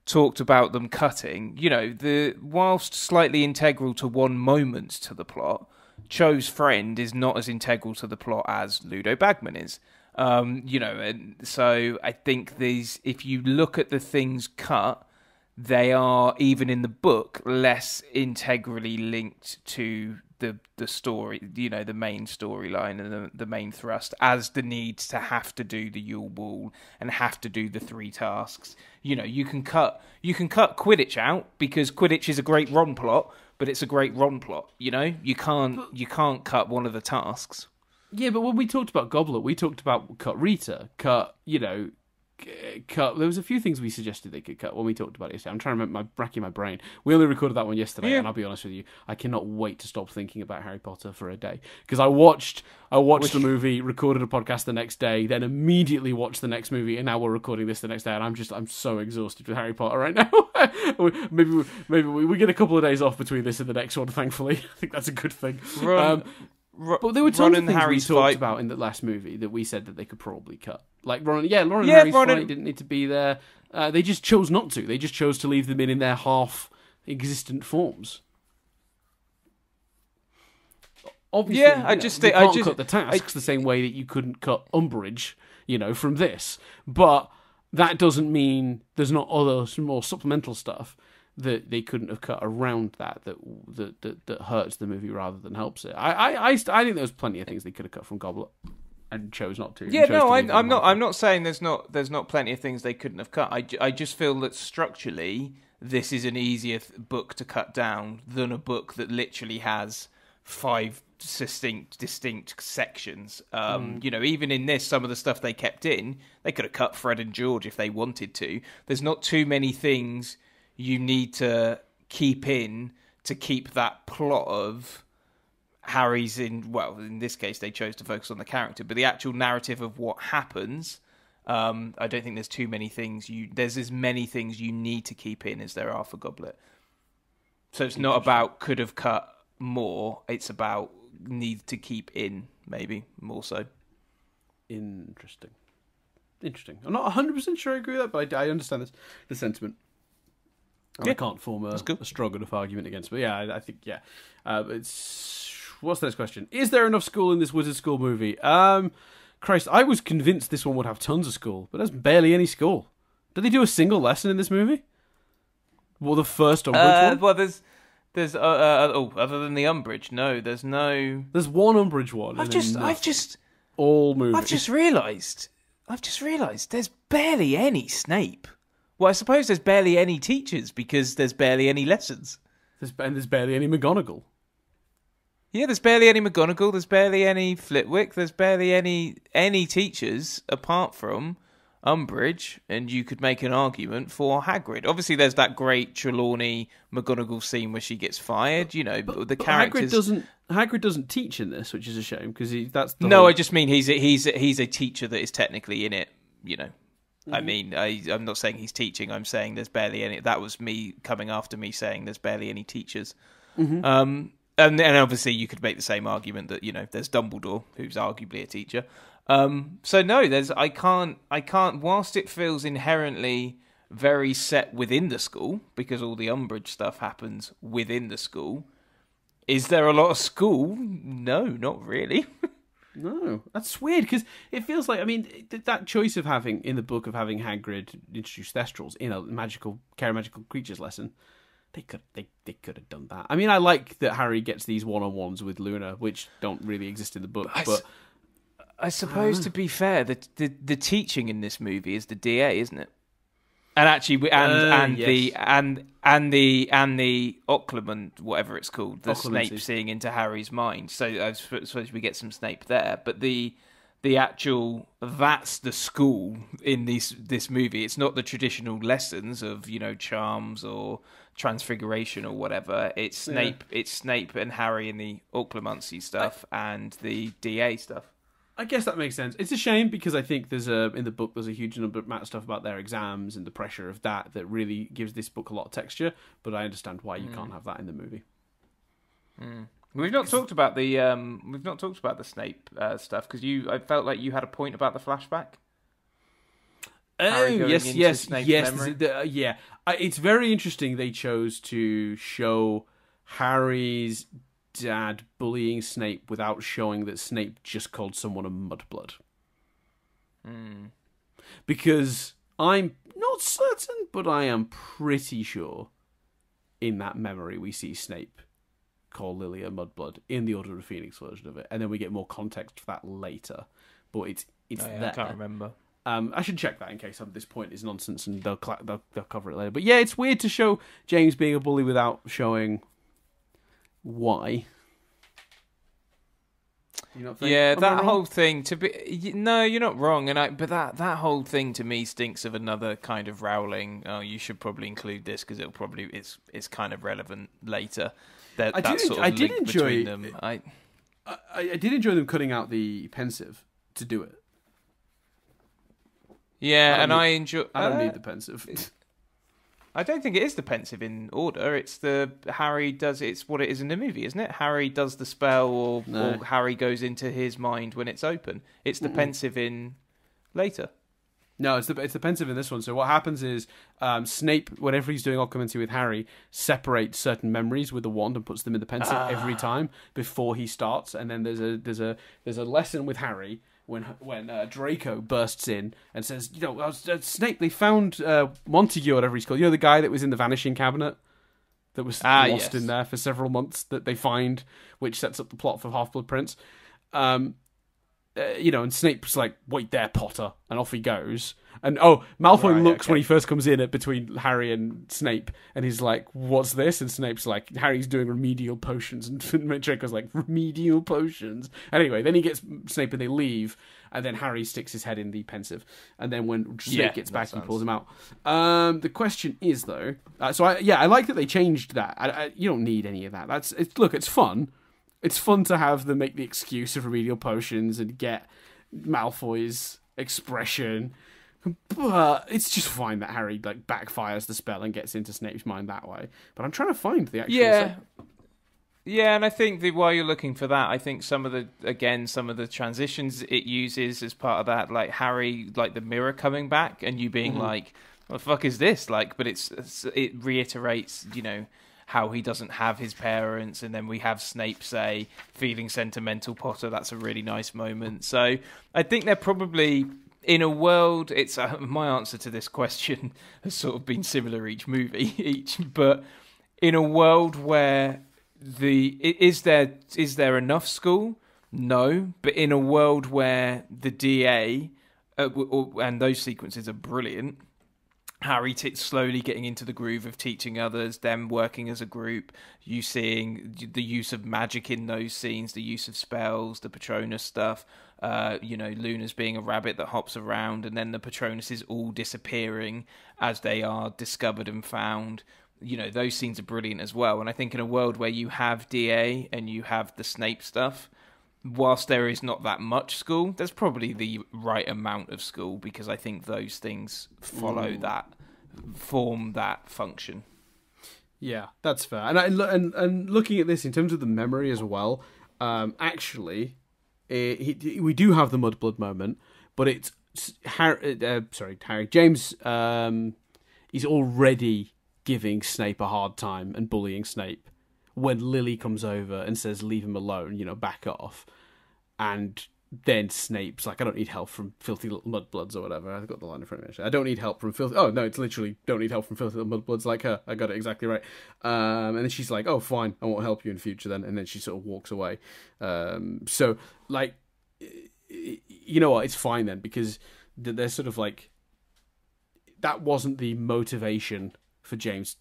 talked about them cutting, you know, the whilst slightly integral to one moment to the plot, Cho's friend is not as integral to the plot as Ludo Bagman is. Um, you know, and so I think these, if you look at the things cut, they are, even in the book, less integrally linked to the the story, you know, the main storyline and the, the main thrust, as the need to have to do the Yule Ball and have to do the three tasks. You know, you can cut you can cut Quidditch out, because Quidditch is a great Ron plot, but it's a great Ron plot. You know, you can't you can't cut one of the tasks. Yeah, but when we talked about Goblet, we talked about cut Rita, cut, you know, cut. There was a few things we suggested they could cut when we talked about it yesterday. I'm trying to remember, my racking my brain. We only recorded that one yesterday, yeah. And I'll be honest with you, I cannot wait to stop thinking about Harry Potter for a day, because I watched I watched Which... the movie, recorded a podcast the next day, then immediately watched the next movie, and now we're recording this the next day, and I'm just I'm so exhausted with Harry Potter right now. maybe we, maybe we, we get a couple of days off between this and the next one. Thankfully, I think that's a good thing. Run, um, r- but there were tons of things Harry's we talked fight. about in the last movie that we said that they could probably cut. Like, Ron, yeah, Lauren yeah, and Harry's Ron fight and... didn't need to be there. Uh, they just chose not to. They just chose to leave them in in their half-existent forms. Obviously, yeah, I you know, just think, you can't I just, cut the tasks I... the same way that you couldn't cut Umbridge, you know, from this. But that doesn't mean there's not other more supplemental stuff that they couldn't have cut around that that that that, that hurts the movie rather than helps it. I I I, I think there was plenty of things they could have cut from Goblet and chose not to. Yeah, no, I, I'm not. Market. I'm not saying there's not. There's not plenty of things they couldn't have cut. I, I just feel that structurally, this is an easier th- book to cut down than a book that literally has five distinct distinct sections. Um, mm. You know, even in this, some of the stuff they kept in, they could have cut Fred and George if they wanted to. There's not too many things you need to keep in to keep that plot of Harry's in, well, in this case, they chose to focus on the character, but the actual narrative of what happens, um, I don't think there's too many things. You There's as many things you need to keep in as there are for Goblet. So it's not about could have cut more, it's about need to keep in, maybe, more so. Interesting. Interesting. I'm not one hundred percent sure I agree with that, but I, I understand this, the sentiment. Yeah. I can't form a, cool. a strong enough argument against, but yeah, I, I think, yeah. Uh, it's... What's the next question? Is there enough school in this Wizard School movie? Um, Christ, I was convinced this one would have tons of school, but there's barely any school. Did they do a single lesson in this movie? Well, the first Umbridge uh, one? Well, there's... there's uh, uh, oh, other than the Umbridge, no, there's no... There's one Umbridge one. I've just... I've just... All movies. I've just realised... I've just realised there's barely any Snape. Well, I suppose there's barely any teachers, because there's barely any lessons. There's, and there's barely any McGonagall. Yeah, there's barely any McGonagall, there's barely any Flitwick, there's barely any any teachers apart from Umbridge, and you could make an argument for Hagrid. Obviously, there's that great Trelawney-McGonagall scene where she gets fired, you know, but, the but characters... Hagrid doesn't, Hagrid doesn't teach in this, which is a shame, because that's the No, whole... I just mean he's a, he's, a, he's a teacher that is technically in it, you know. Mm-hmm. I mean, I, I'm not saying he's teaching, I'm saying there's barely any... That was me coming after me saying there's barely any teachers. Mm-hmm. Um... And, and obviously, you could make the same argument that, you know, there's Dumbledore, who's arguably a teacher. Um, so no, there's I can't I can't. Whilst it feels inherently very set within the school, because all the Umbridge stuff happens within the school. Is there a lot of school? No, not really. No, that's weird, because it feels like, I mean, that choice of having in the book of having Hagrid introduce Thestrals in a magical care magical creatures lesson. They could they, they could have done that. I mean, I like that Harry gets these one-on-ones with Luna, which don't really exist in the book. But I, but, I suppose, I to be fair, the, the the teaching in this movie is the D A, isn't it? And actually, and uh, and yes. the and and the and the Occlument, whatever it's called, the Occlumency. Snape seeing into Harry's mind. So I suppose we get some Snape there, but the. The actual, that's the school in this this movie. It's not the traditional lessons of, you know, charms or transfiguration or whatever. It's Snape. Yeah. It's Snape and Harry and the Occlumency stuff I, and the D A stuff. I guess that makes sense. It's a shame, because I think there's a in the book there's a huge number of stuff about their exams and the pressure of that that really gives this book a lot of texture. But I understand why you mm. can't have that in the movie. Mm. We've not talked about the um, we've not talked about the Snape uh, stuff, because you I felt like you had a point about the flashback. Oh yes, yes, Snape's yes, the, uh, yeah. I, it's very interesting. They chose to show Harry's dad bullying Snape without showing that Snape just called someone a mudblood. Mm. Because I'm not certain, but I am pretty sure in that memory we see Snape call Lily a mudblood in the Order of the Phoenix version of it, and then we get more context for that later. But it's it's oh, yeah, there. I can't remember. Um, I should check that in case this point is nonsense, and they'll, cla- they'll they'll cover it later. But yeah, it's weird to show James being a bully without showing why. You not think, yeah, that whole thing to be no, you're not wrong, and I but that that whole thing to me stinks of another kind of Rowling. Oh, you should probably include this because it'll probably it's it's kind of relevant later. That, I that did, sort of I did enjoy them. I, I I did enjoy them cutting out the pensive to do it. Yeah, I and need, I enjoy. I don't uh, need the pensive. I don't think it is the pensive in Order. It's the Harry does. It's what it is in the movie, isn't it? Harry does the spell, or, no. or Harry goes into his mind when it's open. It's the Mm-mm. pensive in later. No, it's the it's the pensive in this one. So what happens is um, Snape, whenever he's doing Occlumency with Harry, separates certain memories with a wand and puts them in the pensive ah. every time before he starts. And then there's a there's a there's a lesson with Harry. When when uh, Draco bursts in and says, you know, uh, Snape, they found uh, Montague, or whatever he's called. You know, the guy that was in the Vanishing Cabinet that was ah, lost yes. in there for several months that they find, which sets up the plot for Half-Blood Prince. Um, uh, you know, and Snape's like, wait there, Potter, and off he goes. And, oh, Malfoy right, looks okay. when he first comes in at between Harry and Snape, and he's like, what's this? And Snape's like, Harry's doing remedial potions. And Draco's like, remedial potions? Anyway, then he gets Snape and they leave, and then Harry sticks his head in the pensive. And then when Snape yeah, gets back, sounds... he pulls him out. Um, the question is, though... Uh, so, I, yeah, I like that they changed that. I, I, you don't need any of that. That's it's, Look, it's fun. It's fun to have them make the excuse of remedial potions and get Malfoy's expression... But it's just fine that Harry like backfires the spell and gets into Snape's mind that way. But I'm trying to find the actual... Yeah, set. yeah, and I think that while you're looking for that, I think some of the, again, some of the transitions it uses as part of that, like Harry, like the mirror coming back and you being mm-hmm. like, what the fuck is this? Like, but it's, it's it reiterates, you know, how he doesn't have his parents, and then we have Snape say, feeling sentimental, Potter, that's a really nice moment. So I think they're probably... In a world, it's uh, my answer to this question has sort of been similar each movie, each. But in a world where the is there is there enough school? No, but in a world where the D A uh, and those sequences are brilliant. Harry t- slowly getting into the groove of teaching others, them working as a group, you seeing the use of magic in those scenes, the use of spells, the Patronus stuff, uh, you know, Luna's being a rabbit that hops around, and then the Patronuses all disappearing as they are discovered and found. You know, those scenes are brilliant as well. And I think in a world where you have D A and you have the Snape stuff, whilst there is not that much school, there's probably the right amount of school, because I think those things follow Ooh. that, form that function. Yeah, that's fair. And I, and and looking at this in terms of the memory as well, um, actually, it, it, we do have the Mudblood moment, but it's Harry. Uh, sorry, Harry James. Um, he's already giving Snape a hard time and bullying Snape when Lily comes over and says, "Leave him alone," you know, back off. And then Snape's like, I don't need help from filthy little mudbloods or whatever. I've got the line in front of me, actually. I don't need help from filthy... Oh, no, it's literally, don't need help from filthy little mudbloods like her. I got it exactly right. Um, and then she's like, oh, fine, I won't help you in future then. And then she sort of walks away. Um, so, like, you know what? It's fine then, because they're sort of like... That wasn't the motivation for James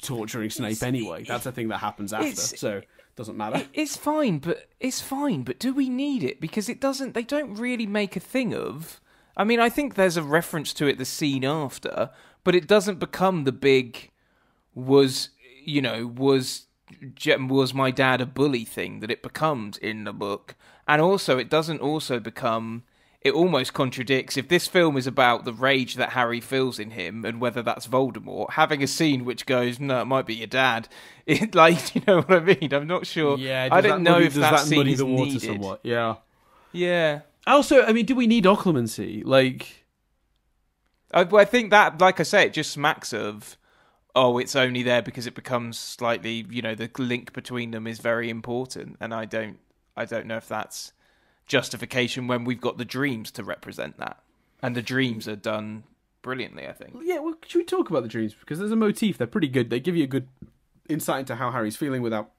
torturing Snape it's, anyway. That's a thing that happens after, so... Doesn't matter. It's fine, but it's fine. But do we need it? Because it doesn't. They don't really make a thing of. I mean, I think there's a reference to it the scene after, but it doesn't become the big. Was you know was was my dad a bully thing that it becomes in the book, and also it doesn't also become. It almost contradicts if this film is about the rage that Harry feels in him and whether that's Voldemort. Having a scene which goes, "No, it might be your dad." It like, you know what I mean? I'm not sure. Yeah, I don't know if that scene is needed. Yeah, yeah. Also, I mean, do we need occlumency? Like, I, I think that, like I say, it just smacks of oh, it's only there because it becomes slightly, you know, the link between them is very important. And I don't, I don't know if that's justification when we've got the dreams to represent that. And the dreams are done brilliantly, I think. Yeah, well, should we talk about the dreams? Because there's a motif. They're pretty good. They give you a good insight into how Harry's feeling without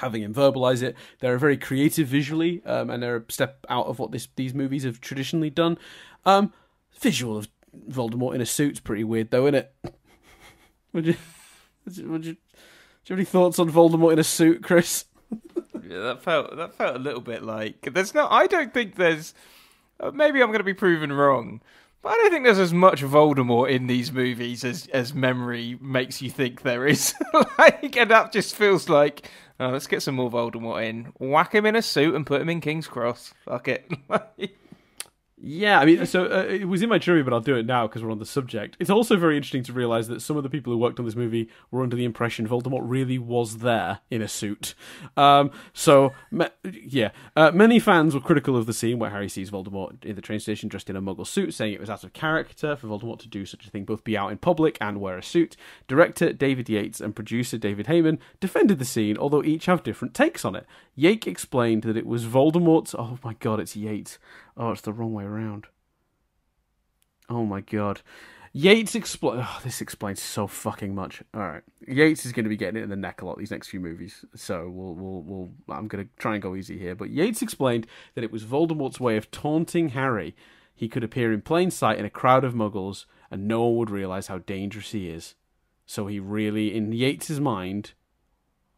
having him verbalise it. They're very creative visually, um, and they're a step out of what this, these movies have traditionally done. Um, visual of Voldemort in a suit's pretty weird, though, isn't it? Would you, would you, would you, do you have any thoughts on Voldemort in a suit, Chris? Yeah, that felt that felt a little bit like there's no. I don't think there's. Uh, maybe I'm going to be proven wrong, but I don't think there's as much Voldemort in these movies as as memory makes you think there is. Like, and that just feels like, oh, let's get some more Voldemort in. Whack him in a suit and put him in King's Cross. Fuck it. Yeah, I mean, so uh, it was in my trivia, but I'll do it now because we're on the subject. It's also very interesting to realise that some of the people who worked on this movie were under the impression Voldemort really was there in a suit. Um, so, me- yeah. Uh, many fans were critical of the scene where Harry sees Voldemort in the train station dressed in a muggle suit, saying it was out of character for Voldemort to do such a thing, both be out in public and wear a suit. Director David Yates and producer David Heyman defended the scene, although each have different takes on it. Yates explained that it was Voldemort's... Oh my god, it's Yates. Oh, it's the wrong way around. Oh my god. Yates explains... Oh, this explains so fucking much. Alright. Yates is going to be getting it in the neck a lot these next few movies, so we'll, we'll, we'll... I'm going to try and go easy here, but Yates explained that it was Voldemort's way of taunting Harry. He could appear in plain sight in a crowd of muggles, and no one would realise how dangerous he is. So he really, in Yates's mind,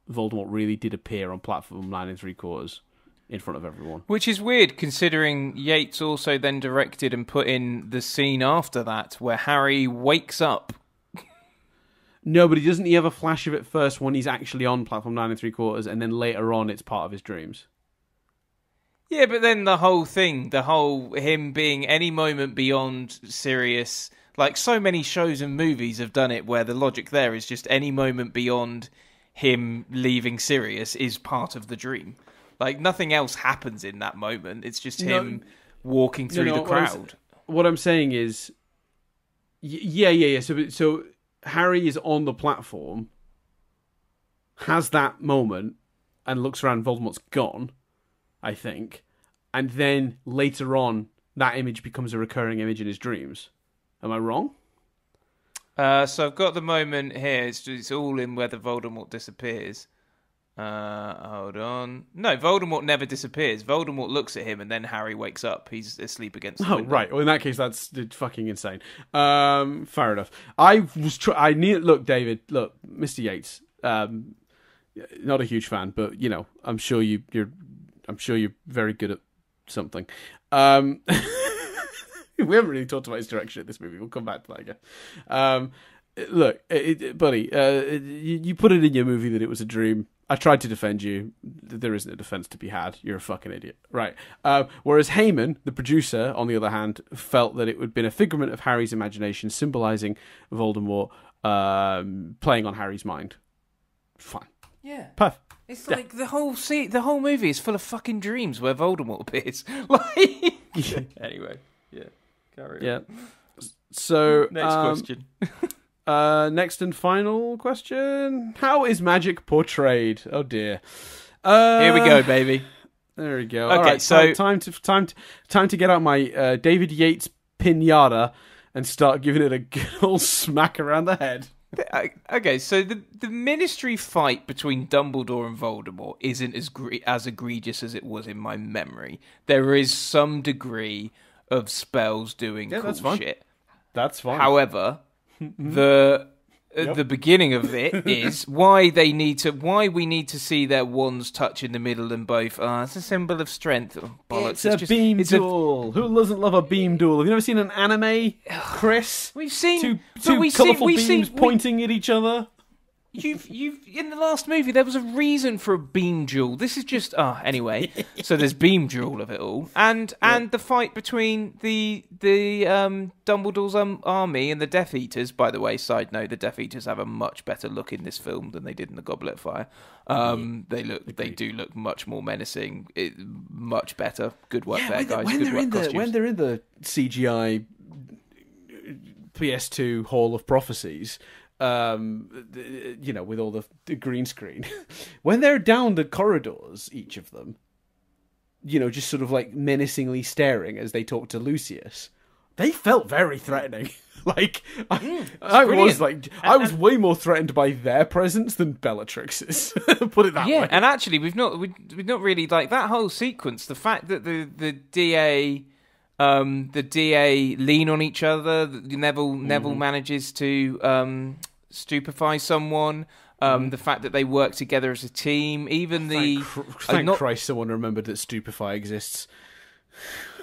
Voldemort really did appear on platform nine and three quarters. In front of everyone. Which is weird, considering Yates also then directed and put in the scene after that, where Harry wakes up. No, but he doesn't he have a flash of it first when he's actually on platform nine and three quarters, and then later on it's part of his dreams? Yeah, but then the whole thing, the whole him being any moment beyond Sirius, like so many shows and movies have done it, where the logic there is just any moment beyond him leaving Sirius is part of the dream. Like, nothing else happens in that moment. It's just him no, walking through no, no, the crowd. What I'm saying is... Yeah, yeah, yeah. So, so Harry is on the platform, has that moment, and looks around, Voldemort's gone, I think. And then, later on, that image becomes a recurring image in his dreams. Am I wrong? Uh, so, I've got the moment here. It's, it's all in whether Voldemort disappears. Uh, hold on. No, Voldemort never disappears. Voldemort looks at him and then Harry wakes up. He's asleep against the window. Oh, right. Well, in that case, that's fucking insane. Um, fair enough. I was tr- I need- Look, David, look, Mister Yates, um, not a huge fan, but, you know, I'm sure you, you're, I'm sure you're very good at something. Um, we haven't really talked about his direction at this movie. We'll come back to that again. Um, look, it, it, buddy, uh, you, you put it in your movie that it was a dream. I tried to defend you. There isn't a defence to be had. You're a fucking idiot. Right. Uh, whereas Heyman, the producer, on the other hand, felt that it would have been a figment of Harry's imagination, symbolising Voldemort um, playing on Harry's mind. Fine. Yeah. Perfect. It's yeah. like the whole see, the whole movie is full of fucking dreams where Voldemort appears. Like... Yeah. Anyway. Yeah. Carry on. Yeah. So... Next um... question. Uh, next and final question. How is magic portrayed? Oh dear. Uh, Here we go, baby. There we go. Okay, all right, so time to time to, time to get out my uh, David Yates pinata and start giving it a good old smack around the head. Okay, so the the Ministry fight between Dumbledore and Voldemort isn't as gre- as egregious as it was in my memory. There is some degree of spells doing yeah, cool that's fine. shit. That's fine. However. The uh, yep. the beginning of it is why they need to why we need to see their wands touch in the middle and both. Ah, oh, it's a symbol of strength. Oh, bollocks. It's, it's a just, beam it's duel. A... Who doesn't love a beam duel? Have you never seen an anime, Chris? We've seen two, two we colourful see, beams seen, we... pointing at each other. You've you've in the last movie there was a reason for a beam duel. This is just ah oh, anyway. So there's beam duel of it all, and yeah. and the fight between the the um, Dumbledore's um, army and the Death Eaters. By the way, side note: the Death Eaters have a much better look in this film than they did in the Goblet of Fire. Um, yeah. They look Agreed. they do look much more menacing, it, much better. Good work yeah, there, when guys. When Good they're work in the costumes. When they're in the C G I P S two Hall of Prophecies. um, you know, with all the, the green screen, when they're down the corridors, each of them, you know, just sort of like menacingly staring as they talk to Lucius, they felt very threatening. Like, I, mm, I was like, and, I was and, way more threatened by their presence than Bellatrix's. Put it that yeah, way. Yeah, and actually, we've not, we, we've not really like that whole sequence. The fact that the the D A, um, the D A lean on each other. Neville mm. Neville manages to um, stupefy someone. Um, mm. The fact that they work together as a team. Even the thank, cr thank uh, not, Christ, someone remembered that stupefy exists.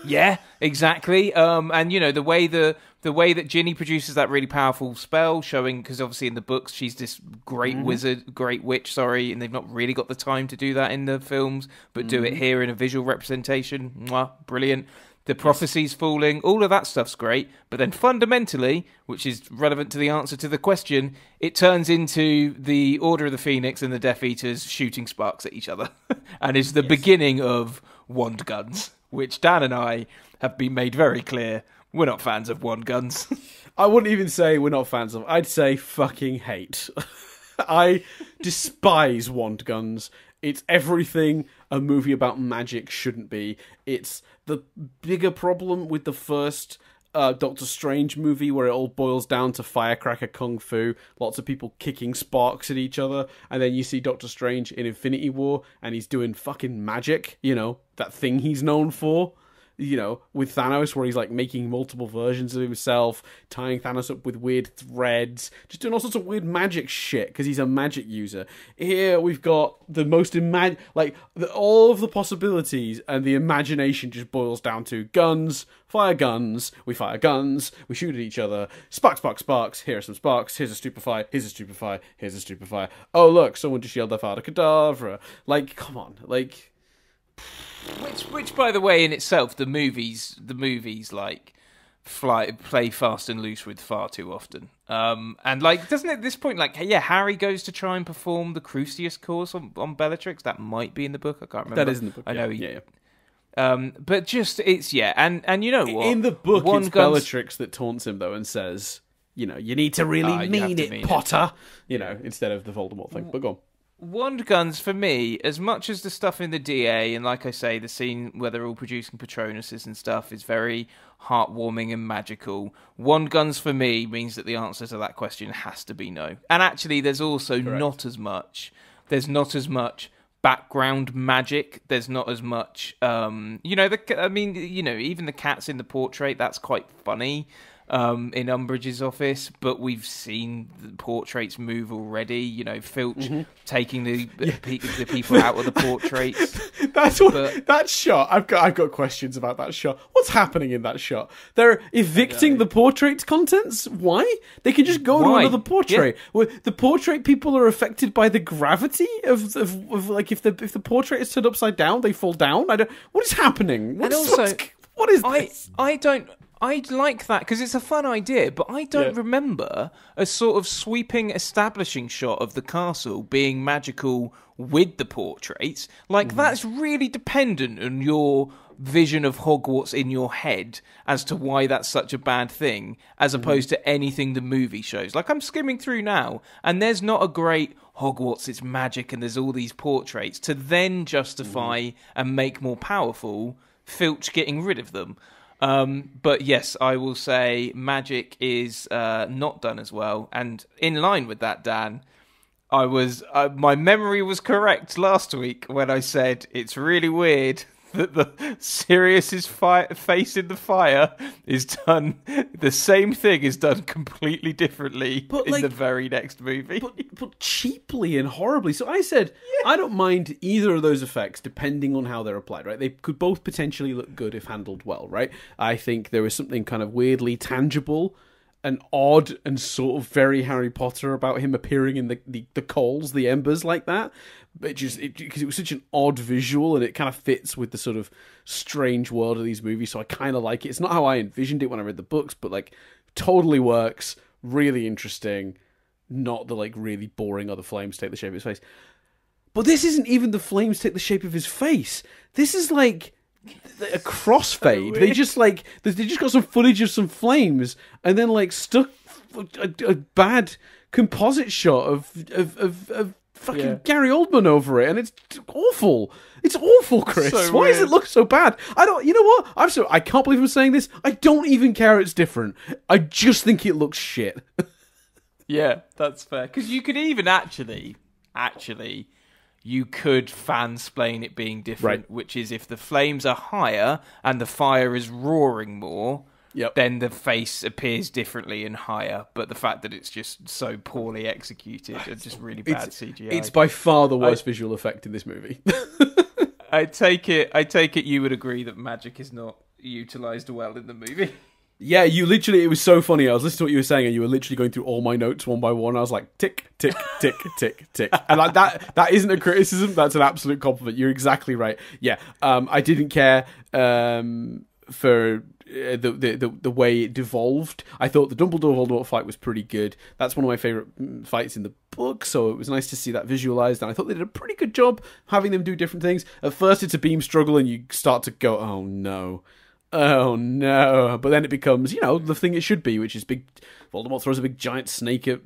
Yeah, exactly. Um, and you know the way the the way that Ginny produces that really powerful spell, showing because obviously in the books she's this great mm. wizard, great witch. Sorry, and they've not really got the time to do that in the films, but mm. do it here in a visual representation. Mwah, brilliant. The prophecies falling, all of that stuff's great. But then fundamentally, which is relevant to the answer to the question, it turns into the Order of the Phoenix and the Death Eaters shooting sparks at each other, and is the yes. beginning of wand guns. Which Dan and I have been made very clear, we're not fans of wand guns. I wouldn't even say we're not fans of, I'd say fucking hate. I despise wand guns. It's everything a movie about magic shouldn't be. It's the bigger problem with the first uh, Doctor Strange movie where it all boils down to firecracker kung fu, lots of people kicking sparks at each other, and then you see Doctor Strange in Infinity War and he's doing fucking magic, you know, that thing he's known for, you know, with Thanos, where he's like making multiple versions of himself, tying Thanos up with weird threads, just doing all sorts of weird magic shit because he's a magic user. Here we've got the most imag like the, all of the possibilities, and the imagination just boils down to guns, fire guns, we fire guns, we shoot at each other, sparks, sparks, sparks. Here are some sparks. Here's a stupefy. Here's a stupefy. Here's a stupefy. Oh look, someone just yelled their Avada Kedavra. Like, come on, like. Which, which, by the way, in itself, the movies, the movies like fly play fast and loose with far too often. Um, and like, doesn't it at this point, like, yeah, Harry goes to try and perform the Crucius course on, on Bellatrix. That might be in the book. I can't remember. That is in the book. I yeah, know. He, yeah, yeah. Um, but just it's yeah, and and you know what? In the book, One it's guns... Bellatrix that taunts him though and says, you know, you need to really uh, mean it, mean Potter. It. You know, instead of the Voldemort thing. But go on. Wand guns, for me, as much as the stuff in the D A, and like I say, the scene where they're all producing Patronuses and stuff is very heartwarming and magical, wand guns for me means that the answer to that question has to be no. And actually, there's also Correct. not as much. There's not as much background magic. There's not as much, um, you know, the, I mean, you know, even the cats in the portrait, that's quite funny. Um, in Umbridge's office, but we've seen the portraits move already. You know, Filch mm-hmm. taking the yeah. pe the people out of the portraits. That's what but, that shot. I've got I've got questions about that shot. What's happening in that shot? They're evicting the portrait contents. Why? They can just go Why? to another portrait. Yeah. Well, the portrait people are affected by the gravity of, of, of like if the if the portrait is turned upside down, they fall down. I don't. What is happening? What, and also, what's, what is this? I I don't. I like that because it's a fun idea, but I don't yeah. remember a sort of sweeping establishing shot of the castle being magical with the portraits. Like, mm. that's really dependent on your vision of Hogwarts in your head as to why that's such a bad thing, as mm. opposed to anything the movie shows. Like, I'm skimming through now, and there's not a great Hogwarts, it's magic, and there's all these portraits to then justify mm. and make more powerful Filch getting rid of them. Um, but yes, I will say magic is uh, not done as well. And in line with that, Dan, I was uh, my memory was correct last week when I said it's really weird that the Sirius's fire, face in the fire is done. The same thing is done completely differently but in like, the very next movie. But, but cheaply and horribly. So I said, yeah. I don't mind either of those effects depending on how they're applied, right? They could both potentially look good if handled well, right? I think there was something kind of weirdly tangible and odd and sort of very Harry Potter about him appearing in the, the, the coals, the embers like that. It just because it, it was such an odd visual, and it kind of fits with the sort of strange world of these movies. So I kind of like it. It's not how I envisioned it when I read the books, but like totally works. Really interesting. Not the like really boring. Or the flames take the shape of his face. But this isn't even the flames take the shape of his face. This is like a crossfade. So they just like they just got some footage of some flames and then like stuck a, a bad composite shot of of of, of fucking yeah. Gary Oldman over it, and it's awful. It's awful, Chris. So why weird. does it look so bad? I don't. You know what? I'm so. I can't believe I'm saying this. I don't even care. It's different. I just think it looks shit. Yeah, that's fair. Because you could even actually, actually, you could fansplain it being different, right. which is if the flames are higher and the fire is roaring more. Yep. Then the face appears differently and higher, but the fact that it's just so poorly executed and just really bad it's, C G I. It's by far the worst I, visual effect in this movie. I take it. I take it you would agree that magic is not utilised well in the movie. Yeah, you literally. It was so funny. I was listening to what you were saying, and you were literally going through all my notes one by one. I was like, tick, tick, tick, tick, tick, and like that. That isn't a criticism. That's an absolute compliment. You're exactly right. Yeah, um, I didn't care um, for. The, the the the way it devolved. I thought the Dumbledore Voldemort fight was pretty good. That's one of my favorite fights in the book, so it was nice to see that visualized. And I thought they did a pretty good job having them do different things. At first, it's a beam struggle, and you start to go, "Oh no, oh no!" But then it becomes, you know, the thing it should be, which is big. Voldemort throws a big giant snake at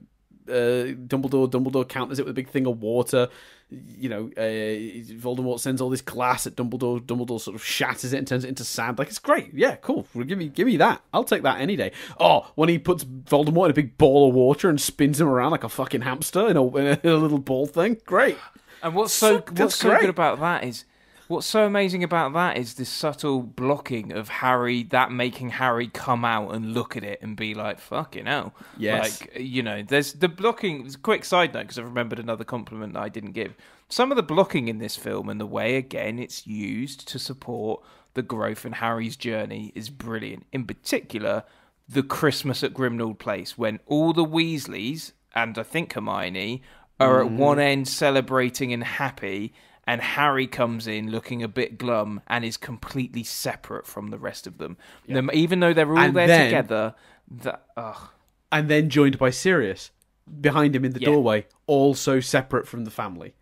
uh, Dumbledore. Dumbledore counters it with a big thing of water. You know, uh, Voldemort sends all this glass at Dumbledore. Dumbledore sort of shatters it and turns it into sand. Like, it's great. Yeah, cool. Well, give me give me that. I'll take that any day. Oh, when he puts Voldemort in a big ball of water and spins him around like a fucking hamster in a, in a little ball thing. Great. And what's so, so what's so great. good about that is... What's so amazing about that is this subtle blocking of Harry, that making Harry come out and look at it and be like, fucking hell. Yes. Like, you know, there's the blocking. Quick side note, because I've remembered another compliment that I didn't give. Some of the blocking in this film and the way, again, it's used to support the growth in Harry's journey is brilliant. In particular, the Christmas at Grimmauld Place, when all the Weasleys, and I think Hermione, are mm. at one end celebrating and happy, and Harry comes in looking a bit glum and is completely separate from the rest of them. Yep. Even though they're all and there then, together. The, ugh. And then joined by Sirius behind him in the yeah. doorway, also separate from the family.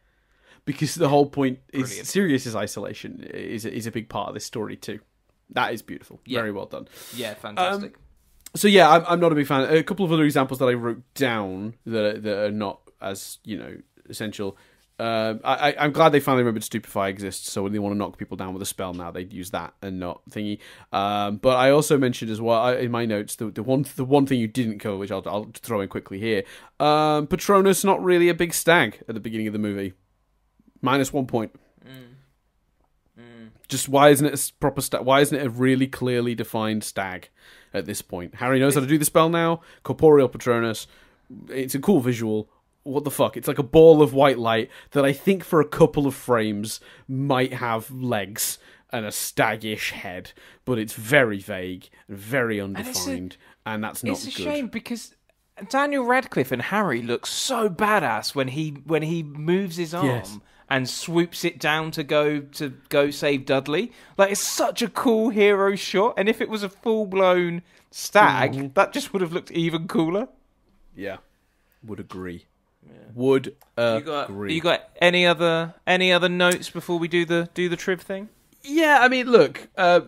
Because the whole point is Brilliant. Sirius's isolation is, is a big part of this story too. That is beautiful. Yeah. Very well done. Yeah, fantastic. Um, so yeah, I'm, I'm not a big fan. A couple of other examples that I wrote down that, that are not as, you know, essential... Uh, I, I'm glad they finally remembered Stupefy exists, so when they want to knock people down with a spell now, they'd use that and not thingy. Um, but I also mentioned as well, I, in my notes, the, the one the one thing you didn't cover, which I'll, I'll throw in quickly here, um, Patronus not really a big stag at the beginning of the movie. Minus one point. Mm. Mm. Just why isn't it a proper stag? Why isn't it a really clearly defined stag at this point? Harry knows how to do the spell now. Corporeal Patronus. It's a cool visual. What the fuck? It's like a ball of white light that I think for a couple of frames might have legs and a stagish head, but it's very vague and very undefined, and, a, and that's not good. It's a good. shame because Daniel Radcliffe and Harry look so badass when he when he moves his arm yes. and swoops it down to go to go save Dudley. Like, it's such a cool hero shot, and if it was a full blown stag, mm. that just would have looked even cooler. Yeah, would agree. Yeah. Would uh, you got, agree. You got any other any other notes before we do the do the trib thing? Yeah, I mean, look, uh,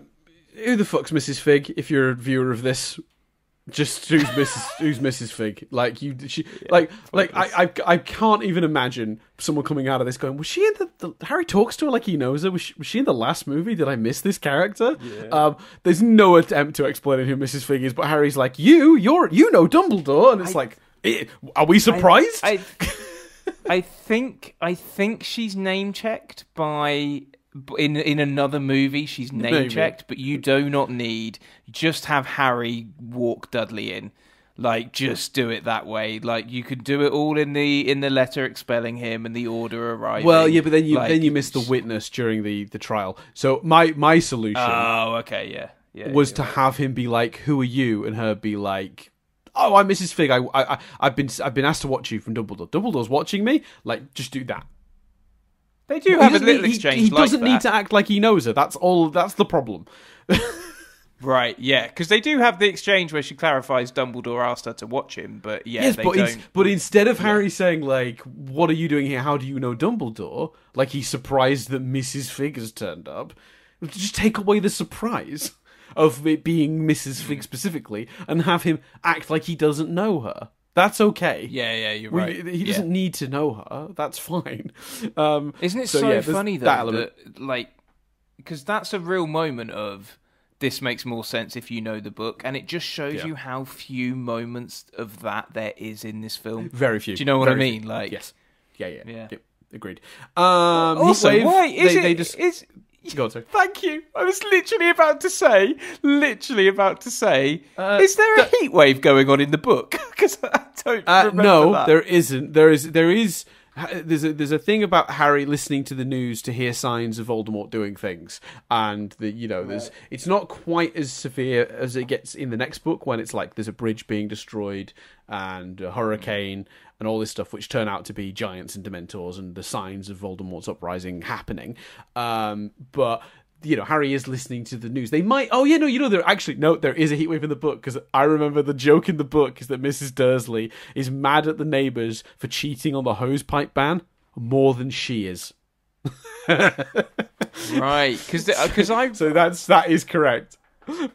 who the fuck's Missus Fig? If you're a viewer of this, just who's Missus who's Missus Fig? Like you, she, yeah, like like I, I I can't even imagine someone coming out of this going, was she in the, the Harry talks to her like he knows her? Was she, was she in the last movie? Did I miss this character? Yeah. Um, there's no attempt to explain who Missus Fig is, but Harry's like, you you're you know Dumbledore, and it's I, like. It, are we surprised? I, I, I think I think she's name checked by in in another movie. She's name checked, but you do not need just have Harry walk Dudley in. Like, just do it that way. Like, you could do it all in the in the letter expelling him and the order arriving. Well, yeah, but then you like, then you miss the witness during the the trial. So my my solution. Oh, okay, yeah, yeah. Was to right. have him be like, "Who are you?" and her be like. Oh, I'm Missus Fig. I, I, I've been, I've been asked to watch you from Dumbledore. Dumbledore's watching me. Like, just do that. They do well, have a little he, exchange. He, he like doesn't that. need to act like he knows her. That's all. That's the problem. Right? Yeah, because they do have the exchange where she clarifies Dumbledore asked her to watch him, but yeah, yes, they but, don't... in, but instead of yeah. Harry saying like, "What are you doing here? How do you know Dumbledore?" Like he's surprised that Missus Fig has turned up. Just take away the surprise. Of it being Missus Fig specifically, and have him act like he doesn't know her. That's okay. Yeah, yeah, you're right. We, he doesn't yeah. need to know her. That's fine. Um, Isn't it so, so yeah, funny, though, that, that like, because that's a real moment of this makes more sense if you know the book, and it just shows yeah. you how few moments of that there is in this film. Very few. Do you know what Very I mean? Few. Like, yes. Yeah, yeah, yeah. yeah agreed. Um, also, wave, why is they, it... They just... is, Go on, sorry. Thank you. I was literally about to say, literally about to say, uh, is there a heat wave going on in the book? Because I don't uh, remember no, that. There isn't. There is. There is. There's a, there's a thing about Harry listening to the news to hear signs of Voldemort doing things, and the you know there's it's not quite as severe as it gets in the next book when it's like there's a bridge being destroyed and a hurricane and all this stuff which turn out to be giants and Dementors and the signs of Voldemort's uprising happening, um, but. You know, Harry is listening to the news. They might... Oh, yeah, no, you know, there actually... No, there is a heatwave in the book, because I remember the joke in the book is that Missus Dursley is mad at the neighbours for cheating on the hosepipe ban more than she is. Right, because because I... So that's, that is correct.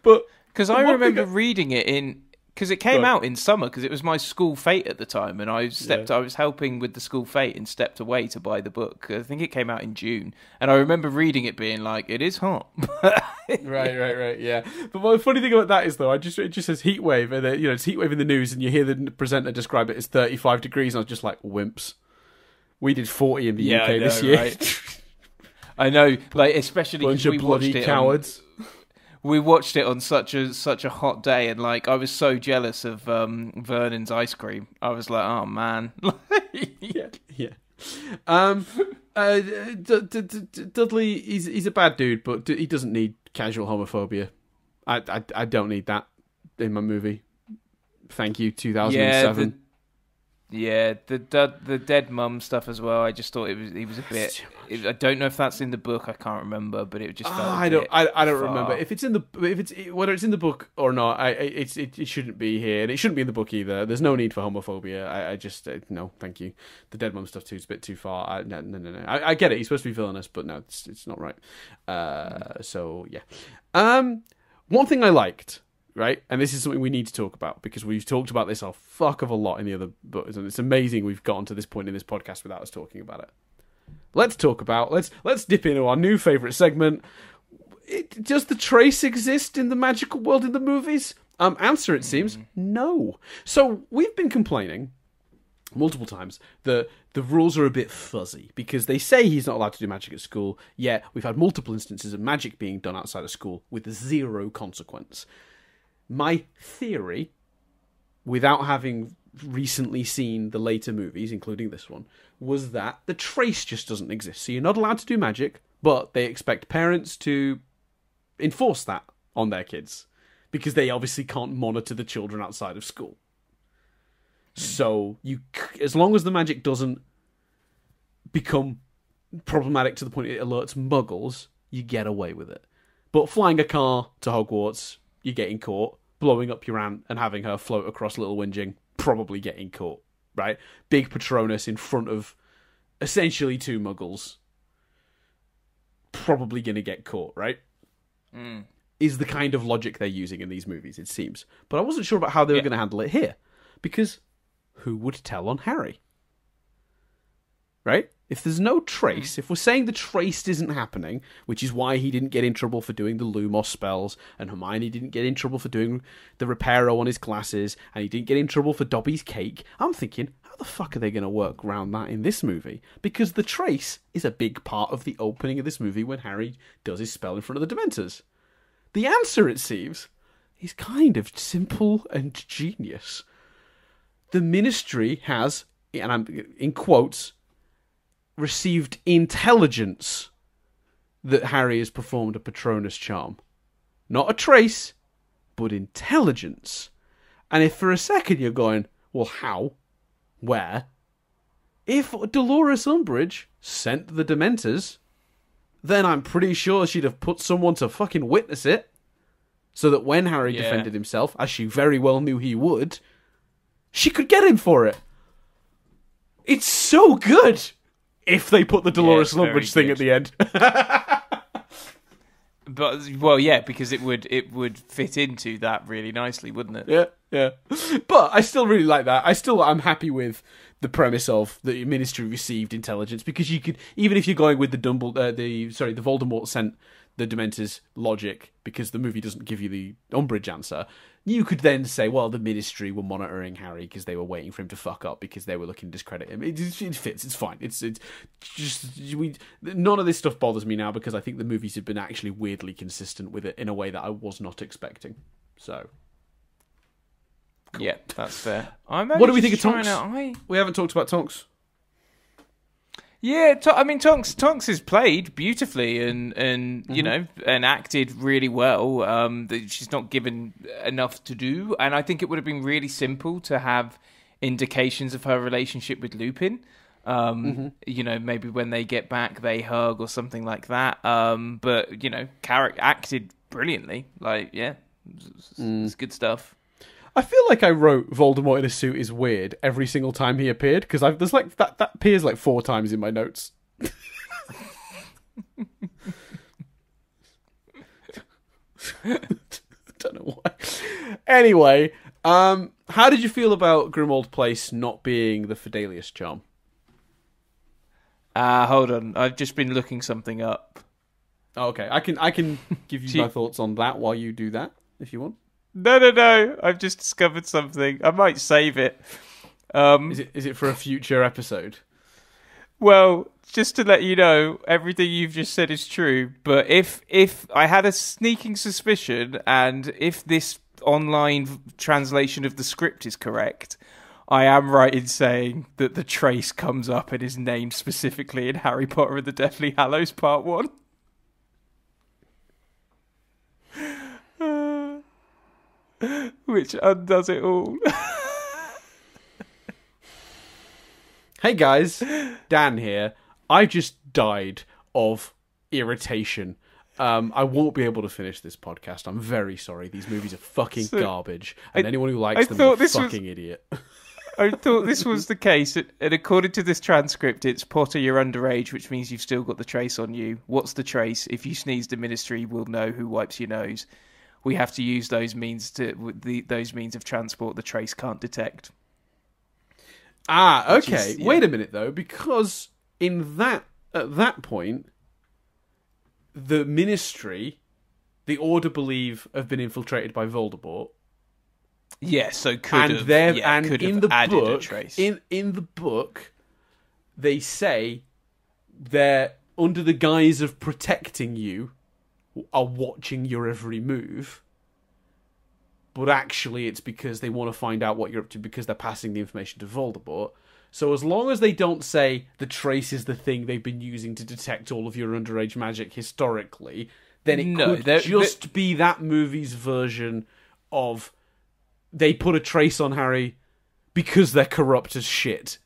But... Because I remember I... reading it in... Because it came out in summer, because it was my school fete at the time, and I stepped. Yeah. I was helping with the school fete and stepped away to buy the book. I think it came out in June, and I remember reading it, being like, "It is hot." right, right, right. Yeah. But the funny thing about that is, though, I just it just says heat wave, and then, you know, it's heat wave in the news, and you hear the presenter describe it as thirty-five degrees, and I was just like, "Wimps." We did forty in the yeah, U K I know, this year. Right? I know, like especially because we bloody watched it. Cowards. On... We watched it on such a such a hot day, and like I was so jealous of um, Vernon's ice cream. I was like, "Oh man!" yeah, yeah. Um, uh, D D D Dudley, he's he's a bad dude, but he doesn't need casual homophobia. I I, I don't need that in my movie. Thank you, two thousand and seven. Yeah, the, yeah, the the dead mum stuff as well. I just thought it was he was a bit. I don't know if that's in the book. I can't remember, but it just. Oh, I don't. I, I don't far. remember if it's in the if it's whether it's in the book or not. I it's it, it shouldn't be here, and it shouldn't be in the book either. There's no need for homophobia. I, I just uh, no, thank you. The dead mum stuff too is a bit too far. I, no, no, no, no. I, I get it. He's supposed to be villainous, but no, it's it's not right. Uh, so yeah. Um, one thing I liked. Right, and this is something we need to talk about because we've talked about this a fuck of a lot in the other books, and it's amazing we've gotten to this point in this podcast without us talking about it. Let's talk about let's let's dip into our new favourite segment. It, does the Trace exist in the magical world in the movies? Um, answer it seems no. So we've been complaining multiple times that the rules are a bit fuzzy because they say he's not allowed to do magic at school. Yet we've had multiple instances of magic being done outside of school with zero consequence. My theory, without having recently seen the later movies, including this one, was that the Trace just doesn't exist. So you're not allowed to do magic, but they expect parents to enforce that on their kids because they obviously can't monitor the children outside of school. So you, as long as the magic doesn't become problematic to the point it alerts muggles, you get away with it. But flying a car to Hogwarts... You're getting caught. Blowing up your aunt and having her float across Little Whinging, probably getting caught, right? Big Patronus in front of essentially two muggles, probably going to get caught, right? Mm. Is the kind of logic they're using in these movies, it seems. But I wasn't sure about how they were yeah. going to handle it here, because who would tell on Harry? Right? If there's no trace, if we're saying the trace isn't happening, which is why he didn't get in trouble for doing the Lumos spells, and Hermione didn't get in trouble for doing the Reparo on his glasses, and he didn't get in trouble for Dobby's cake, I'm thinking, how the fuck are they going to work around that in this movie? Because the trace is a big part of the opening of this movie when Harry does his spell in front of the Dementors. The answer, it seems, is kind of simple and genius. The Ministry has, and I'm in quotes... received intelligence that Harry has performed a Patronus charm. Not a trace, but intelligence. And if for a second you're going, well, how? Where? If Dolores Umbridge sent the Dementors, then I'm pretty sure she'd have put someone to fucking witness it, so that when Harry yeah. defended himself, as she very well knew he would, she could get him for it. It's so good! If they put the Dolores yeah, Umbridge thing at the end. But well, yeah, because it would it would fit into that really nicely, wouldn't it? Yeah, yeah. But I still really like that. I still I'm happy with the premise of the Ministry received intelligence, because you could, even if you're going with the Dumble, uh, the sorry, the Voldemort sent the Dementors logic, because the movie doesn't give you the Umbridge answer. You could then say, well, the Ministry were monitoring Harry because they were waiting for him to fuck up, because they were looking to discredit him. It, it fits. It's fine. It's it's just we. None of this stuff bothers me now, because I think the movies have been actually weirdly consistent with it in a way that I was not expecting. So, cool. Yeah, that's fair. I'm what do we think of Tonks? Out, I... We haven't talked about Tonks. Yeah, I mean, Tonks Tonks is played beautifully and, and mm-hmm. you know, and acted really well. Um, she's not given enough to do, and I think it would have been really simple to have indications of her relationship with Lupin. Um, mm-hmm. You know, maybe when they get back, they hug or something like that. Um, but, you know, Carrick acted brilliantly. Like, yeah, it's, mm. it's good stuff. I feel like I wrote Voldemort in a suit is weird every single time he appeared, because I've there's like that that appears like four times in my notes. Don't know why. Anyway, um, how did you feel about Grimmauld Place not being the Fidelius charm? Uh hold on, I've just been looking something up. Oh, okay, I can I can give you my thoughts on that while you do that, if you want. No, no, no. I've just discovered something. I might save it. Um, is it is it for a future episode? Well, just to let you know, everything you've just said is true. But if if I had a sneaking suspicion, and if this online translation of the script is correct, I am right in saying that the Trace comes up and is named specifically in Harry Potter and the Deathly Hallows Part One. Which undoes it all. Hey guys, Dan here. I just died of irritation. Um, I won't be able to finish this podcast. I'm very sorry. These movies are fucking so, garbage. And I, anyone who likes I them is a fucking was, idiot. I thought this was the case. And according to this transcript, it's Potter, you're underage, which means you've still got the trace on you. What's the trace? If you sneeze, the Ministry will know who wipes your nose. We have to use those means to the those means of transport the Trace can't detect. Ah, okay. Is, yeah. Wait a minute though, because in that at that point, the Ministry, the Order believe, have been infiltrated by Voldemort. Yeah, so could and have, yeah, and could in have the added book, a trace. In in the book, they say they're under the guise of protecting you. Are watching your every move, but actually it's because they want to find out what you're up to, because they're passing the information to Voldemort. So as long as they don't say the Trace is the thing they've been using to detect all of your underage magic historically, then it no, could just they're... be that movie's version of they put a trace on Harry because they're corrupt as shit.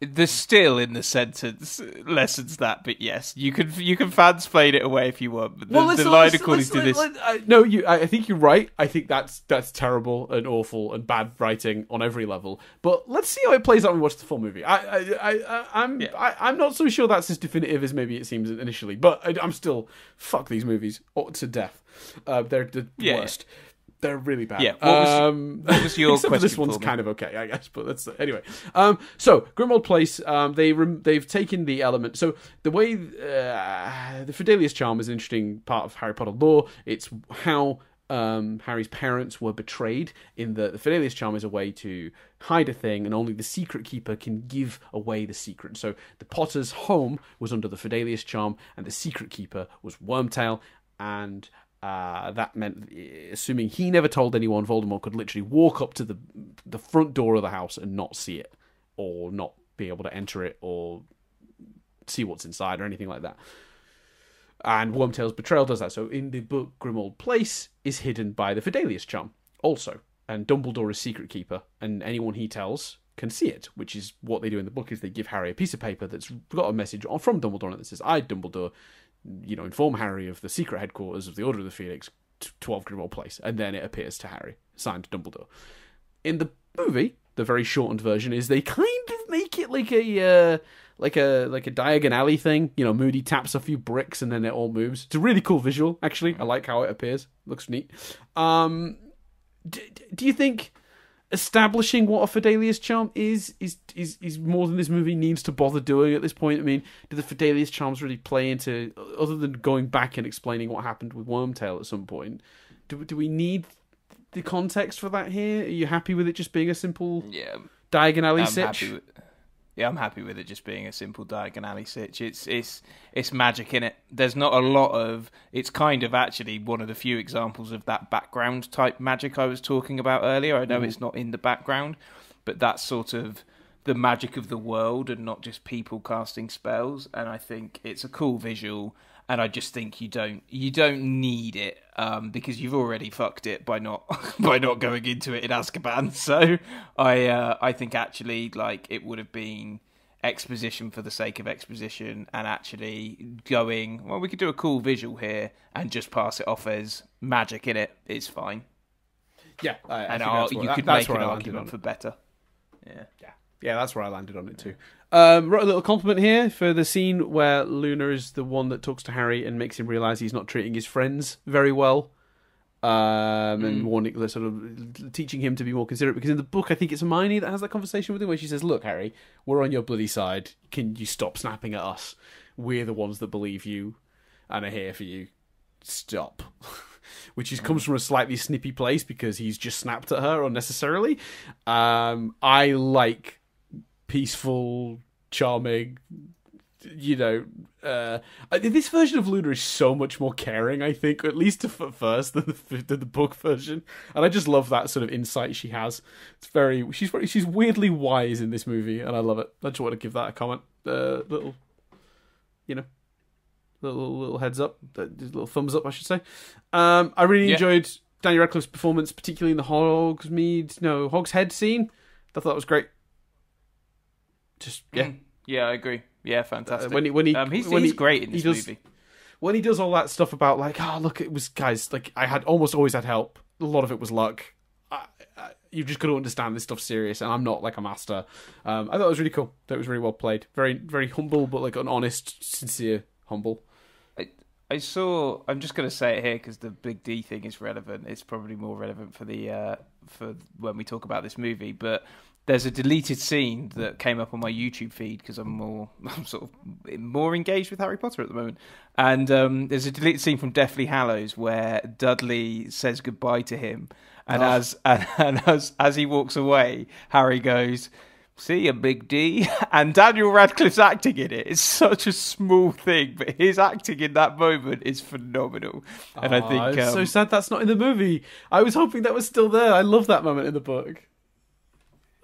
The still in the sentence lessens that, but yes, you can you can fansplain it away if you want. But the, well, the line according to this, let's, I, no, you. I think you're right. I think that's that's terrible and awful and bad writing on every level. But let's see how it plays out when we watch the full movie. I, I, I, I'm yeah. I, I'm not so sure that's as definitive as maybe it seems initially. But I, I'm still fuck these movies to death. Uh, they're the yeah, worst. Yeah. They're really bad. Yeah. What was, um, what was your question? This one's for me? Kind of okay, I guess. But that's anyway. Um, so Grimmauld Place. Um, they rem they've taken the element. So the way uh, the Fidelius charm is an interesting part of Harry Potter lore. It's how um, Harry's parents were betrayed. In the the Fidelius charm is a way to hide a thing, and only the secret keeper can give away the secret. So the Potters' home was under the Fidelius charm, and the secret keeper was Wormtail, and Uh, that meant, assuming he never told anyone, Voldemort could literally walk up to the the front door of the house and not see it, or not be able to enter it, or see what's inside, or anything like that. And Wormtail's betrayal does that. So in the book, Grimmauld Place is hidden by the Fidelius charm, also. And Dumbledore is secret keeper, and anyone he tells can see it, which is what they do in the book, is they give Harry a piece of paper that's got a message from Dumbledore on it that says, I, Dumbledore, you know, inform Harry of the secret headquarters of the Order of the Phoenix, twelve Grimmauld Place, and then it appears to Harry, signed Dumbledore. In the movie, the very shortened version is they kind of make it like a uh, like a like a Diagon Alley thing. You know, Moody taps a few bricks and then it all moves. It's a really cool visual, actually. I like how it appears. Looks neat. Um, do, do you think establishing what a Fidelius charm is is is is more than this movie needs to bother doing at this point? I mean, do the Fidelius charms really play into, other than going back and explaining what happened with Wormtail at some point? Do do we need the context for that here? Are you happy with it just being a simple yeah, Diagon Alley sitch? With, yeah, I'm happy with it just being a simple Diagon Alley sitch. It's it's it's magic in it. There's not a lot of. It's kind of actually one of the few examples of that background type magic I was talking about earlier. I know mm. it's not in the background, but that's sort of the magic of the world and not just people casting spells. And I think it's a cool visual. And I just think you don't you don't need it um, because you've already fucked it by not by not going into it in Azkaban. So I uh, I think actually like it would have been exposition for the sake of exposition, and actually going, well, we could do a cool visual here and just pass it off as magic in it. It's fine. Yeah, I, and I think that's where, you could that, make an argument for better. Yeah. Yeah. Yeah, that's where I landed on it too. Um, wrote a little compliment here for the scene where Luna is the one that talks to Harry and makes him realise he's not treating his friends very well, um, mm. and warning, sort of teaching him to be more considerate. Because in the book, I think it's Hermione that has that conversation with him where she says, "Look, Harry, we're on your bloody side. Can you stop snapping at us? We're the ones that believe you and are here for you. Stop." Which is, comes from a slightly snippy place because he's just snapped at her unnecessarily. Um, I like. Peaceful, charming, you know. Uh, this version of Luna is so much more caring, I think, at least at first, than the, than the book version. And I just love that sort of insight she has. It's very she's very, she's weirdly wise in this movie, and I love it. I just want to give that a comment, uh, little, you know, little little heads up, little thumbs up, I should say. Um, I really yeah. enjoyed Daniel Radcliffe's performance, particularly in the Hogsmeade, no Hogshead scene. I thought that was great. Just yeah, yeah, I agree. Yeah, fantastic. Uh, when he when he, um, he's, when he's he, great in this does, movie. When he does all that stuff about like, oh look, it was guys like I had almost always had help. A lot of it was luck. I, I, you've just got to understand this stuff's serious, and I'm not like a master. Um, I thought it was really cool. That was really well played. Very very humble, but like an honest, sincere humble. I I saw. I'm just gonna say it here because the Big D thing is relevant. It's probably more relevant for the uh, for when we talk about this movie, but. There's a deleted scene that came up on my YouTube feed because I'm more, I'm sort of more engaged with Harry Potter at the moment. And um, there's a deleted scene from Deathly Hallows where Dudley says goodbye to him, and oh. as and, and as as he walks away, Harry goes, "See ya, Big D." And Daniel Radcliffe's acting in it is such a small thing, but his acting in that moment is phenomenal. And oh, I think it's um, so sad that's not in the movie. I was hoping that was still there. I love that moment in the book.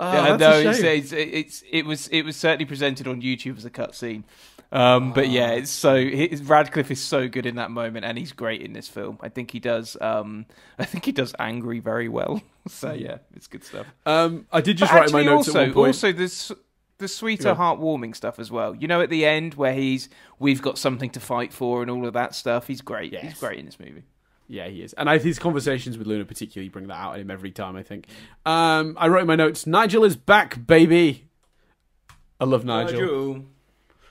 Oh, yeah, no, it's, it's, it's it was it was certainly presented on YouTube as a cutscene, um, oh. but yeah, it's so his, Radcliffe is so good in that moment, and he's great in this film. I think he does. Um, I think he does angry very well. So yeah, it's good stuff. Um, I did just but write actually, in my notes also, at one point. Also, this. The sweeter, yeah. heartwarming stuff as well. You know, at the end where he's we've got something to fight for and all of that stuff. He's great. Yes. He's great in this movie. Yeah, he is. And I, his conversations with Luna particularly bring that out in him every time, I think. Um, I wrote in my notes, Nigel is back, baby. I love Nigel. Nigel.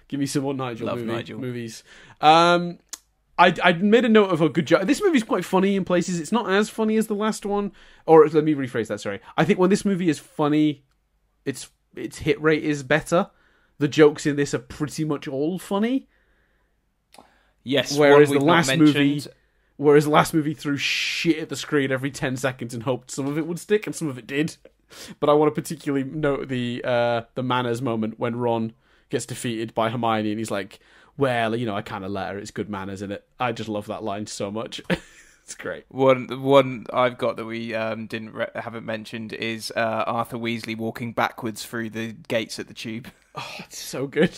Give me some more Nigel, love movie, Nigel. movies. Um, I, I made a note of a good joke. This movie's quite funny in places. It's not as funny as the last one. Or let me rephrase that, sorry. I think when this movie is funny, its its hit rate is better. The jokes in this are pretty much all funny. Yes. Whereas the last movie... Whereas the last movie threw shit at the screen every ten seconds and hoped some of it would stick, and some of it did. But I want to particularly note the uh, the manners moment when Ron gets defeated by Hermione and he's like, well, you know, I kind of let her. It's good manners, isn't it? I just love that line so much. It's great. One one I've got that we um, didn't re haven't mentioned is uh, Arthur Weasley walking backwards through the gates at the Tube. Oh, it's so good.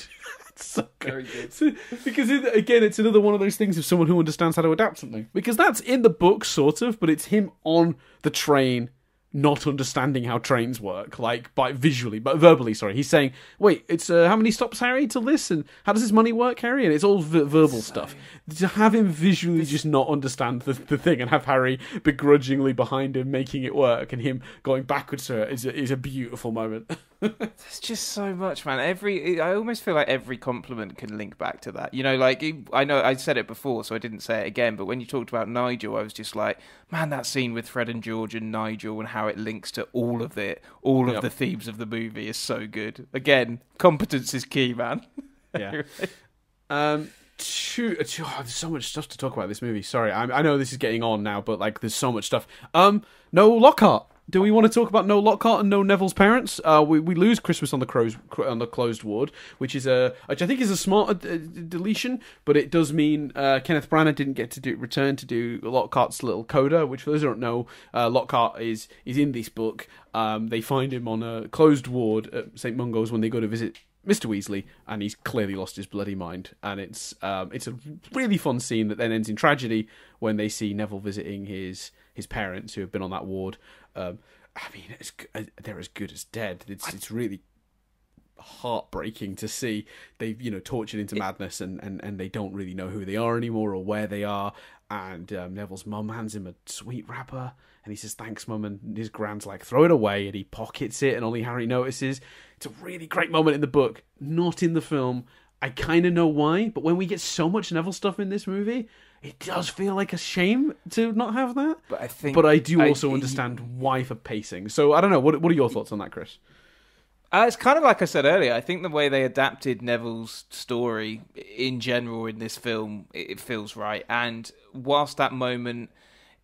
So good. Very good. So, because it, again, it's another one of those things of someone who understands how to adapt something. Because that's in the book, sort of, but it's him on the train, not understanding how trains work, like by visually, but verbally. Sorry, he's saying, "Wait, it's uh, how many stops, Harry, till this, and how does this money work, Harry?" And it's all ver verbal so... stuff. To have him visually this... just not understand the, the thing, and have Harry begrudgingly behind him making it work, and him going backwards to it is a, is a beautiful moment. There's just so much, man. Every I almost feel like every compliment can link back to that. You know, like, I know I said it before, so I didn't say it again, but when you talked about Nigel, I was just like, man, that scene with Fred and George and Nigel and how it links to all of it, all of yep. the themes of the movie is so good. Again, competence is key, man. Yeah. um, two, two, oh, there's so much stuff to talk about this movie. Sorry, I, I know this is getting on now, but like, there's so much stuff. Um, Noel Lockhart. Do we want to talk about Noel Lockhart and Noel Neville's parents? Uh, we we lose Christmas on the Crows on the Closed Ward, which is a which I think is a smart uh, deletion, but it does mean uh, Kenneth Branagh didn't get to do return to do Lockhart's little coda. Which, for those who don't know, uh, Lockhart is is in this book. Um, they find him on a closed ward at Saint Mungo's when they go to visit Mister Weasley, and he's clearly lost his bloody mind. And it's um, it's a really fun scene that then ends in tragedy when they see Neville visiting his his parents who have been on that ward. Um, I mean, it's, they're as good as dead. It's it's really heartbreaking to see. They've, you know, tortured into madness, and, and, and they don't really know who they are anymore or where they are. And um, Neville's mum hands him a sweet wrapper, and he says, thanks, mum. And his gran's like, throw it away, and he pockets it, and only Harry notices. It's a really great moment in the book, not in the film. I kind of know why, but when we get so much Neville stuff in this movie, it does feel like a shame to not have that. But I think, but I do also I, understand why for pacing. So I don't know. What what are your thoughts on that, Chris? Uh, it's kind of like I said earlier. I think the way they adapted Neville's story in general in this film, it feels right. And whilst that moment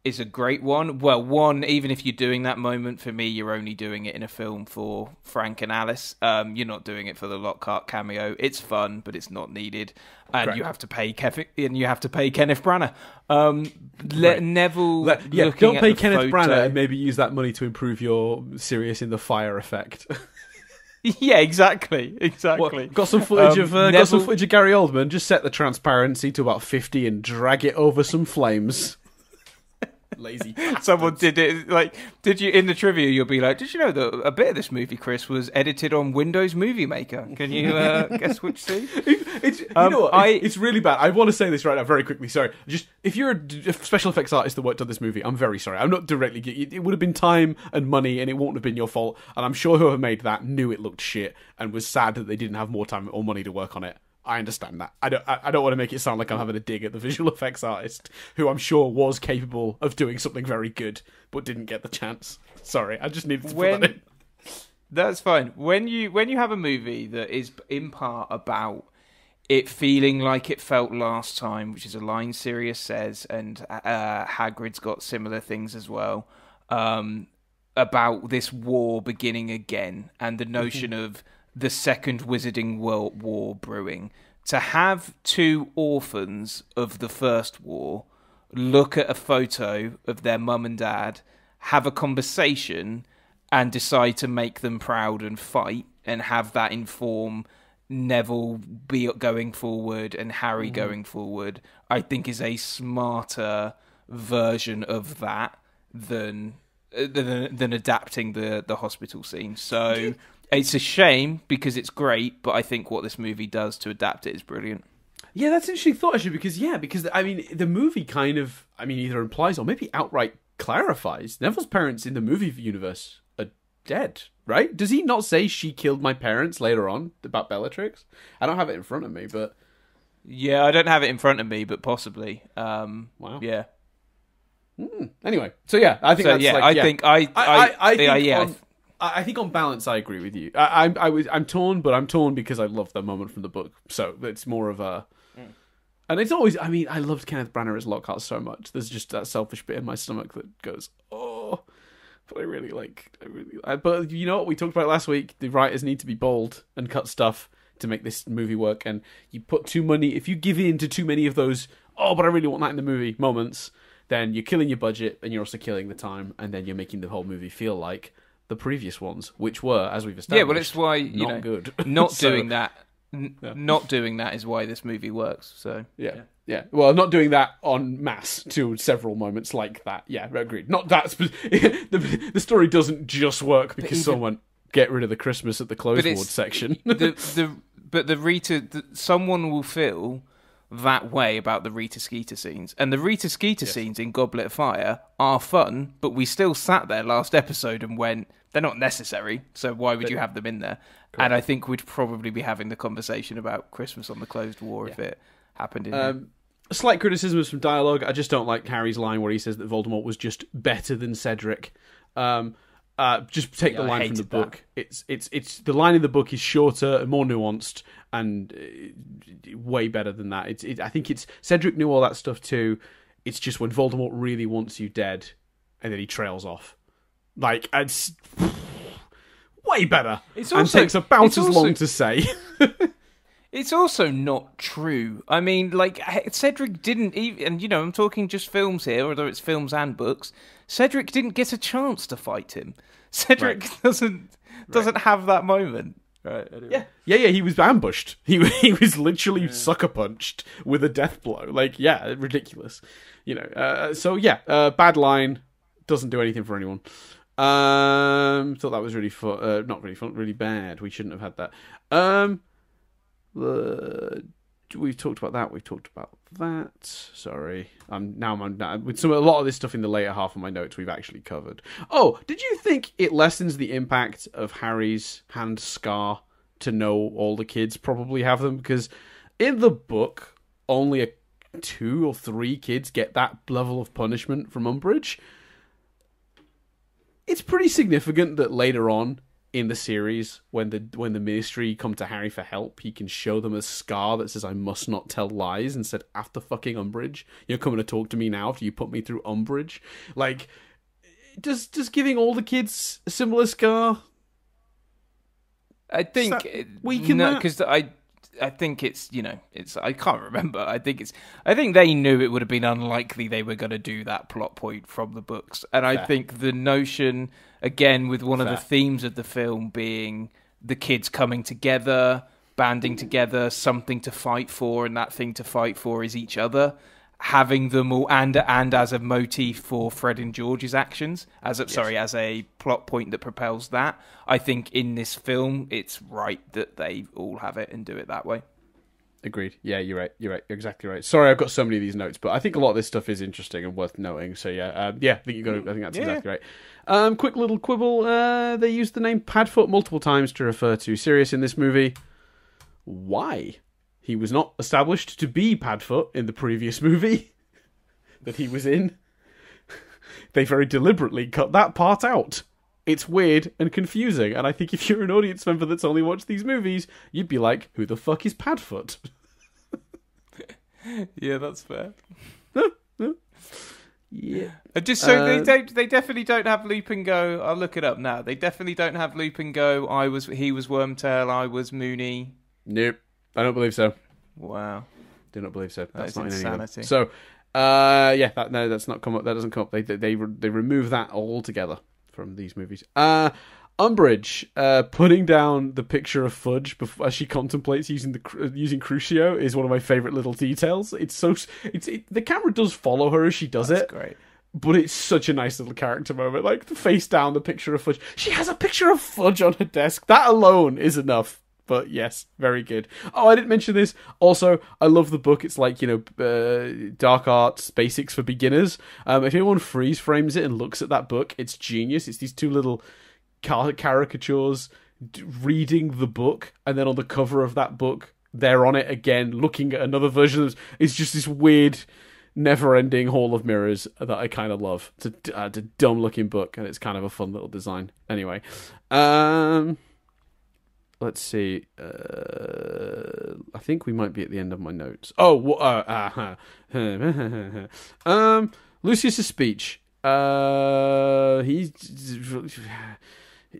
is a great one, well, one, even if you're doing that moment, for me, you're only doing it in a film for Frank and Alice. Um, you're not doing it for the Lockhart cameo. It's fun, but it's not needed, and right. you have to pay Kevin, and you have to pay Kenneth Branagh. Um, let right. Neville. Let, yeah, don't pay Kenneth photo, Branagh, and maybe use that money to improve your Sirius in the Fire effect. Yeah, exactly, exactly. Well, got some footage um, of uh, Neville... got some footage of Gary Oldman. Just set the transparency to about fifty and drag it over some flames. Lazy bastards. Someone did it. Like, did you in the trivia? You'll be like, did you know that a bit of this movie, Chris, was edited on Windows Movie Maker? Can you uh, guess which scene? It's, you um, know what? I, it's really bad. I want to say this right now, very quickly. Sorry, just if you're a special effects artist that worked on this movie, I'm very sorry. I'm not directly. It would have been time and money, and it won't have been your fault. And I'm sure whoever made that knew it looked shit and was sad that they didn't have more time or money to work on it. I understand that. I don't. I don't want to make it sound like I'm having a dig at the visual effects artist, who I'm sure was capable of doing something very good, but didn't get the chance. Sorry, I just needed to when, put that in. That's fine. When you when you have a movie that is in part about it feeling like it felt last time, which is a line Sirius says, and uh, Hagrid's got similar things as well, um, about this war beginning again and the notion of the second Wizarding World War brewing, to have two orphans of the First War look at a photo of their mum and dad, have a conversation, and decide to make them proud and fight, and have that inform Neville be going forward and Harry mm-hmm. going forward, I think is a smarter version of that than than, than adapting the, the hospital scene. So... it's a shame because it's great, but I think what this movie does to adapt it is brilliant. Yeah, that's an interesting thought, actually, because, yeah, because, I mean, the movie kind of, I mean, either implies or maybe outright clarifies Neville's parents in the movie universe are dead, right? Does he not say she killed my parents later on about Bellatrix? I don't have it in front of me, but... yeah, I don't have it in front of me, but possibly. Um, wow. Yeah. Mm. Anyway, so, yeah, I think so, that's, yeah, like... I yeah, think I... I, I, I think... Uh, yeah, on... I th I think on balance, I agree with you. I, I, I was, I'm torn, but I'm torn because I love that moment from the book. So it's more of a, mm. and it's always. I mean, I loved Kenneth Branagh as Lockhart so much. There's just that selfish bit in my stomach that goes, oh, but I really like. I really, I, but you know what we talked about last week? The writers need to be bold and cut stuff to make this movie work. And you put too many. If you give in to too many of those, oh, but I really want that in the movie moments, then you're killing your budget and you're also killing the time, and then you're making the whole movie feel like the previous ones, which were, as we've established, yeah, well, it's why you not know, good. Not so, doing that, n yeah. not doing that is why this movie works. So yeah, yeah, yeah. Well, not doing that en masse to several moments like that. Yeah, agreed. Not that the the story doesn't just work because even, someone get rid of the Christmas at the closed ward section. the the but the Rita, the, someone will feel that way about the Rita Skeeter scenes. And the Rita Skeeter yes. scenes in Goblet of Fire are fun, but we still sat there last episode and went, They're not necessary, so why would but, you have them in there? Correct. And I think we'd probably be having the conversation about Christmas on the Closed War yeah. if it happened in um, slight criticisms from dialogue. I just don't like Harry's line where he says that Voldemort was just better than Cedric. Um, uh, just take yeah, the line from the book. That. It's it's it's the line in the book is shorter and more nuanced and uh, way better than that. It's it, I think it's Cedric knew all that stuff too. It's just when Voldemort really wants you dead, and then he trails off. Like, it's way better. It takes about as also, long to say. It's also not true. I mean, like, Cedric didn't even... And, you know, I'm talking just films here, although it's films and books. Cedric didn't get a chance to fight him. Cedric right. doesn't doesn't right. have that moment. Right, anyway. Yeah, yeah, yeah. He was ambushed. He he was literally yeah. sucker punched with a death blow. Like, yeah, ridiculous. You know, uh, so, yeah, uh, bad line. Doesn't do anything for anyone. Um, thought that was really fun. Uh, not really fun. Really bad. We shouldn't have had that. Um, uh, we've talked about that. We've talked about that. Sorry. I'm now. I'm with some a lot of this stuff in the later half of my notes. We've actually covered. Oh, did you think it lessens the impact of Harry's hand scar to know all the kids probably have them? Because in the book, only a, two or three kids get that level of punishment from Umbridge. It's pretty significant that later on in the series, when the when the Ministry come to Harry for help, he can show them a scar that says, "I must not tell lies," and said, "After fucking Umbridge, you're coming to talk to me now after you put me through Umbridge." Like, does does giving all the kids a similar scar? I think it, no, because I I think it's you know it's I can't remember. I think it's I think they knew it would have been unlikely they were going to do that plot point from the books, and I Fair. think the notion again with one Fair. of the themes of the film being the kids coming together, banding together, something to fight for, and that thing to fight for is each other. Having them all and and as a motif for Fred and George's actions, as a, yes. sorry, as a plot point that propels that. I think in this film, it's right that they all have it and do it that way. Agreed. Yeah, you're right. You're right. You're exactly right. Sorry, I've got so many of these notes, but I think a lot of this stuff is interesting and worth knowing. So yeah, um, yeah, I think you got. To, I think that's yeah. exactly right. Um, quick little quibble. Uh, they used the name Padfoot multiple times to refer to Sirius in this movie. Why? He was not established to be Padfoot in the previous movie that he was in. They very deliberately cut that part out. It's weird and confusing, and I think if you're an audience member that's only watched these movies, you'd be like, who the fuck is Padfoot? Yeah, that's fair. No, no. Yeah. Just so uh, they don't they definitely don't have Loop and Go. I'll look it up now. They definitely don't have Loop and Go. I was he was Wormtail, I was Mooney. Nope. I don't believe so. Wow, do not believe so. That's that not insanity. In so, uh, yeah, that, no, that's not come up. That doesn't come up. They they they remove that altogether from these movies. Uh, Umbridge uh, putting down the picture of Fudge before, as she contemplates using the using Crucio is one of my favorite little details. It's so it's it, the camera does follow her as she does that's it. Great. But it's such a nice little character moment. Like the face down, the picture of Fudge. She has a picture of Fudge on her desk. That alone is enough. But yes, very good. Oh, I didn't mention this. Also, I love the book. It's like, you know, uh, dark arts, basics for beginners. Um, if anyone freeze frames it and looks at that book, it's genius. It's these two little car caricatures reading the book. And then on the cover of that book, they're on it again, looking at another version of it. It's just this weird, never-ending Hall of Mirrors that I kind of love. It's a, uh, it's a dumb-looking book, and it's kind of a fun little design. Anyway. Um... Let's see. Uh, I think we might be at the end of my notes. Oh, uh, uh, um, Lucius's speech. Uh, he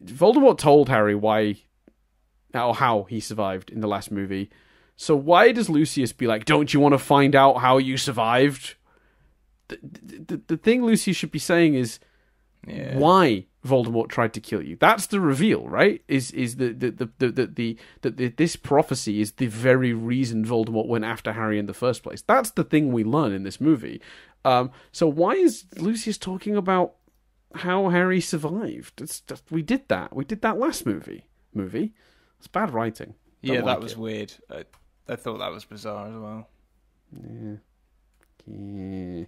Voldemort told Harry why, or how he survived in the last movie. So why does Lucius be like, "Don't you want to find out how you survived?" The the, the thing Lucius should be saying is, yeah. why Voldemort tried to kill you. That's the reveal, right? Is is the the the the the, the, the, the this prophecy is the very reason Voldemort went after Harry in the first place. That's the thing we learn in this movie. Um, so why is Lucius talking about how Harry survived? It's just, we did that. We did that last movie. Movie. It's bad writing. Don't yeah, like that was it. weird. I, I thought that was bizarre as well. Yeah. Yeah.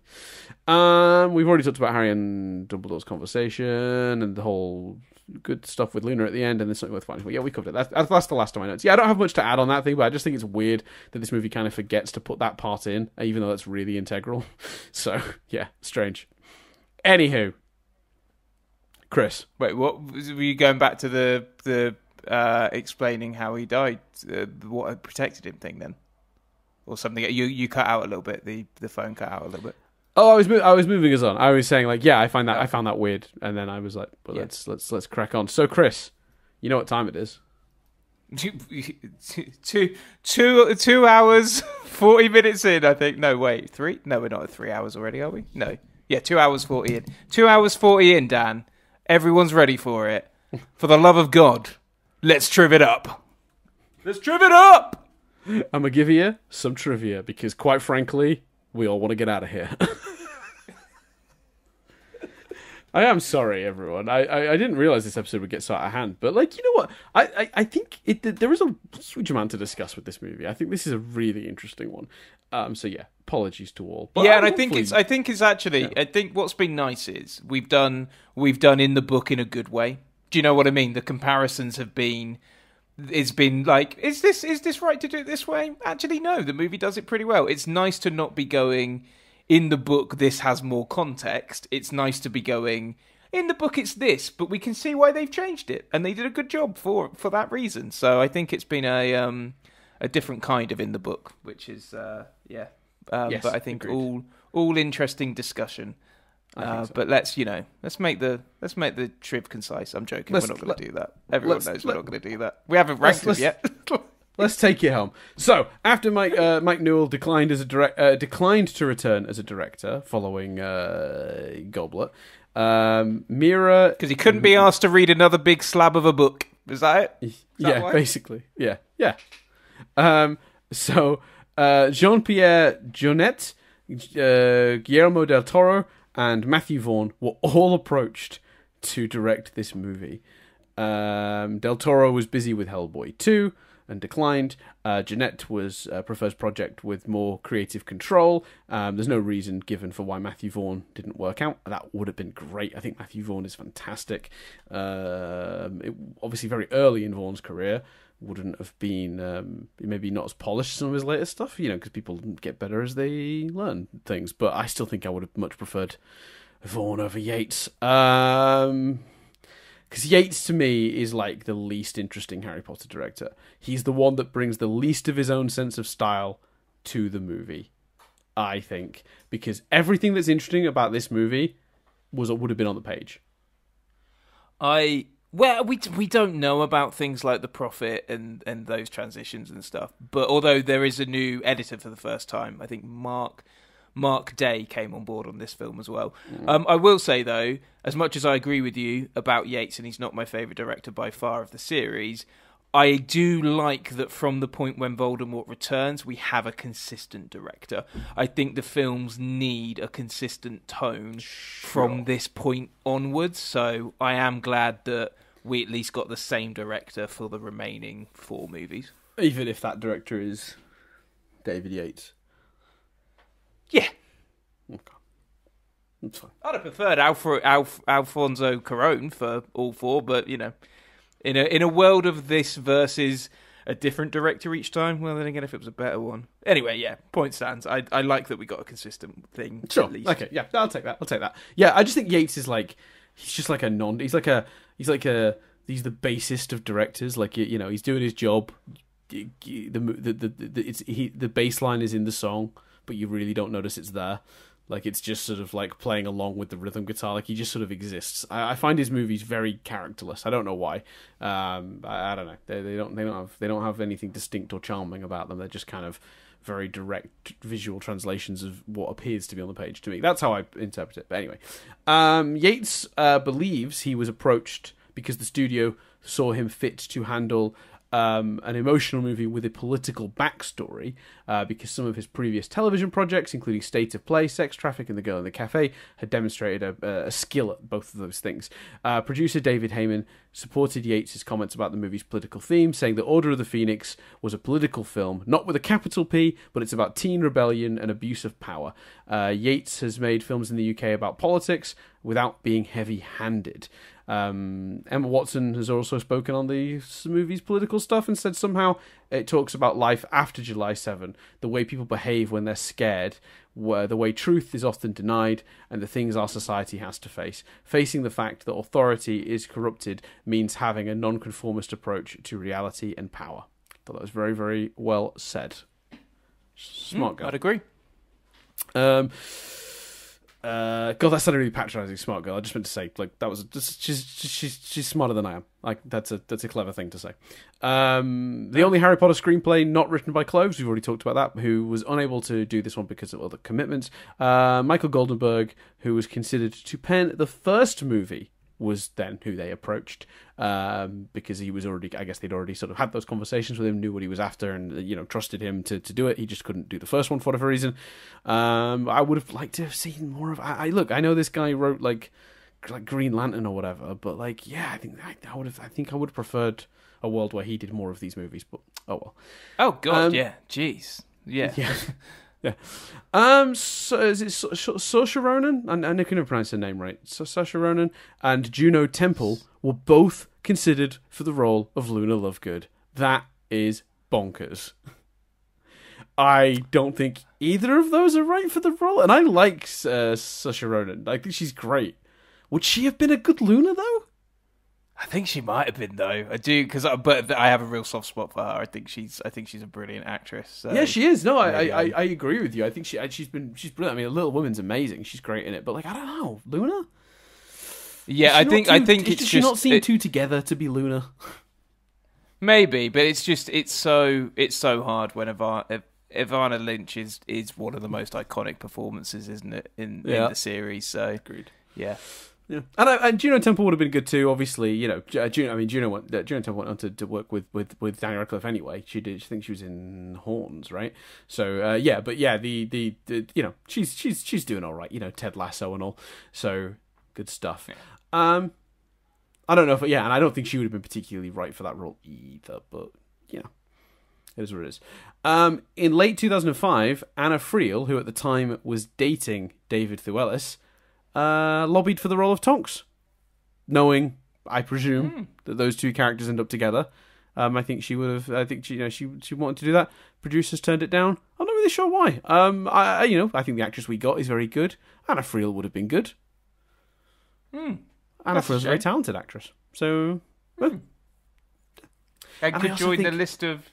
Um, we've already talked about Harry and Dumbledore's conversation and the whole good stuff with Luna at the end, and there's something worth fighting for. Yeah, we covered it. That's, that's the last of my notes. Yeah, I don't have much to add on that thing, but I just think it's weird that this movie kind of forgets to put that part in, even though that's really integral. So, yeah, strange. Anywho. Chris. Wait, what were you going back to the the uh, explaining how he died, uh, what protected him thing then? Or something? You you cut out a little bit. The the phone cut out a little bit. Oh, I was I was moving us on. I was saying like, yeah, I find that I found that weird, and then I was like, well, yeah. let's let's let's crack on. So, Chris, you know what time it is? Two two two, two hours forty minutes in, I think. No, wait, three? No, we're not at three hours already, are we? No, yeah, two hours forty in. Two hours forty in, Dan. Everyone's ready for it. For the love of God, let's triv it up. Let's triv it up! I'm going to give you some trivia because, quite frankly, we all want to get out of here. I am sorry, everyone. I, I, I didn't realise this episode would get so out of hand. But, like, you know what? I, I, I think it, there is a huge amount to discuss with this movie. I think this is a really interesting one. Um, so, yeah, apologies to all. But yeah, and I think it's I think it's actually... Yeah. I think what's been nice is we've done, we've done in the book in a good way. Do you know what I mean? The comparisons have been... It's been like, is this is this right to do it this way? Actually, no, the movie does it pretty well. It's nice to not be going, in the book, this has more context. It's nice to be going, in the book, it's this, but we can see why they've changed it. And they did a good job for for that reason. So I think it's been a um, a different kind of in the book, which is, uh, yeah. Um, yes, but I think agreed. all all interesting discussion. Uh, so. But let's, you know, let's make the let's make the triv concise. I'm joking. Let's, we're not going to do that. Everyone knows we're let, not going to do that. We haven't ranked it yet. Let's take you home. So after Mike uh, Mike Newell declined as a direct uh, declined to return as a director following uh, Goblet, um, Mira, because he couldn't be asked to read another big slab of a book. Is that it? Is that yeah, why? Basically. Yeah, yeah. Um, so uh, Jean-Pierre Jeunet, uh, Guillermo del Toro, and Matthew Vaughn were all approached to direct this movie. Um, Del Toro was busy with Hellboy two and declined. Uh, Jeanette was uh, prefers project with more creative control. Um, there's no reason given for why Matthew Vaughn didn't work out. That would have been great. I think Matthew Vaughn is fantastic. Um, it, obviously, very early in Vaughn's career, wouldn't have been um, maybe not as polished as some of his later stuff, you know, because people get better as they learn things. But I still think I would have much preferred Vaughn over Yates, because um, Yates to me is like the least interesting Harry Potter director. He's the one that brings the least of his own sense of style to the movie, I think, because everything that's interesting about this movie was would have been on the page. I. Well, we we don't know about things like The Prophet and, and those transitions and stuff. But although there is a new editor for the first time, I think Mark Mark Day came on board on this film as well. Mm. Um, I will say, though, as much as I agree with you about Yates, and he's not my favourite director by far of the series, I do like that from the point when Voldemort returns, we have a consistent director. I think the films need a consistent tone sure. from this point onwards. So I am glad that we at least got the same director for the remaining four movies. Even if that director is David Yates? Yeah. Okay. That's fine. I'd have preferred Alfred, Alf, Alfonso Cuarón for all four, but, you know, in a in a world of this versus a different director each time, well, then again, if it was a better one. Anyway, yeah, point stands. I I like that we got a consistent thing. Sure. At least. Okay, yeah, I'll take that. I'll take that. Yeah, I just think Yates is like, he's just like a non... He's like a... He's like a... He's the basest of directors. Like, you know, he's doing his job. The, the, the, the, it's, he, the bass line is in the song, but you really don't notice it's there. Like, it's just sort of like playing along with the rhythm guitar. Like, he just sort of exists. I, I find his movies very characterless. I don't know why. Um, I, I don't know. They, they don't. They don't have. They don't have anything distinct or charming about them. They're just kind of very direct visual translations of what appears to be on the page to me. That's how I interpret it. But anyway, um, Yates uh, believes he was approached because the studio saw him fit to handle Um, an emotional movie with a political backstory, uh, because some of his previous television projects, including State of Play, Sex Traffic, and The Girl in the Cafe, had demonstrated a, a skill at both of those things. Uh, producer David Heyman supported Yates' comments about the movie's political theme, saying that Order of the Phoenix was a political film, not with a capital P, but it's about teen rebellion and abuse of power. Uh, Yates has made films in the U K about politics without being heavy-handed. Um, Emma Watson has also spoken on the movie's political stuff and said somehow it talks about life after July seventh, the way people behave when they're scared, where the way truth is often denied, and the things our society has to face. Facing the fact that authority is corrupted means having a non-conformist approach to reality and power. I thought that was very, very well said. Smart girl. Mm, I'd agree. Um... Uh, God, that sounded really patronising. Smart girl. I just meant to say, like, that was just, she's she's she's smarter than I am. Like, that's a that's a clever thing to say. Um, the only Harry Potter screenplay not written by Cloves. We've already talked about that. Who was unable to do this one because of other commitments. Uh, Michael Goldenberg, who was considered to pen the first movie, was then who they approached, um, because he was already, I guess they'd already sort of had those conversations with him, knew what he was after, and, you know, trusted him to, to do it. He just couldn't do the first one for whatever reason. Um, I would have liked to have seen more of, I, I look, I know this guy wrote like, like Green Lantern or whatever, but like, yeah, I think I, I would have, I think I would have preferred a world where he did more of these movies, but oh well. Oh God. Um, yeah. Jeez. Yeah. Yeah. Yeah, um, so is it Saoirse Ronan? I, I never pronounce her name right. So Saoirse Ronan and Juno Temple were both considered for the role of Luna Lovegood. That is bonkers. I don't think either of those are right for the role, and I like uh, Saoirse Ronan. I think she's great. Would she have been a good Luna though? I think she might have been though. I do, because I, but I have a real soft spot for her. I think she's, I think she's a brilliant actress. So. Yeah, she is. No, I, yeah. I, I, I agree with you. I think she, she's been, she's brilliant. I mean, Little Women's amazing. She's great in it. But like, I don't know, Luna. Yeah, I think, too, I think it's just, she not seen it, two together to be Luna. Maybe, but it's just, it's so, it's so hard when Ivana, Ivana Lynch is is one of the most iconic performances, isn't it, in, yeah. in the series? So agreed. Yeah. Yeah, and I, and Juno Temple would have been good too. Obviously, you know, Juno. I mean, Juno went, uh, Juno Temple went on to, to work with, with, with Daniel Radcliffe anyway. She did. I think she was in Horns, right? So uh, yeah, but yeah, the, the the you know, she's she's she's doing all right. You know, Ted Lasso and all. So good stuff. Yeah. Um, I don't know if yeah, and I don't think she would have been particularly right for that role either. But you know, it is what it is. Um, in late two thousand five, Anna Friel, who at the time was dating David Thewlis, Uh, lobbied for the role of Tonks, knowing, I presume, mm. that those two characters end up together. Um, I think she would have. I think she, you know, she she wanted to do that. Producers turned it down. I'm not really sure why. Um, I you know I think the actress we got is very good. Anna Friel would have been good. Mm. Anna Friel's a very talented actress. So, well. mm. and, and could join think... the list of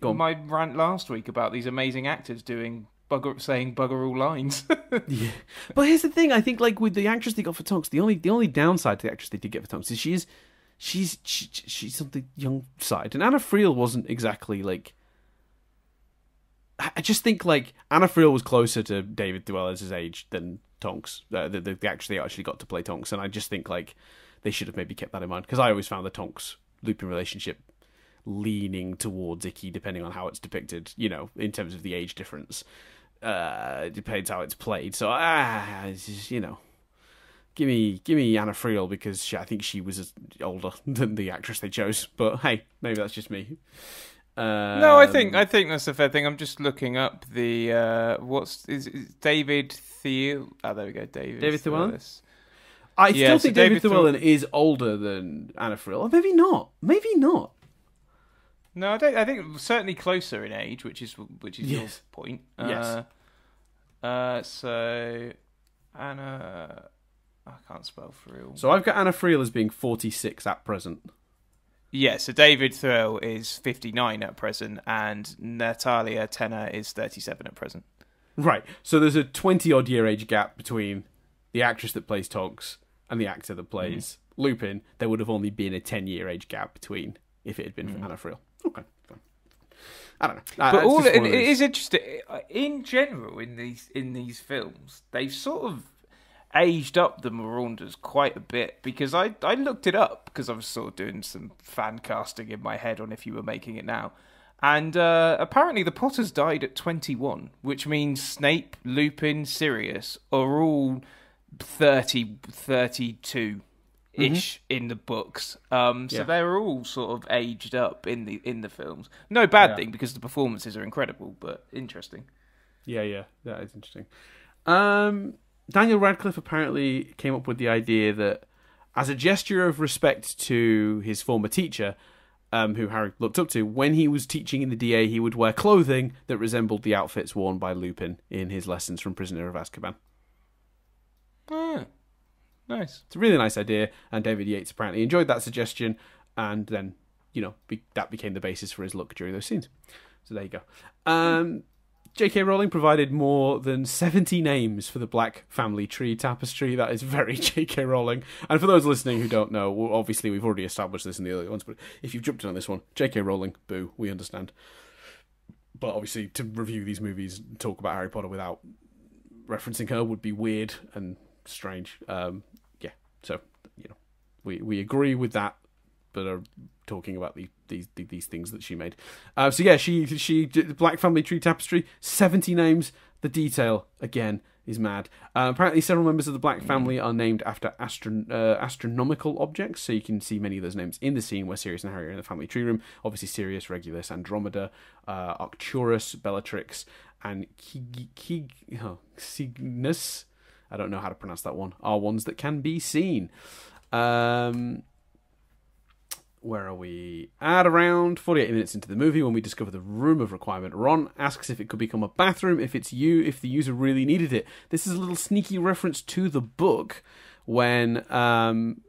my rant last week about these amazing actors doing. Bugger, saying bugger all lines. Yeah. But here's the thing, I think, like, with the actress they got for Tonks, the only the only downside to the actress they did get for Tonks is she is she's she, she's on the young side, and Anna Friel wasn't exactly like. I just think like Anna Friel was closer to David Thewlis' age than Tonks, uh, the, the the actress they actually got to play Tonks, and I just think like they should have maybe kept that in mind, because I always found the Tonks Lupin relationship leaning towards icky, depending on how it's depicted, you know, in terms of the age difference. Uh, it depends how it's played. So, ah, it's just, you know, give me, give me Anna Friel, because she, I think she was older than the actress they chose. But hey, maybe that's just me. Um, no, I think I think that's a fair thing. I'm just looking up the uh, what's is, is David Thewlis. Oh, there we go, David. David Thewlis. I yeah, still think so David Thewlis Thewlis is older than Anna Friel. Or maybe not. Maybe not. No, I don't. I think certainly closer in age, which is which is yes. your point. Yes. Uh, uh, so Anna, I can't spell Friel. So I've got Anna Friel as being forty-six at present. Yeah. So David Thewlis is fifty-nine at present, and Natalia Tena is thirty-seven at present. Right. So there's a twenty-odd year age gap between the actress that plays Tonks and the actor that plays mm-hmm. Lupin. There would have only been a ten-year age gap between, if it had been mm-hmm. for Anna Friel. Okay, I don't know. But uh, all it, it is interesting. In general, in these in these films, they've sort of aged up the Marauders quite a bit, because I I looked it up, because I was sort of doing some fan casting in my head on If You Were Making It Now, and uh, apparently the Potters died at twenty-one, which means Snape, Lupin, Sirius are all thirty, thirty-two. Ish mm-hmm. in the books, um, so yeah. they're all sort of aged up in the in the films. No bad yeah. thing, because the performances are incredible, but interesting. Yeah, yeah, that is interesting. Um, Daniel Radcliffe apparently came up with the idea that as a gesture of respect to his former teacher, um, who Harry looked up to, when he was teaching in the D A, he would wear clothing that resembled the outfits worn by Lupin in his lessons from Prisoner of Azkaban. Ah, nice. It's a really nice idea, and David Yates apparently enjoyed that suggestion, and then, you know, be that became the basis for his look during those scenes. So there you go. Um, J K Rowling provided more than seventy names for the Black Family Tree tapestry. That is very J K Rowling. And for those listening who don't know, obviously we've already established this in the earlier ones, but if you've jumped in on this one, J K Rowling, boo, we understand. But obviously to review these movies and talk about Harry Potter without referencing her would be weird and strange. Um, yeah, so, you know, we, we agree with that, but are talking about the, these these things that she made. Uh, so yeah, she she did Black Family Tree tapestry, seventy names. The detail again is mad. Uh, apparently, several members of the Black family are named after astro uh, astronomical objects. So you can see many of those names in the scene where Sirius and Harry are in the family tree room. Obviously, Sirius, Regulus, Andromeda, uh, Arcturus, Bellatrix, and Cygnus. Kig oh, I don't know how to pronounce that one. Are ones that can be seen. Um. Where are we? At around forty-eight minutes into the movie, when we discover the room of requirement, Ron asks if it could become a bathroom if it's you, if the user really needed it. This is a little sneaky reference to the book when um,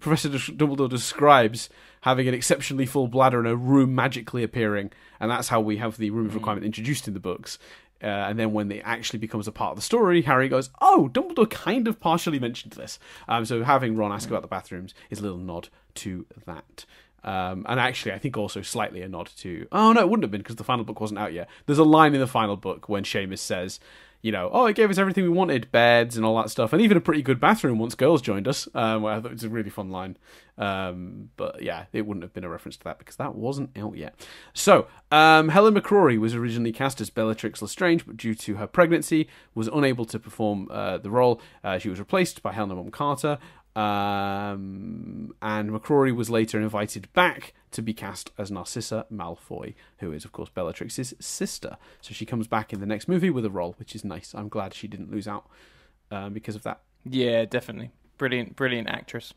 Professor Dumbledore describes having an exceptionally full bladder and a room magically appearing, and that's how we have the room of requirement introduced in the books. Uh, and then when it actually becomes a part of the story, Harry goes, oh, Dumbledore kind of partially mentioned this. Um, so having Ron ask about the bathrooms is a little nod to that. Um, and actually, I think also slightly a nod to... Oh, no, it wouldn't have been because the final book wasn't out yet. There's a line in the final book when Seamus says, you know, oh, it gave us everything we wanted, beds and all that stuff, and even a pretty good bathroom once girls joined us. Um, well, I thought it was a really fun line. Um, but yeah, it wouldn't have been a reference to that because that wasn't out yet. So, um, Helen McCrory was originally cast as Bellatrix Lestrange, but due to her pregnancy, was unable to perform uh, the role. Uh, she was replaced by Helena Bonham Carter. Um, and McCrory was later invited back to be cast as Narcissa Malfoy, who is, of course, Bellatrix's sister. So she comes back in the next movie with a role, which is nice. I'm glad she didn't lose out um, because of that. Yeah, definitely. Brilliant, brilliant actress.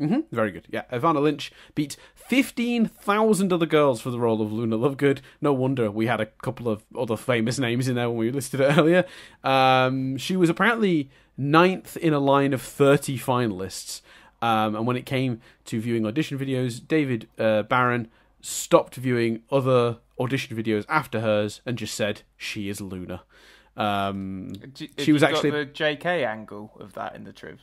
Mm-hmm. Very good. Yeah, Ivana Lynch beat fifteen thousand other girls for the role of Luna Lovegood. No wonder we had a couple of other famous names in there when we listed it earlier. Um, she was apparently ninth in a line of thirty finalists. Um, and when it came to viewing audition videos, David uh, Barron stopped viewing other audition videos after hers and just said, she is Luna. Um, you, she was actually... got the J K angle of that in the truth.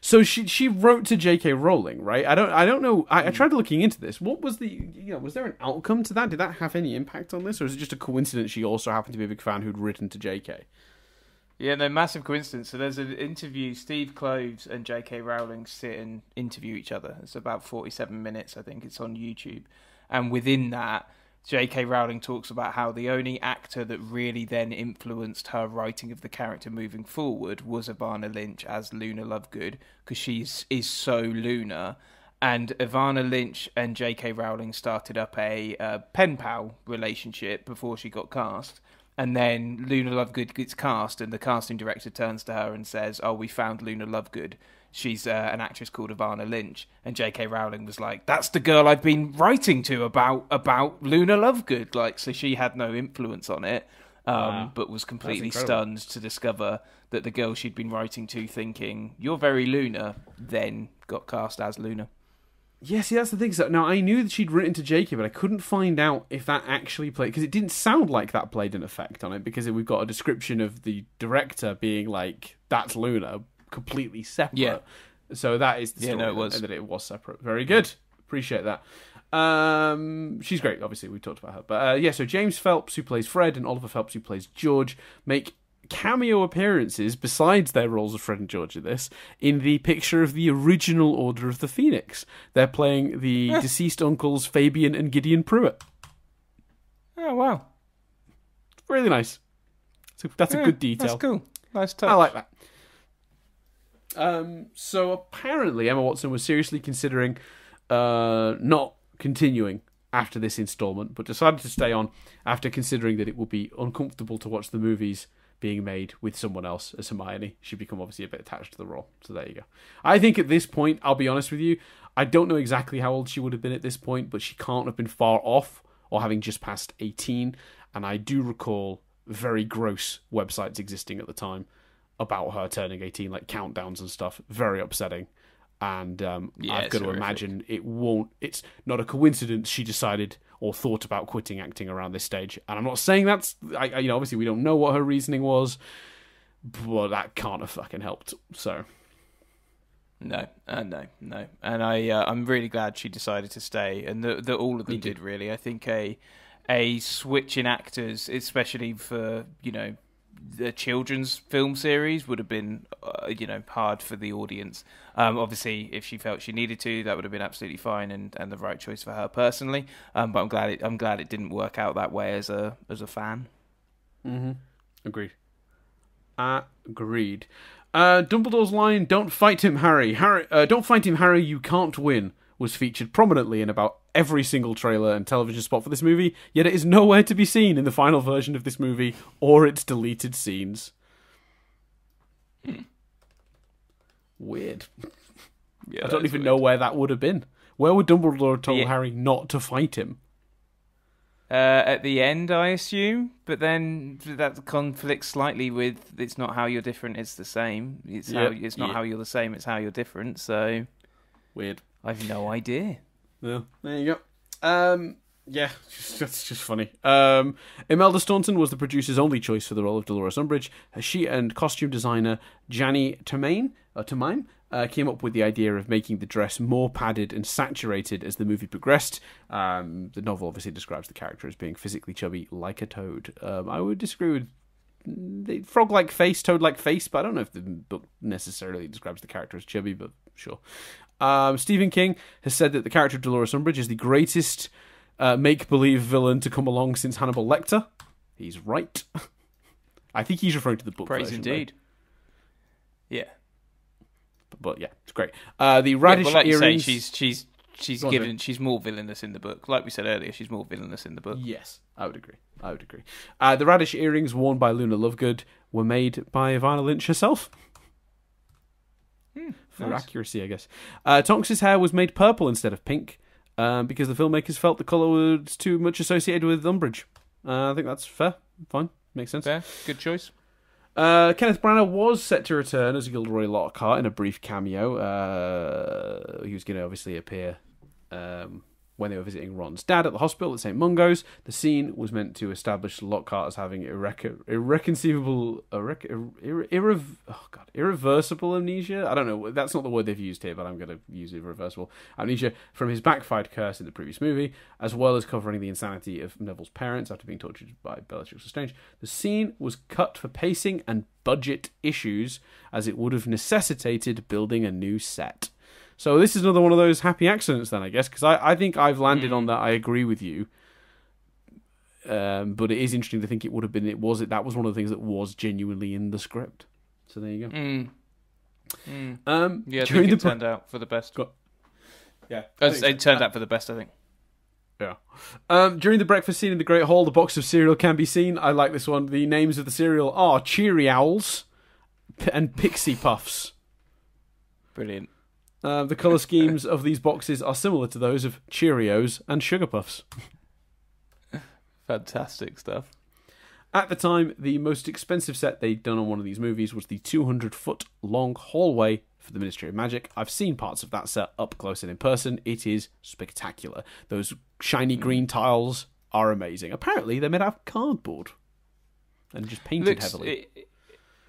So she she wrote to J K Rowling, right? I don't I don't know. I, I tried looking into this. What was the you know was there an outcome to that? Did that have any impact on this, or is it just a coincidence she also happened to be a big fan who'd written to J K? Yeah, no, massive coincidence. So there's an interview. Steve Kloves and J K Rowling sit and interview each other. It's about forty-seven minutes, I think. It's on YouTube, and within that, J K Rowling talks about how the only actor that really then influenced her writing of the character moving forward was Ivana Lynch as Luna Lovegood, because she is so Luna. And Ivana Lynch and J K Rowling started up a uh, pen pal relationship before she got cast. And then Luna Lovegood gets cast, and the casting director turns to her and says, oh, we found Luna Lovegood. She's uh, an actress called Ivana Lynch. And J K Rowling was like, that's the girl I've been writing to about about Luna Lovegood. Like, so she had no influence on it, um, wow. but was completely stunned to discover that the girl she'd been writing to thinking, you're very Luna, then got cast as Luna. Yeah, see, that's the thing. So, now, I knew that she'd written to J K, but I couldn't find out if that actually played... Because it didn't sound like that played an effect on it, because we've got a description of the director being like, that's Luna, completely separate. Yeah. So that is the story, yeah, no, it was. that it was separate. Very good. Appreciate that. Um, she's great, obviously. We've talked about her. But, uh, yeah, so James Phelps, who plays Fred, and Oliver Phelps, who plays George, make cameo appearances besides their roles of Fred and George in this in the picture of the original Order of the Phoenix. They're playing the yeah. deceased uncles Fabian and Gideon Pruitt. Oh, wow. Really nice. So that's yeah, a good detail. That's cool. Nice touch. I like that. Um, so apparently Emma Watson was seriously considering uh, not continuing after this installment, but decided to stay on after considering that it would be uncomfortable to watch the movies being made with someone else as Hermione. She'd become obviously a bit attached to the role. So there you go. I think at this point, I'll be honest with you, I don't know exactly how old she would have been at this point, but she can't have been far off or having just passed eighteen. And I do recall very gross websites existing at the time about her turning eighteen, like countdowns and stuff. Very upsetting. And um, yeah, I've got to horrific. imagine it won't. It's not a coincidence she decided or thought about quitting acting around this stage. And I'm not saying that's, I, I, you know, obviously we don't know what her reasoning was, but that can't have fucking helped. So no, uh, no, no. And I, uh, I'm really glad she decided to stay, and that the, all of them did, did. Really, I think a, a switch in actors, especially for, you know, the children's film series would have been, uh, you know, hard for the audience. Um, obviously, if she felt she needed to, that would have been absolutely fine and, and the right choice for her personally. Um, but I'm glad it, I'm glad it didn't work out that way as a as a fan. Mm-hmm. Agreed. Agreed. Uh, Dumbledore's line, "Don't fight him, Harry. Harry, uh, don't fight him, Harry. You can't win," was featured prominently in about every single trailer and television spot for this movie, yet it is nowhere to be seen in the final version of this movie or its deleted scenes. Hmm. Weird. Yeah, I don't even weird. know where that would have been. Where would Dumbledore have told yeah. Harry not to fight him? Uh, at the end, I assume, but then that conflicts slightly with it's not how you're different, it's the same. It's, yeah. how, it's not yeah. how you're the same, it's how you're different, so... Weird. I've no idea. Well, there you go. Um, yeah, just, that's just funny. Um, Imelda Staunton was the producer's only choice for the role of Dolores Umbridge. She and costume designer Janny Termain, uh, Termine uh, came up with the idea of making the dress more padded and saturated as the movie progressed. Um, the novel obviously describes the character as being physically chubby like a toad. Um, I would disagree with the frog-like face, toad-like face, but I don't know if the book necessarily describes the character as chubby, but sure. Um, Stephen King has said that the character of Dolores Umbridge is the greatest uh, make-believe villain to come along since Hannibal Lecter. He's right. I think he's referring to the book Praise version. Praise indeed. Though. Yeah. But, but yeah, it's great. Uh, the radish yeah, like earrings. Say, she's she's she's Go given on, she's more villainous in the book. Like we said earlier, she's more villainous in the book. Yes, I would agree. I would agree. Uh, the radish earrings worn by Luna Lovegood were made by Ivana Lynch herself. Hmm. For nice. accuracy, I guess. Uh, Tonks's hair was made purple instead of pink um, because the filmmakers felt the colour was too much associated with Umbridge. Uh, I think that's fair. Fine. Makes sense. Fair. Good choice. Uh, Kenneth Branagh was set to return as Gilderoy Lockhart in a brief cameo. Uh, he was going to obviously appear um, when they were visiting Ron's dad at the hospital at Saint Mungo's. The scene was meant to establish Lockhart as having irreco- irreconcilable... Irre- irre- irre- oh God, irreversible amnesia? I don't know. That's not the word they've used here, but I'm going to use irreversible amnesia from his backfired curse in the previous movie, as well as covering the insanity of Neville's parents after being tortured by Bellatrix Lestrange. The scene was cut for pacing and budget issues, as it would have necessitated building a new set. So this is another one of those happy accidents then, I guess, because I, I think I've landed on that. I agree with you. Um, but it is interesting to think it would have been, it was it that was one of the things that was genuinely in the script. So there you go. Mm. Mm. Um, yeah, I think it turned out for the best. Got, yeah. It so. turned out for the best, I think. Yeah. Um, during the breakfast scene in the Great Hall, the box of cereal can be seen. I like this one. The names of the cereal are Cheery Owls and Pixie Puffs. Brilliant. Uh, the colour schemes of these boxes are similar to those of Cheerios and Sugar Puffs. Fantastic stuff. At the time, the most expensive set they'd done on one of these movies was the two hundred foot long hallway for the Ministry of Magic. I've seen parts of that set up close and in person. It is spectacular. Those shiny green tiles are amazing. Apparently, they're made out of cardboard and just painted Looks, heavily. It...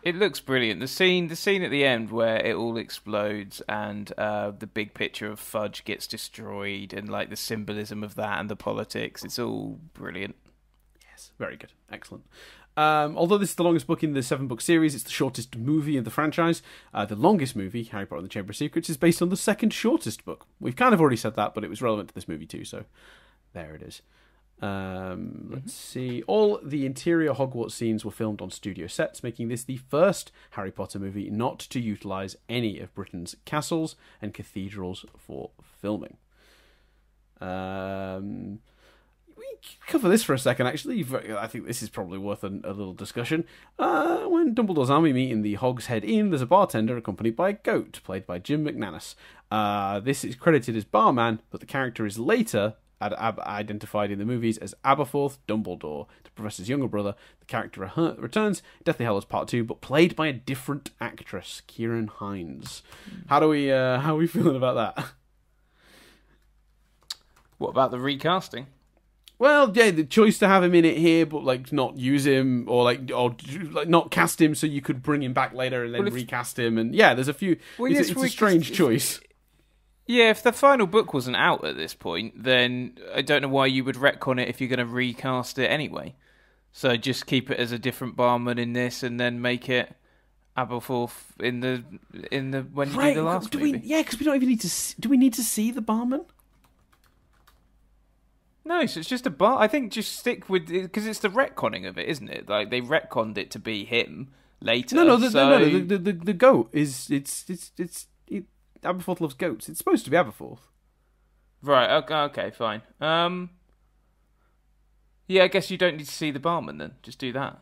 It looks brilliant. The scene, the scene at the end where it all explodes and uh, the big picture of fudge gets destroyed, and like the symbolism of that and the politics, it's all brilliant. Yes, very good, excellent. Um, although this is the longest book in the seven-book series, it's the shortest movie in the franchise. Uh, the longest movie, Harry Potter and the Chamber of Secrets, is based on the second shortest book. We've kind of already said that, but it was relevant to this movie too, so there it is. Um, let's see. All the interior Hogwarts scenes were filmed on studio sets, making this the first Harry Potter movie not to utilise any of Britain's castles and cathedrals for filming. Um, me cover this for a second, actually. I think this is probably worth a, a little discussion. Uh, when Dumbledore's army meet in the Hogshead Inn, there's a bartender accompanied by a goat, played by Jim McManus. Uh, this is credited as barman, but the character is later ad ab identified in the movies as Aberforth Dumbledore, the Professor's younger brother. The character re returns in Deathly Hallows Part Two, but played by a different actress, Kieran Hines. How do we? Uh, how are we feeling about that? What about the recasting? Well, yeah, the choice to have him in it here, but like not use him, or like or like not cast him, so you could bring him back later and then well, if, recast him, and yeah, there's a few. Well, it's, yes, it's a strange choice. Yeah, if the final book wasn't out at this point, then I don't know why you would retcon it if you're going to recast it anyway. So just keep it as a different barman in this, and then make it Aberforth in the in the when you right. do the last do movie. We, yeah, because we don't even need to. See, do we need to see the barman? No, so it's just a bar. I think just stick with because it's the retconning of it, isn't it? Like they retconned it to be him later. No, no, the, so... no, no. The, the the goat is it's it's it's it, Aberforth loves goats. It's supposed to be Aberforth, right? Okay, okay, fine. Um, yeah, I guess you don't need to see the barman then. Just do that.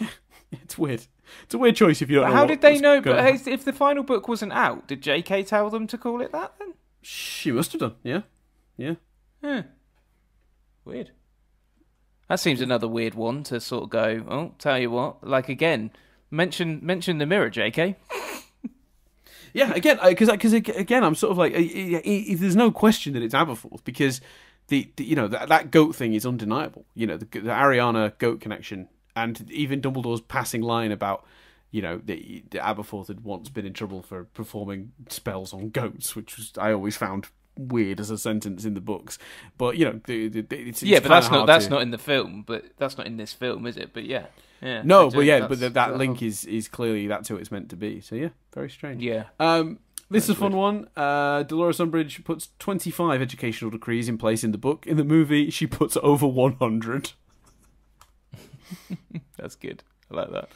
Yeah, it's weird. It's a weird choice if you don't. But know how did they know? But on. If the final book wasn't out, did J K tell them to call it that then? She must have done. Yeah, yeah, yeah. Weird. That seems another weird one to sort of go, oh, tell you what, like again, mention mention the mirror, J K. Yeah, again, because because again, I'm sort of like, there's no question that it's Aberforth because the, the you know that that goat thing is undeniable. You know the, the Ariana goat connection, and even Dumbledore's passing line about you know the, the Aberforth had once been in trouble for performing spells on goats, which was I always found. Weird as a sentence in the books, but you know, the, the, it's, yeah. It's but that's not that's to... not in the film. But that's not in this film, is it? But yeah, yeah. No, but yeah, but that, that link is is clearly that's who it's meant to be. So yeah, very strange. Yeah. Um, this that's is a fun weird. one. Uh, Dolores Umbridge puts twenty-five educational decrees in place in the book. In the movie, she puts over one hundred. That's good. I like that.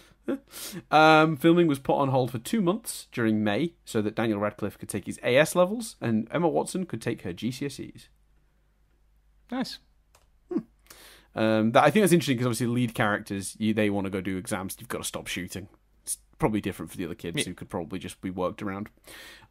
Um, filming was put on hold for two months during May so that Daniel Radcliffe could take his A S levels and Emma Watson could take her G C S Es. Nice. Hmm. Um, that, I think that's interesting because obviously lead characters, you, they want to go do exams. You've got to stop shooting. It's probably different for the other kids yeah. who could probably just be worked around.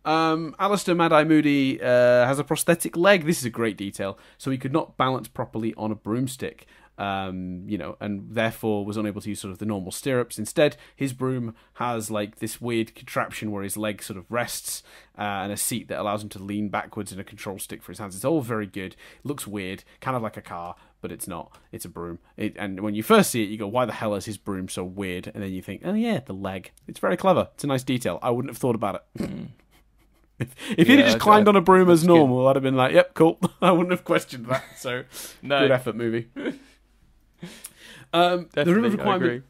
Um, Alistair Mad-Eye Moody uh, has a prosthetic leg. This is a great detail. So he could not balance properly on a broomstick. Um, you know, and therefore was unable to use sort of the normal stirrups. Instead, his broom has like this weird contraption where his leg sort of rests uh, and a seat that allows him to lean backwards and a control stick for his hands. It's all very good. It looks weird, kind of like a car, but it's not. It's a broom. It, and when you first see it, you go, why the hell is his broom so weird? And then you think, oh yeah, the leg. It's very clever. It's a nice detail. I wouldn't have thought about it. Mm. If, if yeah, he'd just climbed on a broom as normal, good. I'd have been like, yep, cool. I wouldn't have questioned that. So, no. Good effort, movie. Um, the room of requirement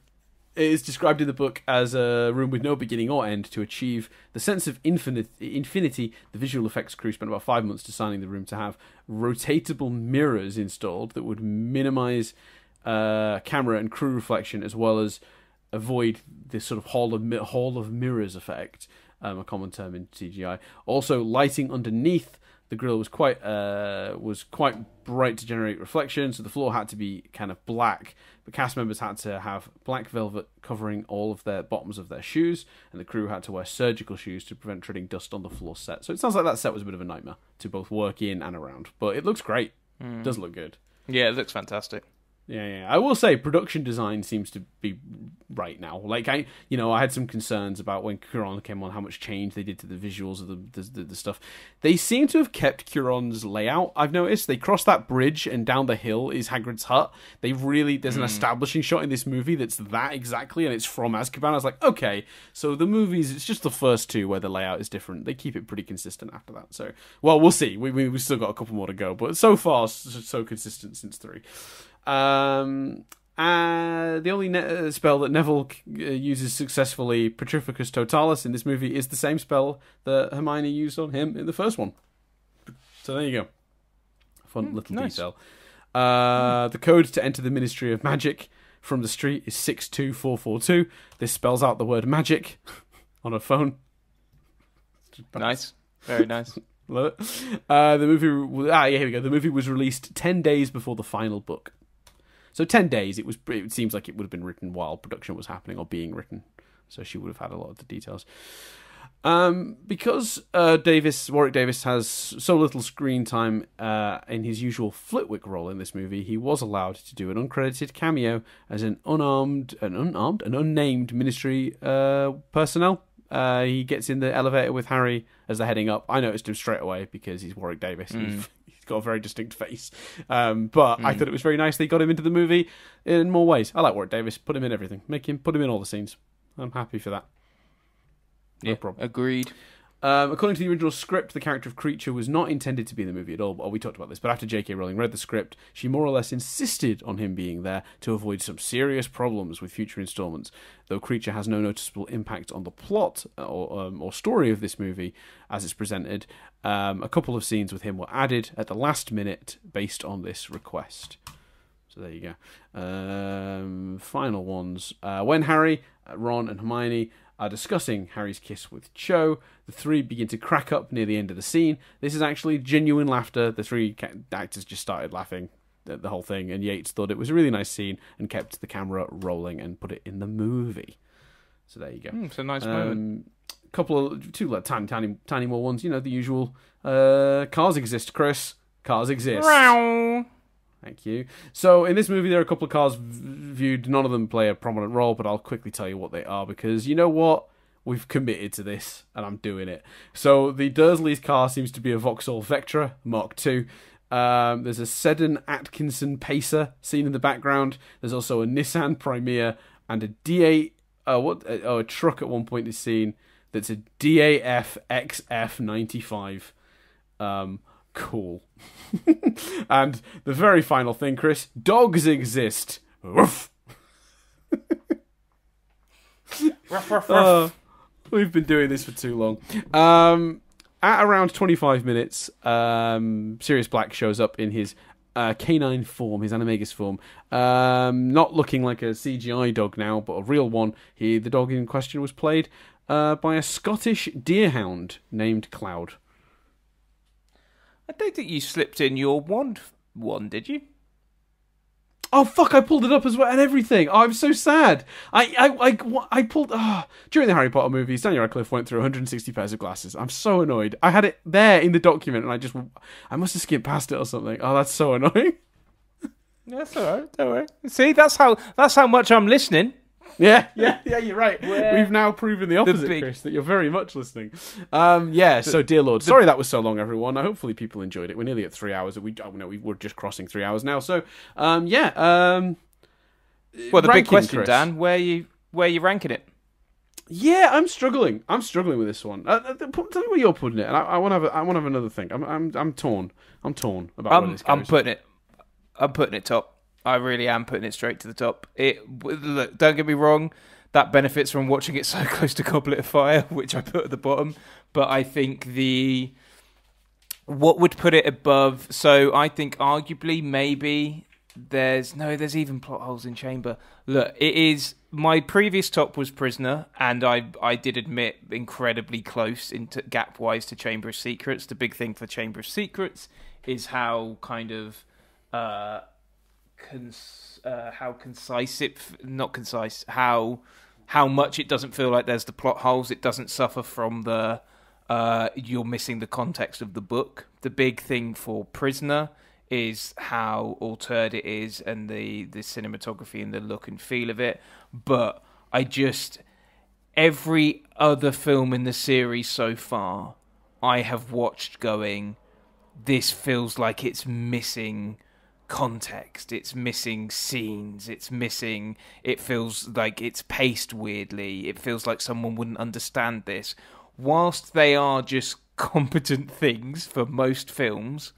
is described in the book as a room with no beginning or end. To achieve the sense of infinite, infinity, the visual effects crew spent about five months designing the room to have rotatable mirrors installed that would minimize uh, camera and crew reflection as well as avoid this sort of hall of, hall of mirrors effect, um, a common term in C G I. Also, lighting underneath the grill was quite uh, was quite bright to generate reflection, so the floor had to be kind of black. The cast members had to have black velvet covering all of their bottoms of their shoes, and the crew had to wear surgical shoes to prevent treading dust on the floor set. So it sounds like that set was a bit of a nightmare to both work in and around, but it looks great. Mm. It does look good. Yeah, it looks fantastic. Yeah, yeah. I will say production design seems to be right now. Like I, you know, I had some concerns about when Cuaron came on, how much change they did to the visuals of the the, the, the stuff. They seem to have kept Cuaron's layout. I've noticed they crossed that bridge and down the hill is Hagrid's hut. They really there's an mm. establishing shot in this movie that's that exactly, and it's from Azkaban. I was like, okay, so the movies it's just the first two where the layout is different. They keep it pretty consistent after that. So well, we'll see. We we we've still got a couple more to go, but so far so consistent since three. Um, uh, the only ne spell that Neville uses successfully, Petrificus Totalis, in this movie is the same spell that Hermione used on him in the first one. So there you go. Fun mm, little nice. detail. Uh, mm. The code to enter the Ministry of Magic from the street is six two four four two. This spells out the word magic on a phone. Nice. Very nice. Love it. Uh, the movie. Ah, yeah. Here we go. The movie was released ten days before the final book. So ten days. It was. It seems like it would have been written while production was happening or being written. So she would have had a lot of the details. Um, because uh, Davis Warwick Davis has so little screen time uh, in his usual Flitwick role in this movie, he was allowed to do an uncredited cameo as an unarmed, an unarmed, an unnamed Ministry uh, personnel. Uh, he gets in the elevator with Harry as they're heading up. I noticed him straight away because he's Warwick Davis. Mm. And he's got a very distinct face. Um, but mm. I thought it was very nice they got him into the movie in more ways. I like Warwick Davis. Put him in everything. Make him put him in all the scenes. I'm happy for that. No yeah, problem. Agreed. Um, according to the original script, the character of Creature was not intended to be in the movie at all. But we talked about this. But after J K Rowling read the script, she more or less insisted on him being there to avoid some serious problems with future installments. Though Creature has no noticeable impact on the plot or, um, or story of this movie as it's presented, um, a couple of scenes with him were added at the last minute based on this request. So there you go. Um, final ones. Uh, when Harry, Ron and Hermione are discussing Harry's kiss with Cho, the three begin to crack up near the end of the scene. This is actually genuine laughter. The three actors just started laughing at the whole thing, and Yates thought it was a really nice scene and kept the camera rolling and put it in the movie. So there you go. Mm, it's a nice um, moment. Couple of two like, tiny, tiny, tiny more ones. You know the usual. Uh, cars exist, Chris. Cars exist. Meow. Thank you. So in this movie, there are a couple of cars viewed. None of them play a prominent role, but I'll quickly tell you what they are because you know what? We've committed to this, and I'm doing it. So the Dursley's car seems to be a Vauxhall Vectra Mark two. Um, there's a Sedan Atkinson Pacer seen in the background. There's also a Nissan Primera and a D eight. Uh, what? Oh, a truck at one point is seen that's a D A F X F ninety-five. Um, cool. And the very final thing, Chris, dogs exist. Ruff. Ruff, ruff, ruff. Uh, we've been doing this for too long. Um, at around twenty-five minutes, um, Sirius Black shows up in his uh, canine form, his animagus form. Um, not looking like a C G I dog now, but a real one. He, the dog in question was played uh, by a Scottish deerhound named Cloud. I don't think you slipped in your wand one, did you? Oh, fuck, I pulled it up as well and everything. Oh, I'm so sad. I I, I, I pulled... Oh. During the Harry Potter movies, Daniel Radcliffe went through one hundred sixty pairs of glasses. I'm so annoyed. I had it there in the document and I just... I must have skipped past it or something. Oh, that's so annoying. Yeah, that's all right. Don't worry. See, that's how, that's how much I'm listening. Yeah, yeah, yeah, you're right. Where We've now proven the opposite, the big... Chris, that you're very much listening. Um, yeah, so dear Lord, the... sorry that was so long, everyone. I hopefully people enjoyed it. We're nearly at three hours. We oh, no, we we're just crossing three hours now. So, um, yeah. Um, well, the ranking, big question, Chris. Dan, where you where you ranking it? Yeah, I'm struggling. I'm struggling with this one. Uh, tell me where you're putting it. And I, I want to have a, I want to have another thing. I'm I'm I'm torn. I'm torn about I'm, where this goes. I'm putting it. I'm putting it top. I really am putting it straight to the top. It look, don't get me wrong, that benefits from watching it so close to Goblet of Fire, which I put at the bottom. But I think the what would put it above. So I think arguably maybe there's no there's even plot holes in Chamber. Look, it is my previous top was Prisoner, and I I did admit incredibly close into gap wise to Chamber of Secrets. The big thing for Chamber of Secrets is how kind of. Uh, Cons uh, how concise it f not concise how how much it doesn't feel like there's the plot holes. It doesn't suffer from the uh, you're missing the context of the book. The big thing for Prisoner is how altered it is and the the cinematography and the look and feel of it. But I just every other film in the series so far I have watched going, this feels like it's missing context, it's missing scenes, it's missing, it feels like it's paced weirdly, it feels like someone wouldn't understand this. Whilst they are just competent things for most films,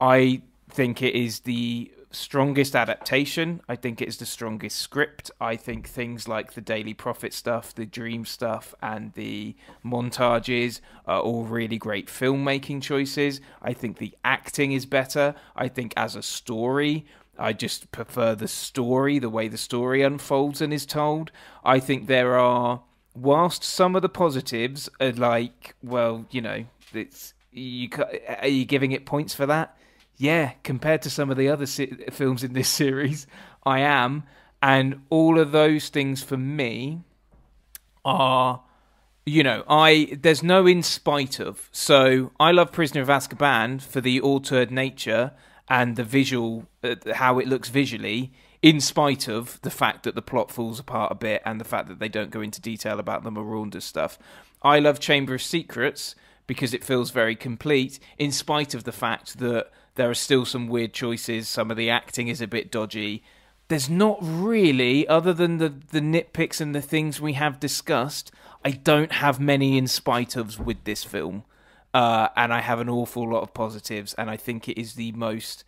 I think it is the strongest adaptation, I think it is the strongest script, I think things like the Daily Prophet stuff, the Dream stuff and the montages are all really great filmmaking choices. I think the acting is better. I think as a story, I just prefer the story, the way the story unfolds and is told. I think there are, whilst some of the positives are like, well, you know, it's you are you giving it points for that? Yeah, compared to some of the other si films in this series, I am. And all of those things for me are, you know, I there's no in spite of. So I love Prisoner of Azkaban for the altered nature and the visual, uh, how it looks visually, in spite of the fact that the plot falls apart a bit and the fact that they don't go into detail about the Marauders stuff. I love Chamber of Secrets because it feels very complete, in spite of the fact that there are still some weird choices, some of the acting is a bit dodgy. There's not really, other than the, the nitpicks and the things we have discussed, I don't have many in spite ofs with this film. Uh, and I have an awful lot of positives, and I think it is the most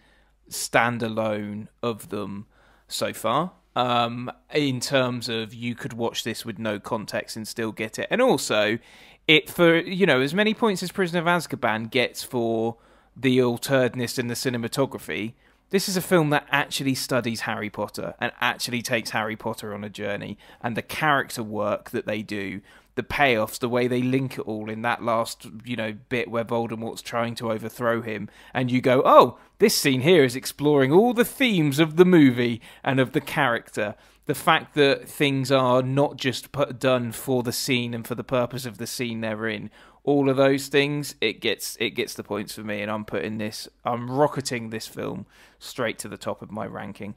standalone of them so far. Um, in terms of you could watch this with no context and still get it. And also, it for, you know, as many points as Prisoner of Azkaban gets for the alternativeness and the cinematography, this is a film that actually studies Harry Potter and actually takes Harry Potter on a journey, and the character work that they do, the payoffs, the way they link it all in that last, you know, bit where Voldemort's trying to overthrow him, and you go, oh, this scene here is exploring all the themes of the movie and of the character. The fact that things are not just put, done for the scene and for the purpose of the scene they're in. All of those things, it gets it gets the points for me, and I'm putting this, I'm rocketing this film straight to the top of my ranking.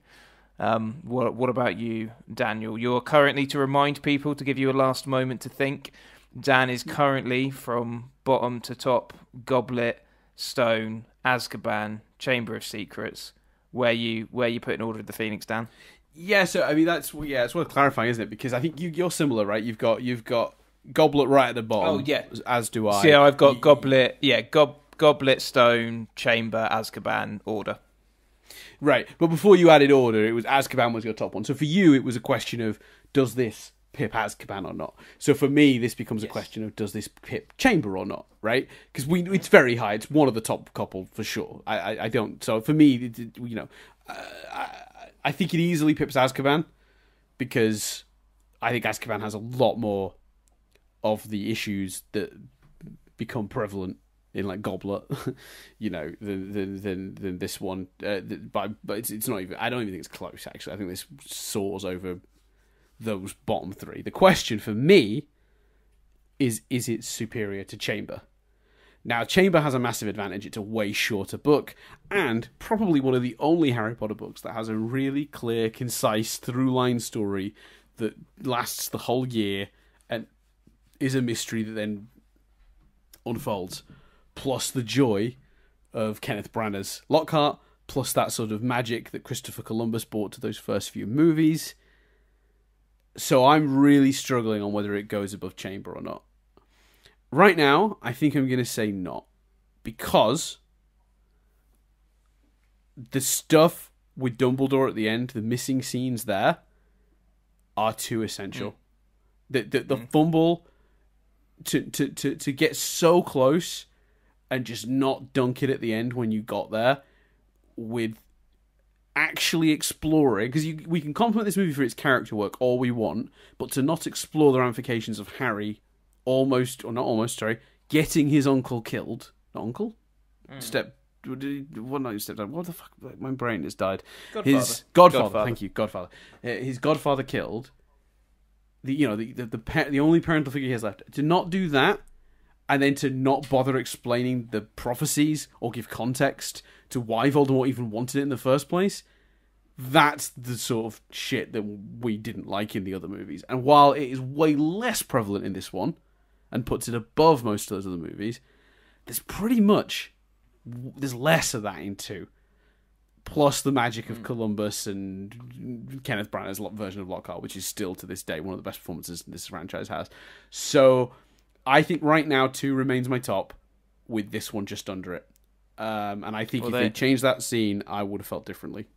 Um, what what about you, Daniel? You're currently, to remind people, to give you a last moment to think. Dan is currently from bottom to top: Goblet, Stone, Azkaban, Chamber of Secrets. Where you where you put in Order of the Phoenix, Dan? Yeah, so I mean that's yeah, it's worth clarifying, isn't it? Because I think you, you're similar, right? You've got you've got. Goblet right at the bottom. Oh yeah, as do I. See, I've got Goblet. Yeah, gob Goblet, Stone, Chamber, Azkaban, Order. Right, but before you added Order, it was Azkaban was your top one. So for you, it was a question of does this pip Azkaban or not. So for me, this becomes yes. a question of does this pip Chamber or not, right? Because we it's very high. It's one of the top couple for sure. I I, I don't. So for me, it, it, you know, uh, I I think it easily pips Azkaban because I think Azkaban has a lot more of the issues that become prevalent in like Goblet, you know, than than than, than this one. Uh, but but it's, it's not even. I don't even think it's close. Actually, I think this soars over those bottom three. The question for me is: is it superior to Chamber? Now, Chamber has a massive advantage. It's a way shorter book, and probably one of the only Harry Potter books that has a really clear, concise through-line story that lasts the whole year and is a mystery that then unfolds, plus the joy of Kenneth Branagh's Lockhart, plus that sort of magic that Christopher Columbus brought to those first few movies. So I'm really struggling on whether it goes above Chamber or not. Right now, I think I'm going to say not, because the stuff with Dumbledore at the end, the missing scenes there, are too essential. Mm. The, the, the mm. fumble... To, to, to, to get so close and just not dunk it at the end when you got there with actually exploring, because we can compliment this movie for its character work all we want, but to not explore the ramifications of Harry almost, or not almost, sorry, getting his uncle killed. Not uncle? Mm. Step... What, not your stepdad? What the fuck? My brain has died. Godfather. His Godfather, Godfather. Thank you, Godfather. His Godfather killed... The, you know, the the, the the only parental figure he has left. To not do that, and then to not bother explaining the prophecies or give context to why Voldemort even wanted it in the first place, that's the sort of shit that we didn't like in the other movies. And while it is way less prevalent in this one, and puts it above most of those other movies, there's pretty much, there's less of that in two. Plus the magic of Columbus and Kenneth Branagh's version of Lockhart, which is still to this day one of the best performances this franchise has. So I think right now two remains my top, with this one just under it. Um, and I think well, if they... they changed that scene, I would have felt differently.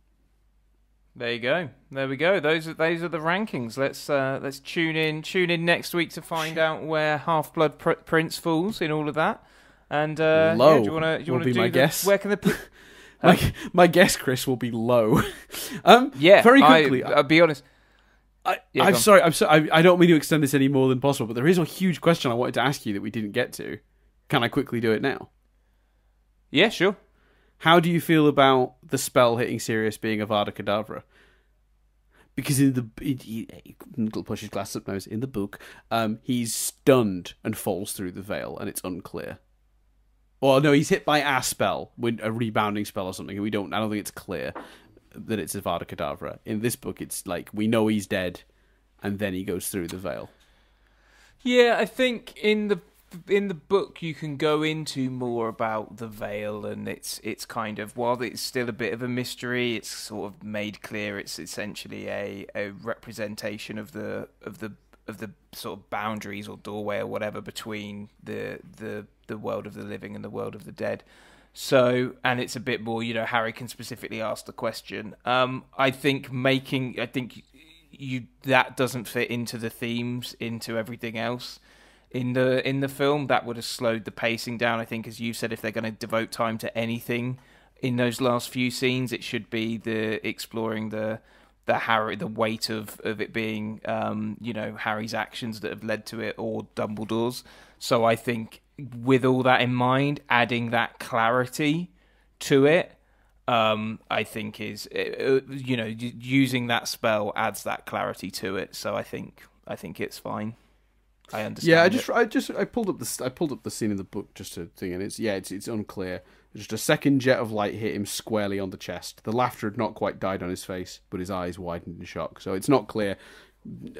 There you go. There we go. Those are those are the rankings. Let's uh, let's tune in tune in next week to find out where Half-Blood Pr Prince falls in all of that. And uh, low yeah, do you want to do, wanna do my the, guess. Where can the My, my guess, Chris, will be low. um, yeah, very quickly. I, I'll be honest. I, yeah, I'm sorry. I'm so, I, I don't mean to extend this any more than possible, but there is a huge question I wanted to ask you that we didn't get to. Can I quickly do it now? Yeah, sure. How do you feel about the spell hitting Sirius being Avada Kedavra? Because in the he, he, little push his glasses up nose in the book, um, he's stunned and falls through the veil, and it's unclear. Well, no, he's hit by a spell, a rebounding spell or something, and we don't. I don't think it's clear that it's Avada Kedavra. In this book, it's like we know he's dead, and then he goes through the veil. Yeah, I think in the in the book you can go into more about the veil, and it's it's kind of, while it's still a bit of a mystery, it's sort of made clear it's essentially a a representation of the of the of the sort of boundaries or doorway or whatever between the the the world of the living and the world of the dead. So, and it's a bit more, you know, Harry can specifically ask the question. um I think making I think you that doesn't fit into the themes, into everything else in the in the film. That would have slowed the pacing down, I think, as you said. If they're going to devote time to anything in those last few scenes, it should be the exploring the the Harry the weight of of it being um you know, Harry's actions that have led to it, or Dumbledore's. So I think with all that in mind, adding that clarity to it, um I think is, you know, using that spell adds that clarity to it. So I think I think it's fine. I understand. Yeah, I just, it. I just, I pulled up the, I pulled up the scene in the book just to thing, and it's, yeah, it's, it's unclear. Just a second jet of light hit him squarely on the chest. The laughter had not quite died on his face, but his eyes widened in shock. So it's not clear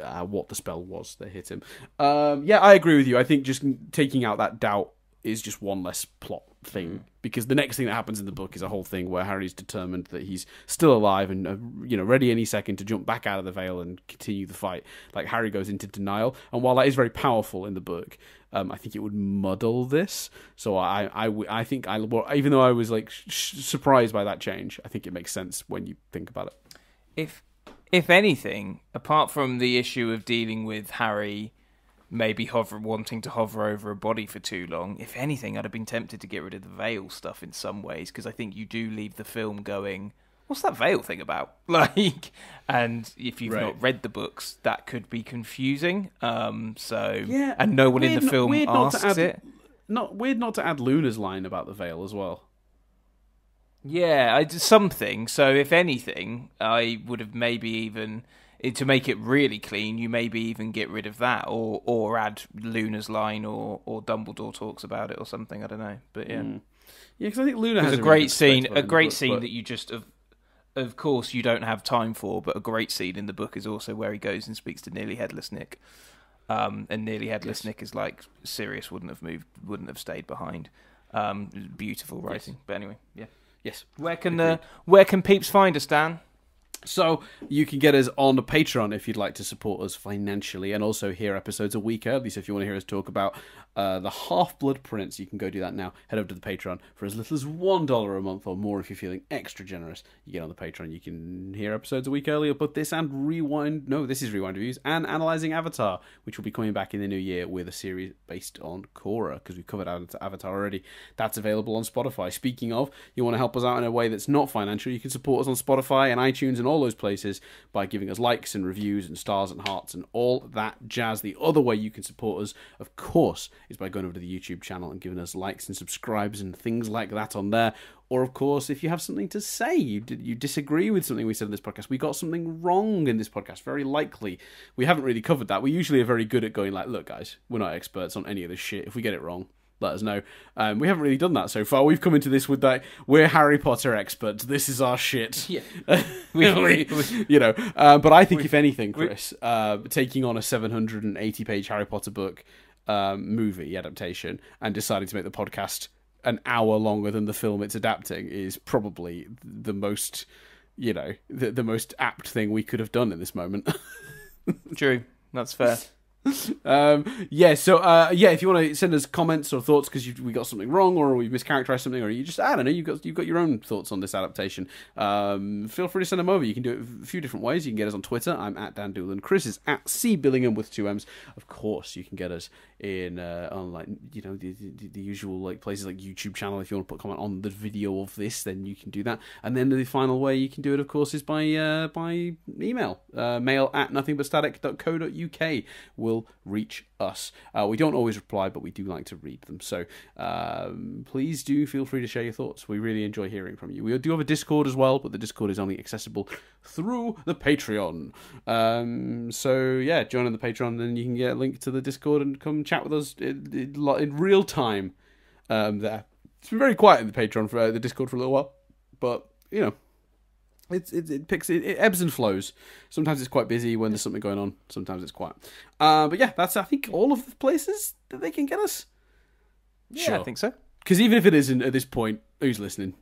uh, what the spell was that hit him. Um, yeah, I agree with you. I think just taking out that doubt is just one less plot thing, because the next thing that happens in the book is a whole thing where Harry's determined that he's still alive and uh, you know, ready any second to jump back out of the veil and continue the fight. Like, Harry goes into denial, and while that is very powerful in the book, um, I think it would muddle this. So I, I, I think I, well, even though I was like sh surprised by that change, I think it makes sense when you think about it. If, if anything, apart from the issue of dealing with Harry maybe hover, wanting to hover over a body for too long, if anything, I'd have been tempted to get rid of the veil stuff in some ways, because I think you do leave the film going, what's that veil thing about? Like, and if you've right. not read the books, that could be confusing. Um, so, yeah, and no one in the not, film asks not add, it. Not weird not to add Luna's line about the veil as well. Yeah, I did something. So if anything, I would have maybe even... to make it really clean, you maybe even get rid of that, or or add Luna's line, or or Dumbledore talks about it or something. I don't know, but yeah, mm. yeah. Because I think Luna has a great scene, a great scene that you just of of course you don't have time for, but a great scene in the book is also where he goes and speaks to Nearly Headless Nick, um, and Nearly Headless yes. Nick is like, Sirius wouldn't have moved, wouldn't have stayed behind. Um, beautiful writing, yes. but anyway, yeah, yes. Where can uh, where can peeps find us, Dan? So you can get us on Patreon if you'd like to support us financially, and also hear episodes a week early. So if you want to hear us talk about uh, the Half-Blood Prince, you can go do that now. Head over to the Patreon for as little as one dollar a month or more if you're feeling extra generous. You get on the Patreon, you can hear episodes a week earlier, but this and Rewind... No, this is Rewind Reviews and Analysing Avatar, which will be coming back in the new year with a series based on Korra, because we've covered Avatar already. That's available on Spotify. Speaking of, you want to help us out in a way that's not financial, you can support us on Spotify and iTunes and all all those places by giving us likes and reviews and stars and hearts and all that jazz. The other way you can support us, of course, is by going over to the YouTube channel and giving us likes and subscribes and things like that on there. Or, of course, if you have something to say, you you disagree with something we said in this podcast, we got something wrong in this podcast, very likely. We haven't really covered that. We usually are very good at going like, look, guys, we're not experts on any of this shit. If we get it wrong, let us know. Um, we haven't really done that so far. We've come into this with that, we're Harry Potter experts, this is our shit. Yeah. we, we, we, you know, uh, but I think we, if anything, Chris, we, uh, taking on a seven hundred eighty page Harry Potter book um, movie adaptation and deciding to make the podcast an hour longer than the film it's adapting is probably the most, you know, the, the most apt thing we could have done in this moment. True. That's fair. um yeah so uh yeah if you want to send us comments or thoughts because we got something wrong, or we've mischaracterized something, or you just I don't know you've got you've got your own thoughts on this adaptation, um feel free to send them over. You can do it a few different ways. You can get us on Twitter. I'm at Dan Doolin. Chris is at C Billingham with two M's. Of course you can get us in uh on like, you know, the, the, the usual like places like YouTube channel. If you want to put a comment on the video of this, then you can do that. And then the final way you can do it, of course, is by uh by email, uh mail at nothing but static dot co dot uk. We'll will reach us. Uh, we don't always reply, but we do like to read them. So um, please do feel free to share your thoughts. We really enjoy hearing from you. We do have a Discord as well, but the Discord is only accessible through the Patreon. Um, so yeah, join on the Patreon, then you can get a link to the Discord and come chat with us in, in, in real time um, there. It's been very quiet in the Patreon, for uh, the Discord for a little while, but, you know, It, it, it picks it, it ebbs and flows. Sometimes it's quite busy when there's something going on. Sometimes it's quiet. Uh, but yeah, that's I think all of the places that they can get us. Yeah, sure. I think so. Because even if it isn't at this point, who's listening?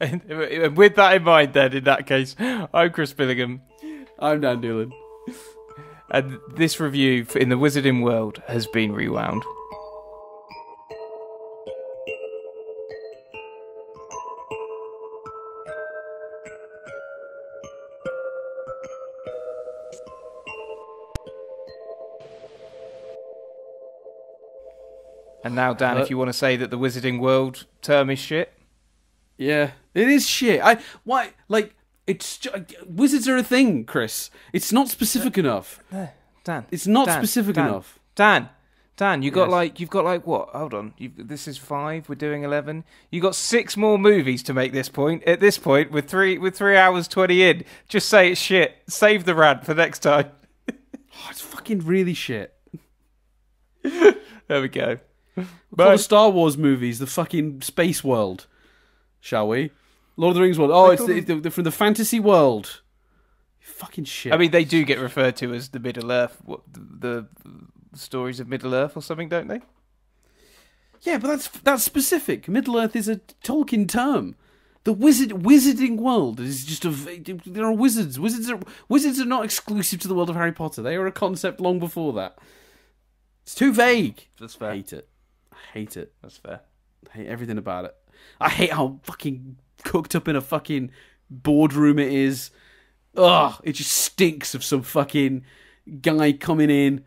and, and with that in mind, then in that case, I'm Chris Billingham. I'm Dan Doolan. And this review in the Wizarding World has been rewound. And now, Dan, if you want to say that the Wizarding World term is shit, yeah, it is shit. I why like it's just, wizards are a thing, Chris. It's not specific uh, enough, uh, Dan. It's not Dan, specific Dan, enough, Dan. Dan, you got yes. like you've got like what? Hold on, you've, this is five. We're doing eleven. You got six more movies to make this point. At this point, with three with three hours twenty in, just say it's shit. Save the rant for next time. Oh, it's fucking really shit. There we go. We'll call the Star Wars movies the fucking space world, shall we? Lord of the Rings world. Oh, it's, it's the, the, from the fantasy world. Fucking shit. I mean, they do get referred to as the Middle Earth, what, the, the stories of Middle Earth or something, don't they? Yeah, but that's that's specific. Middle Earth is a Tolkien term. The wizard Wizarding World is just a. There are wizards. Wizards are wizards are not exclusive to the world of Harry Potter. They are a concept long before that. It's too vague. That's fair. I hate it. hate it. That's fair. I hate everything about it. I hate how fucking cooked up in a fucking boardroom it is. Ugh, it just stinks of some fucking guy coming in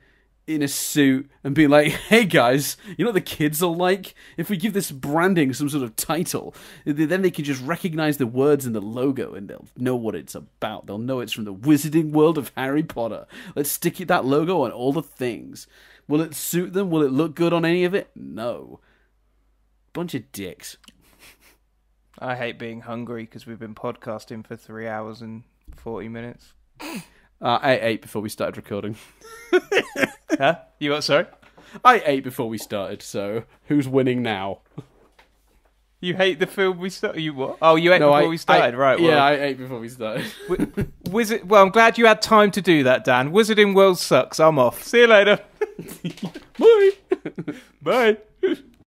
in a suit and being like, hey guys, you know what the kids are like? If we give this branding some sort of title, then they can just recognise the words in the logo and they'll know what it's about. They'll know it's from the Wizarding World of Harry Potter. Let's stick that logo on all the things. Will it suit them? Will it look good on any of it? No. Bunch of dicks. I hate being hungry because we've been podcasting for three hours and forty minutes. uh, I ate before we started recording. Huh? You what, sorry? I ate before we started, so who's winning now? You hate the film we started? You what? Oh, you ate no, before I, we started, I, right. Well, yeah, I ate before we started. Wizard. Well, I'm glad you had time to do that, Dan. Wizarding World sucks. I'm off. See you later. Bye. Bye.